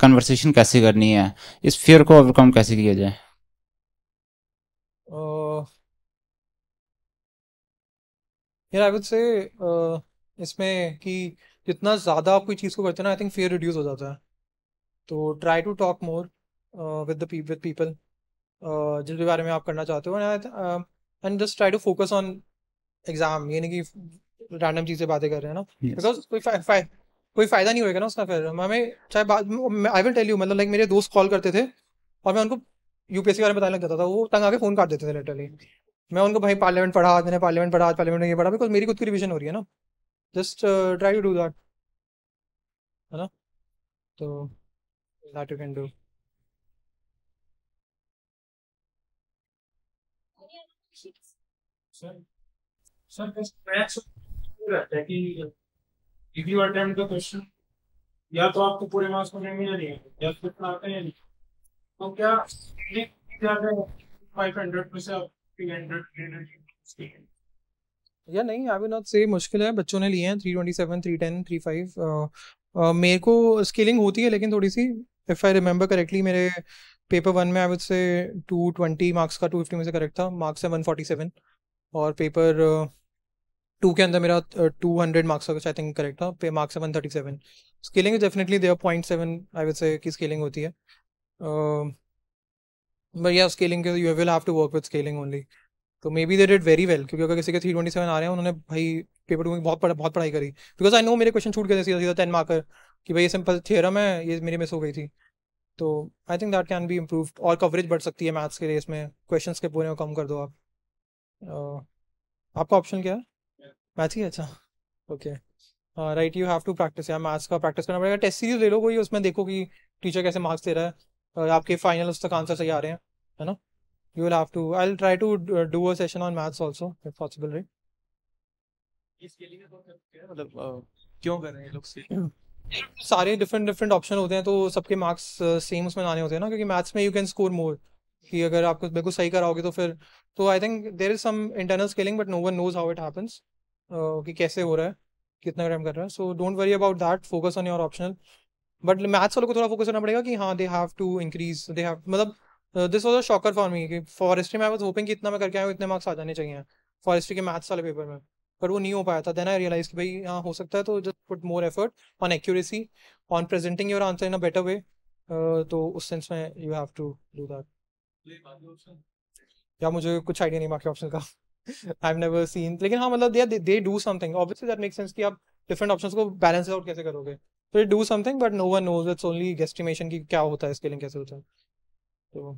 कन्वर्सेशन कैसे करनी है, इस फियर को ओवरकम कैसे किया जाए। यार आई वुड से इसमें कि जितना ज़्यादा आप कोई चीज़ को करते हैं ना, आई थिंक फियर रिड्यूस हो जाता है। तो try to talk more with people जिसके बारे में आप करना चाहते हो, and just try to focus on exam, यानी कि रैंडम चीज़ें बातें कर रहे हैं ना, बिकॉज कोई फायदा नहीं होगा ना उसका। फिर हमें चाहे आई विल टेल यू, मतलब लाइक मेरे दोस्त कॉल करते थे और मैं उनको यूपीएससी के बारे में बताने लग जाता था, वो तंग आके फ़ोन काट देते थे लिटरली। मैं उनको भाई पार्लियामेंट पढ़ा आज, मैंने पार्लियामेंट पढ़ा आज, पार्लियामेंट में ये पढ़ा, बिकॉज मेरी खुद की रिविजन हो रही है ना। Just try to do that, है ना, तो that you can do. Sir रहता है कि if you attempt the question, या तो आपको पूरे मार्क्स को मिलेंगे या नहीं, या कितना आता है या नहीं, तो क्या ज़्यादा 500 में से आप 300 लेने या नहीं। आई विल नॉट से मुश्किल है, बच्चों ने लिए हैं 327, 310, 35। मेरे को स्केलिंग होती है लेकिन थोड़ी सी, इफ़ आई रिमेंबर करेक्टली मेरे पेपर वन में आई वुड से 220 मार्क्स का 250 में से करेक्ट था, मार्क्स है 147, और पेपर टू के अंदर मेरा 200 मार्क्स आई थिंक करेक्ट था, पे marks 137। Scaling is definitely there 0.7 I would say की स्केलिंग होती है, बट या scaling you will have to work with scaling only. तो maybe they did very well, क्योंकि अगर किसी के 327 आ रहे हैं, उन्होंने भाई पेपर टू में बहुत पढ़ाई करी, बिकॉज आई नो मेरे क्वेश्चन छूट गए सीधा 10 मार्कर कि भाई ये सिंपल थ्योरम है, ये मेरी मिस हो गई थी। तो I think that can be improved, और कवरेज बढ़ सकती है मैथ्स के लिए, इसमें क्वेश्चन के पूरे कम कर दो आप। आपका ऑप्शन क्या है, मैथ ही? अच्छा okay, right, you have to practice, या मैथ्स का प्रैक्टिस करना पड़ेगा। टेस्ट सीरीज ले लो कोई, उसमें देखो कि टीचर कैसे मार्क्स दे रहा है, और आपके फाइनल उसका आंसर सही आ रहे हैं, है ना। You will have to, I will try to do a session on maths also if possible, right. ये स्केलिंग का क्या मतलब, क्यों कर रहे हैं लोग स्केलिंग? सारे डिफरेंट ऑप्शन होते हैं, तो सबके मार्क्स सेम उसमें आने होते हैं ना, क्योंकि मैथ्स में यू कैन स्कोर मोर, कि अगर आपको बिल्कुल सही कराओगे तो फिर, तो I think there is some internal scaling but no one knows how it happens, कि कैसे हो रहा है, कितना टाइम कर रहा है। So don't worry about that, focus on your optional. But maths वालों को थोड़ा फोकस करना पड़ेगा कि हाँ they have to increase, they have, मतलब this was a shocker for me कि फॉरेस्ट्री में आई वाज होपिंग कि इतना मैं करके आया हूँ, इतने मार्क्स आ जाने चाहिए फॉरेस्ट्री के मैथ्स वाले पेपर में, पर वो नहीं हो पाया था। देन आई रियलाइज कि भाई हाँ हो सकता है, तो just put more effort on accuracy, on presenting your answer in a better way. तो उस सेंस में you have to do that. या मुझे कुछ आइडिया नहीं बाकी ऑप्शन का, आई हैव नेवर सीन, लेकिन हाँ मतलब they do something, obviously that make sense कि आप डिफरेंट ऑप्शंस को बैलेंस आउट कैसे करोगे, तो do something but no one knows, it's only guesstimation कि क्या होता है, स्केलिंग कैसे होता है। तो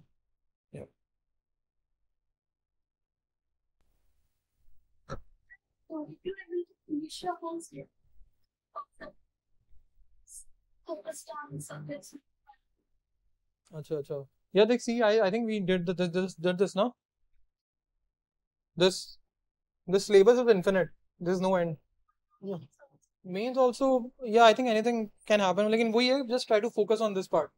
या अच्छा, yeah, देख see I think we did this ना, this syllabus is infinite, there's no end, yeah. Mains also, yeah, I think anything can happen, लेकिन वो ये just try to focus on this part.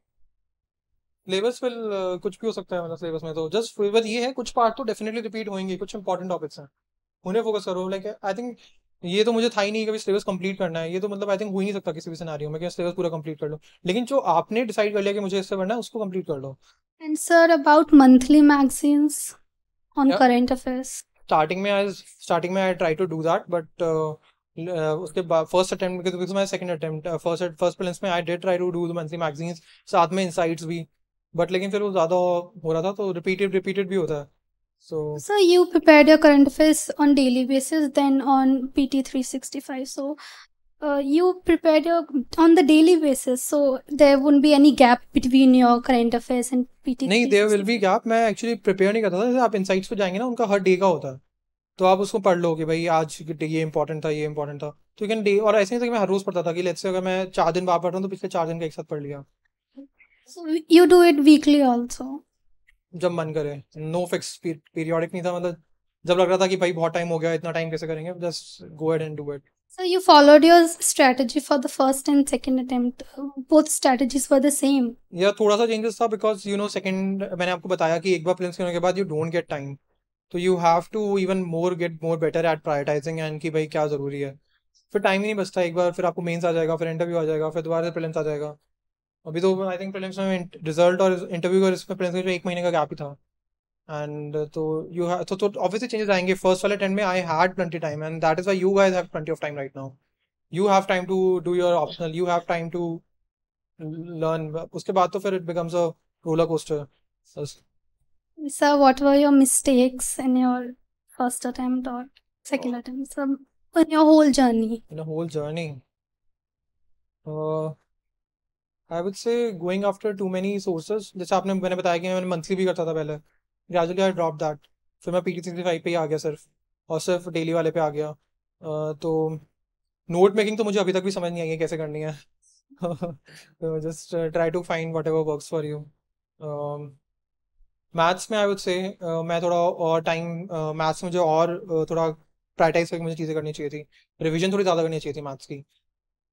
Syllabus will कुछ भी हो सकता है मतलब syllabus में, तो just बस ये है कुछ part तो definitely repeat होंगे, कुछ important topics हैं उन्हें focus करो। Like I think ये तो मुझे था ही नहीं कभी syllabus complete करना है, ये तो मतलब I think हो ही नहीं सकता किसी भी scenario में कि syllabus पूरा complete कर लो, लेकिन जो आपने decide कर लिया कि मुझे इससे पढ़ना है उसको complete कर लो। And sir about monthly magazines on current affairs, starting में I try to do that, but उसके बाद first attempt, because my second attempt, first prelims में I did try to do the monthly magazines, साथ में insights भी, but लेकिन फिर वो ज़्यादा हो रहा था, तो रिपीटेड भी होता है। So you prepared your current affairs on daily basis then on PT 365, so you prepared your, on the daily basis, so there wouldn't be any gap between your current affairs and PT. नहीं, there will be gap. मैं actually prepare नहीं करता था. जैसे आप insights को जाएंगे ना, उनका हर डे का होता है, तो आप उसको पढ़ लोगे भाई आज ये important था, ये important था, तो you can day. और ऐसे नहीं था कि मैं हर रोज पढ़ता था कि let's say अगर मैं 4 दिन बाद पढ़ रहा हूँ तो पिछले 4 दिन का एक साथ पढ़ लिया. So you do it weekly also? जब मन करे. No fixed periodic नहीं था, मतलब जब लग रहा था कि भाई बहुत टाइम हो गया, इतना टाइम कैसे करेंगे, just go ahead and do it. So you followed your strategy for the first and second attempt. Both strategies were the same. Yeah, थोड़ा सा changes था because you know second मैंने आपको बताया कि एक बार प्लेन्स करने के बाद you don't get time, तो you have to even more get more better at prioritizing and कि भाई क्या जरूरी है. फिर टाइम ही नहीं बचता, एक बार फिर आपको मेंस आ जाएगा, फिर इंटरव्यू आ जाएगा, फिर दोबारा प्लेन्स आ जाएगा. अभी तो आई थिंक प्लेन्स में रिजल्ट और इंटरव्यू और इसमें प्लेन्स में 1 महीने का गैप ही था. And so you have, so obviously changes आएंगे. First वाले attempt में I had plenty time, and that is why you guys have plenty of time right now. You have time to do your optional. You have time to learn. उसके बाद तो फिर it becomes a roller coaster. Sir, what were your mistakes in your first attempt or second attempt? Sir, in your whole journey. In a whole journey. I would say going after too many sources. जैसे आपने मैंने बताया कि मैंने monthly भी करता था पहले. Gradually I drop that. फिर मैं PT 65 पे ही आ गया सिर्फ, और सिर्फ डेली वाले पे आ गया. तो नोट मेकिंग तो मुझे अभी तक भी समझ नहीं आई है कैसे करनी है. Just try to find whatever works for you. Maths में आई वुड से मैं थोड़ा और टाइम मैथ्स में मुझे और थोड़ा प्रायटाइज करके मुझे चीज़ें करनी चाहिए थी. रिविजन थोड़ी ज़्यादा करनी चाहिए थी मैथ्स की.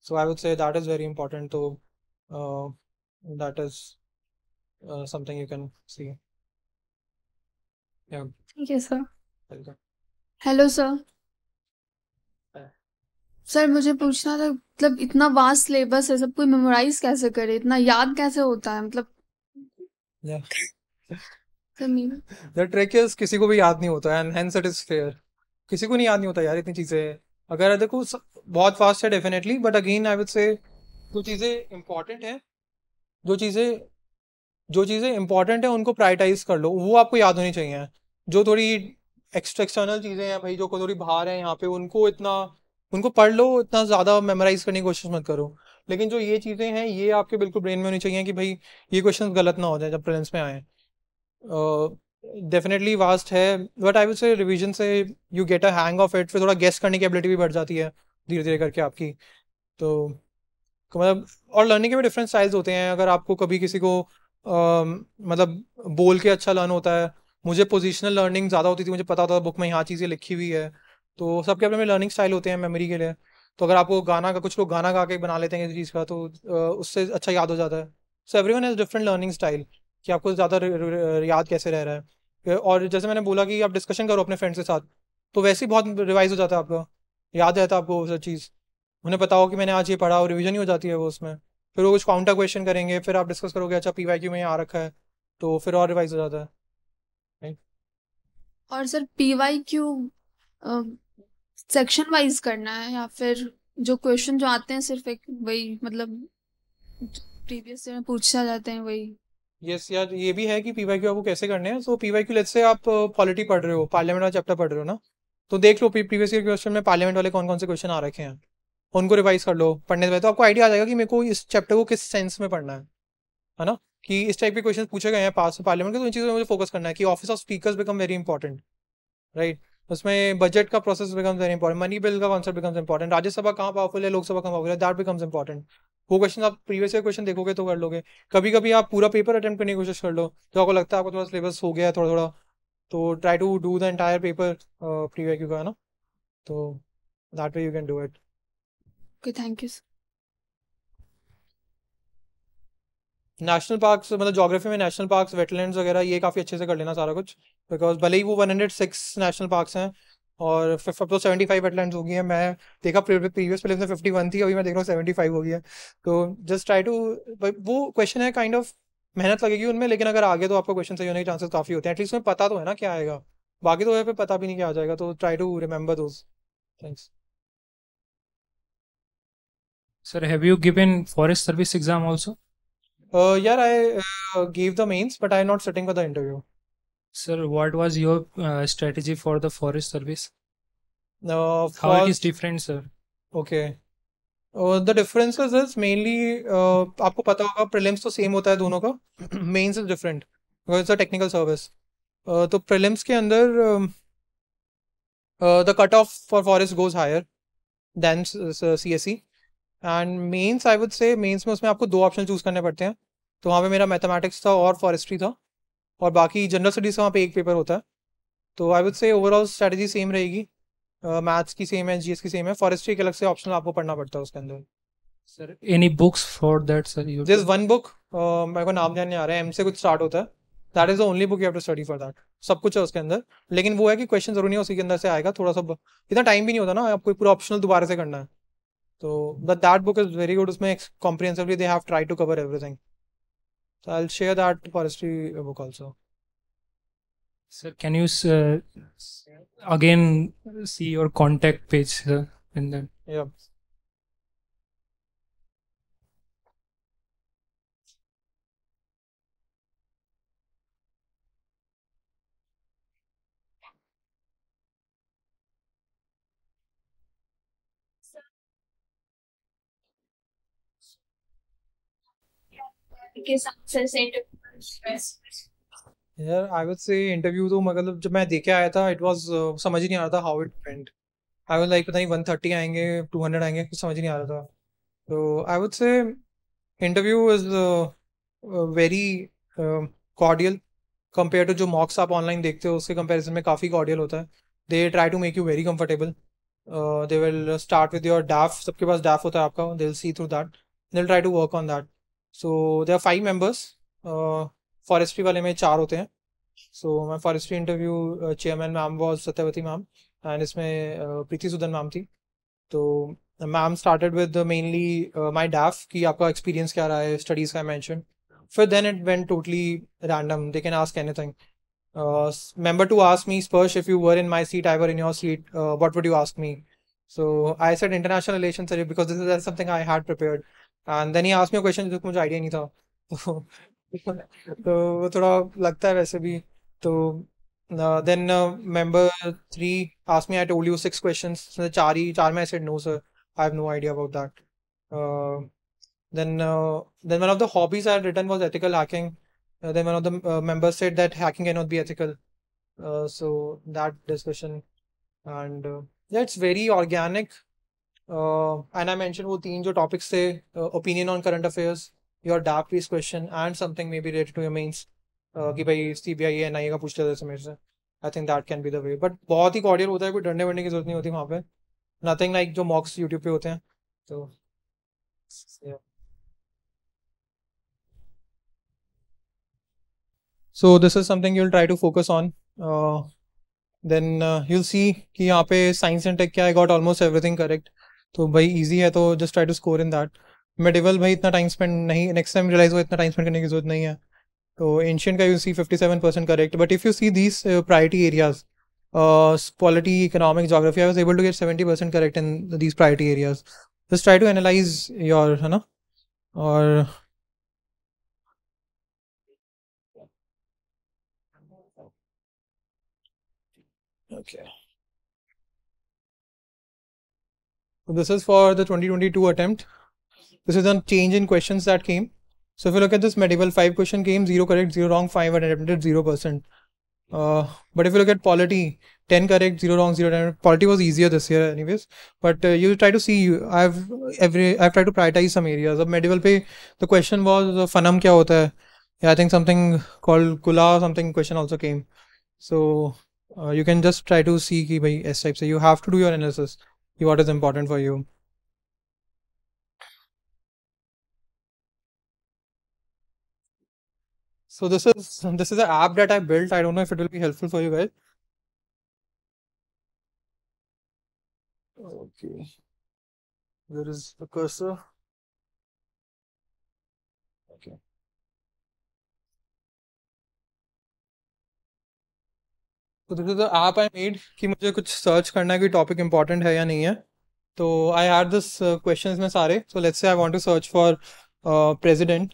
So I would say that is very important. तो that is something you can see. Yeah. Thank you, sir. Welcome. Hello, sir. Sir, मुझे पूछना था, मतलब इतना वास्ट सिलेबस है, सब कोई मेमोराइज कैसे करे, इतना याद कैसे होता है, मतलब. The trick is किसी को भी याद नहीं होता है, and hence it is fair. किसी को नहीं याद नहीं होता यार इतनी चीजें. अगर देखो बहुत फास्ट है definitely, but again I would say जो चीजें इम्पोर्टेंट है, जो चीज़ें इंपॉर्टेंट है उनको प्रायोरिटाइज कर लो, वो आपको याद होनी चाहिए. जो थोड़ी एक्सटर्नल चीज़ें हैं भाई, जो थोड़ी बाहर हैं यहाँ पे, उनको पढ़ लो, इतना ज़्यादा मेमोराइज करने की कोशिश मत करो. लेकिन जो ये चीज़ें हैं ये आपके बिल्कुल ब्रेन में होनी चाहिए कि भाई ये क्वेश्चन गलत ना हो जाए जब प्रीलिम्स में आए. डेफिनेटली वास्ट है, but I would say revision से you get a hang of it. फिर थोड़ा गेस करने की एबिलिटी भी बढ़ जाती है धीरे धीरे करके आपकी. तो मतलब और लर्निंग के भी डिफरेंट स्टाइल्स होते हैं. अगर आपको कभी किसी को मतलब बोल के अच्छा लर्न होता है, मुझे पोजिशनल लर्निंग ज़्यादा होती थी, मुझे पता होता था बुक में यहाँ चीज़ें लिखी हुई है. तो सबके अपने लर्निंग स्टाइल होते हैं मेमोरी के लिए. तो अगर आपको गाना का, कुछ लोग गाना गा के बना लेते हैं इस चीज़ का, तो उससे अच्छा याद हो जाता है. So everyone has different learning style कि आपको ज़्यादा याद कैसे रह रहा है. और जैसे मैंने बोला कि आप डिस्कशन करो अपने फ्रेंड्स के साथ, तो वैसे ही बहुत रिवाइज हो जाता है, आपका याद रहता है आपको सब चीज़. उन्हें पता हो कि मैंने आज ये पढ़ा, और रिविजन ही हो जाती है वो उसमें. फिर वो कुछ काउंटर क्वेश्चन करेंगे, फिर आप डिस्कस करोगे अच्छा PYQ में आ रखा है, तो फिर और रिवाइज हो जाता है. और सर PYQ सेक्शन वाइज करना है या फिर जो क्वेश्चन जो आते हैं सिर्फ एक वही, मतलब प्रीवियस ईयर में पूछा जाते हैं वही? यस यार, ये भी है कि PYQ आपको कैसे करने हैं. सो PYQ लेट्स से आप पॉलिटी पढ़ रहे हो, पार्लियामेंट वाला चैप्टर पढ़ रहे हो ना, तो देख लो प्रीवियस ईयर क्वेश्चन में पार्लियामेंट वाले कौन कौन से क्वेश्चन आ रखे हैं, उनको रिवाइज कर लो. पढ़ने से पहले तो आपको आइडिया आ जाएगा कि मेरे को इस चैप्टर को किस सेंस में पढ़ना है ना, कि इस टाइप के क्वेश्चन पूछे गए हैं पास पार्लियामेंट के, तो इन चीज़ों में मुझे फोकस करना है. कि office of speakers become very important, right. उसमें बजट का process becomes very important, money bill का कॉन्सेप्ट बिकम्स इंपॉर्टेंट, राज्यसभा कहाँ पावरफुल है, लोकसभा कहाँ पावरफुल है, दैट बिकम्स इंपॉर्टेंट. वो क्वेश्चन आप प्रीवियस ईयर क्वेश्चन देखोगे तो कर लोगे. कभी कभी आप पूरा पेपर अटेम्प्ट करने की कोशिश कर लो, तो आपको लगता है आपको थोड़ा सिलेबस हो गया थोड़ा थोड़ा, तो try to do the entire paper PYQ का ना, तो that way you can do it. Okay, thank you, sir. National parks, मतलब ज्योग्राफी में नेशनल पार्क्स, वेटलैंड्स वगैरह ये काफ़ी अच्छे से कर लेना सारा कुछ, बिकॉज भले ही वो 106 नेशनल पार्क्स हैं और अब तो 75 वेटलैंड्स हो गई हैं. मैं देखा प्रीवियस फिल्म में 51 थी, अभी मैं देख रहा हूँ 75 हो गई है. तो जस्ट ट्राई टू, वो क्वेश्चन है काइंड ऑफ मेहनत लगेगी उनमें, लेकिन अगर आ गया तो आपका क्वेश्चन सही होने के चांसेस काफ़ी होते हैं. एटलीस्ट उसमें पता तो है ना क्या आएगा, बाकी तो फिर पता भी नहीं क्या आ जाएगा. तो try to remember those things. Sir, have you given forest service exam also? Yeah, I gave the mains, but I am not sitting for the interview. Sir, what was your strategy for the forest service? How it is different, sir? Okay. The differences is mainly, आपको पता होगा prelims तो same होता है दोनों का, mains is different because it's a technical service. तो prelims के अंदर the cutoff for forest goes higher than CSE, and mains I would say mains में उसमें आपको दो ऑप्शन चूज करने पड़ते हैं. तो वहाँ पे मेरा मैथमेटिक्स था और फॉरेस्ट्री था, और बाकी जनरल स्टडीज का वहाँ पे एक पेपर होता है. तो I would say overall strategy same रहेगी, मैथ्स की सेम है, जीएस की सेम है, फॉरेस्ट्री के अलग से ऑप्शन आपको पढ़ना पड़ता है उसके अंदर. Sir any books for that? Sir this one book, मेरे को नाम ध्यान नहीं आ रहा है, एम से कुछ स्टार्ट होता है, that is the only book you have to study for that. सब कुछ है उसके अंदर, लेकिन वो है कि क्वेश्चन जरूरी है उसी के अंदर से आएगा, थोड़ा सा इतना टाइम भी नहीं होता ना, आपको पूरा ऑप्शनल दोबारा से करना है. तो but that book is very good, उसमें comprehensively they have tried to cover everything. So I will share that forestry book also. Sir can you again see your contact page in that? या यार I would say interview तो मतलब जब मैं देखे आया था इट वाज समझ ही नहीं आ रहा था how it went. I was like पता नहीं 130 आएंगे 200 आएंगे, कुछ समझ नहीं आ रहा था. तो I would say interview is very cordial compare to जो मॉक्स आप ऑनलाइन देखते हो, उसके कंपेरिजन में काफ़ी कॉर्डियल होता है. They try to make you very comfortable, they will start with your DAF, सबके पास डैफ होता है आपका, they will see through that, they will try to work on that. So there 5 members, forestry वाले में 4 होते हैं. सो मैं forestry interview chairman ma'am was Satyavati ma'am, and इसमें प्रीति सुदन मैम थी. तो ma'am started with mainly my DAF कि आपका एक्सपीरियंस क्या रहा है, स्टडीज़ का मेंशन. फिर then it went totally random, they can ask anything. Member to ask me, Sparsh, if you were in my seat, I were in your seat, what would you ask me? So I said international relations because this is something I had prepared. And then he asked me a question जो मुझे idea नहीं था. तो वो थोड़ा लगता है वैसे भी. तो then member 3 asked me, I told you 6 questions. उसने 4 में I said no sir, I have no idea about that. Then one of the hobbies I had written was ethical hacking. Then one of the members said that hacking cannot be ethical. So that discussion, and that's very organic. And I mentioned वो 3 जो topics थे, opinion on current affairs, your dark piece question, and something may be related to your mains कि भाई CBI NIA का पूछते थे समय से. I think that can be the way, but बहुत ही कॉर्डियल होता है, कोई डरने वरने की जरूरत नहीं होती वहाँ पे. नथिंग लाइक जो मॉक्स यूट्यूब पे होते हैं. तो so this is something you will try to focus on. Then you'll see कि यहाँ पे साइंस एंड टेक क्या, I got almost everything correct. तो भाई इजी है, तो just try to score in that. Medieval भाई इतना टाइम स्पेंड नहीं, नेक्स्ट टाइम रियलाइज हो इतना टाइम स्पेंड करने की जरूरत नहीं है. तो एंशियन का you see 57% correct, but if you see these priority areas, polity, economic, geography, I was able to get 70% correct in these priority areas. Just try to analyse your, है ना. और okay, so this is for the 2022 attempt. This is on change in questions that came. So if you look at this medieval, 5 question came, 0 correct, 0 wrong, 5 attempted, 0%. But if you look at polity, 10 correct, 0 wrong, 0 attempted. Polity was easier this year anyways, but you try to see. I've tried to prioritize some areas. Ab medieval pe the question was phanam kya hota hai, yeah, I think something called kula something question also came. So you can just try to see ki bhai s type, so you have to do your analysis, what is important for you. So this is an app that I built. I don't know if it will be helpful for you guys. Okay, there is the cursor. Okay, तो this is app I made कि मुझे कुछ search करना है कि topic important है या नहीं है. तो आई हैड दिस क्वेश्चंस में सारे. So let's say I want to search for president.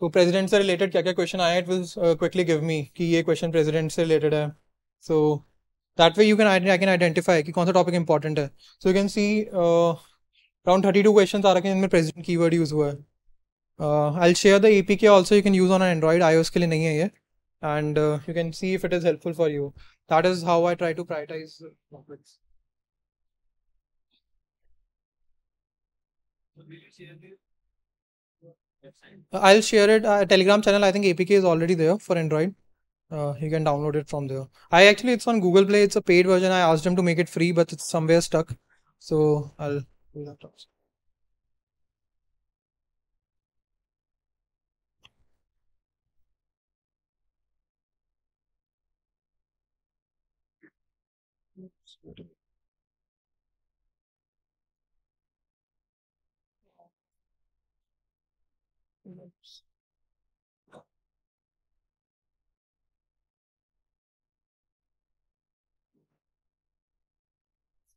तो प्रेसिडेंट से रिलेटेड क्या क्या क्वेश्चन आया, it will quickly give me कि ये क्वेश्चन प्रेसिडेंट से रिलेटेड है. So that way you can I can identify कि कौन सा टॉपिक इंपॉर्टेंट है. So you can see around 32 questions आ रखे हैं जिनमें प्रेजेंट कीवर्ड यूज़ हुआ है. I will share the APK also, you can use on Android, iOS के लिए नहीं है ये, and you can see if it is helpful for you. That is how I try to prioritise topics. I'll share it. Telegram channel, I think APK is already there for Android. You can download it from there. I actually, it's on Google Play. It's a paid version. I asked them to make it free, but it's somewhere stuck. So I'll do that also.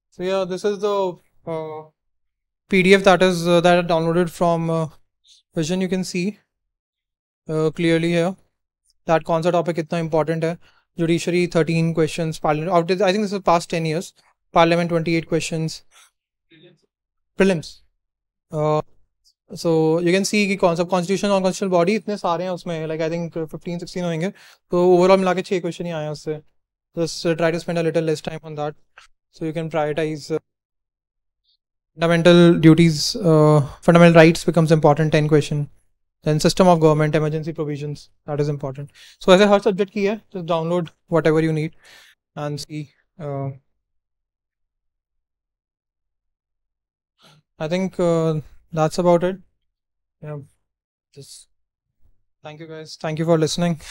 So yeah, this is the PDF that I downloaded from Vision. You can see clearly here that कौन सा topic इतना important है. Judiciary 13 question, parliament, I think this is past 10 years, parliament 28 question, prelims. So you can see कि constitution, non constitutional body इतने सारे हैं उसमें, like I think 15-16 होंगे. तो ओवरऑल मिला के 6 क्वेश्चन ही आए हैं उससे. Just try to spend a little less time on that so you can prioritise. Fundamental duties, fundamental rights becomes important, 10 question. Then system of government, emergency provisions, that is important. So ऐसे हर subject की है. Just download whatever you need and see. I think that's about it. Yeah, just thank you guys, thank you for listening.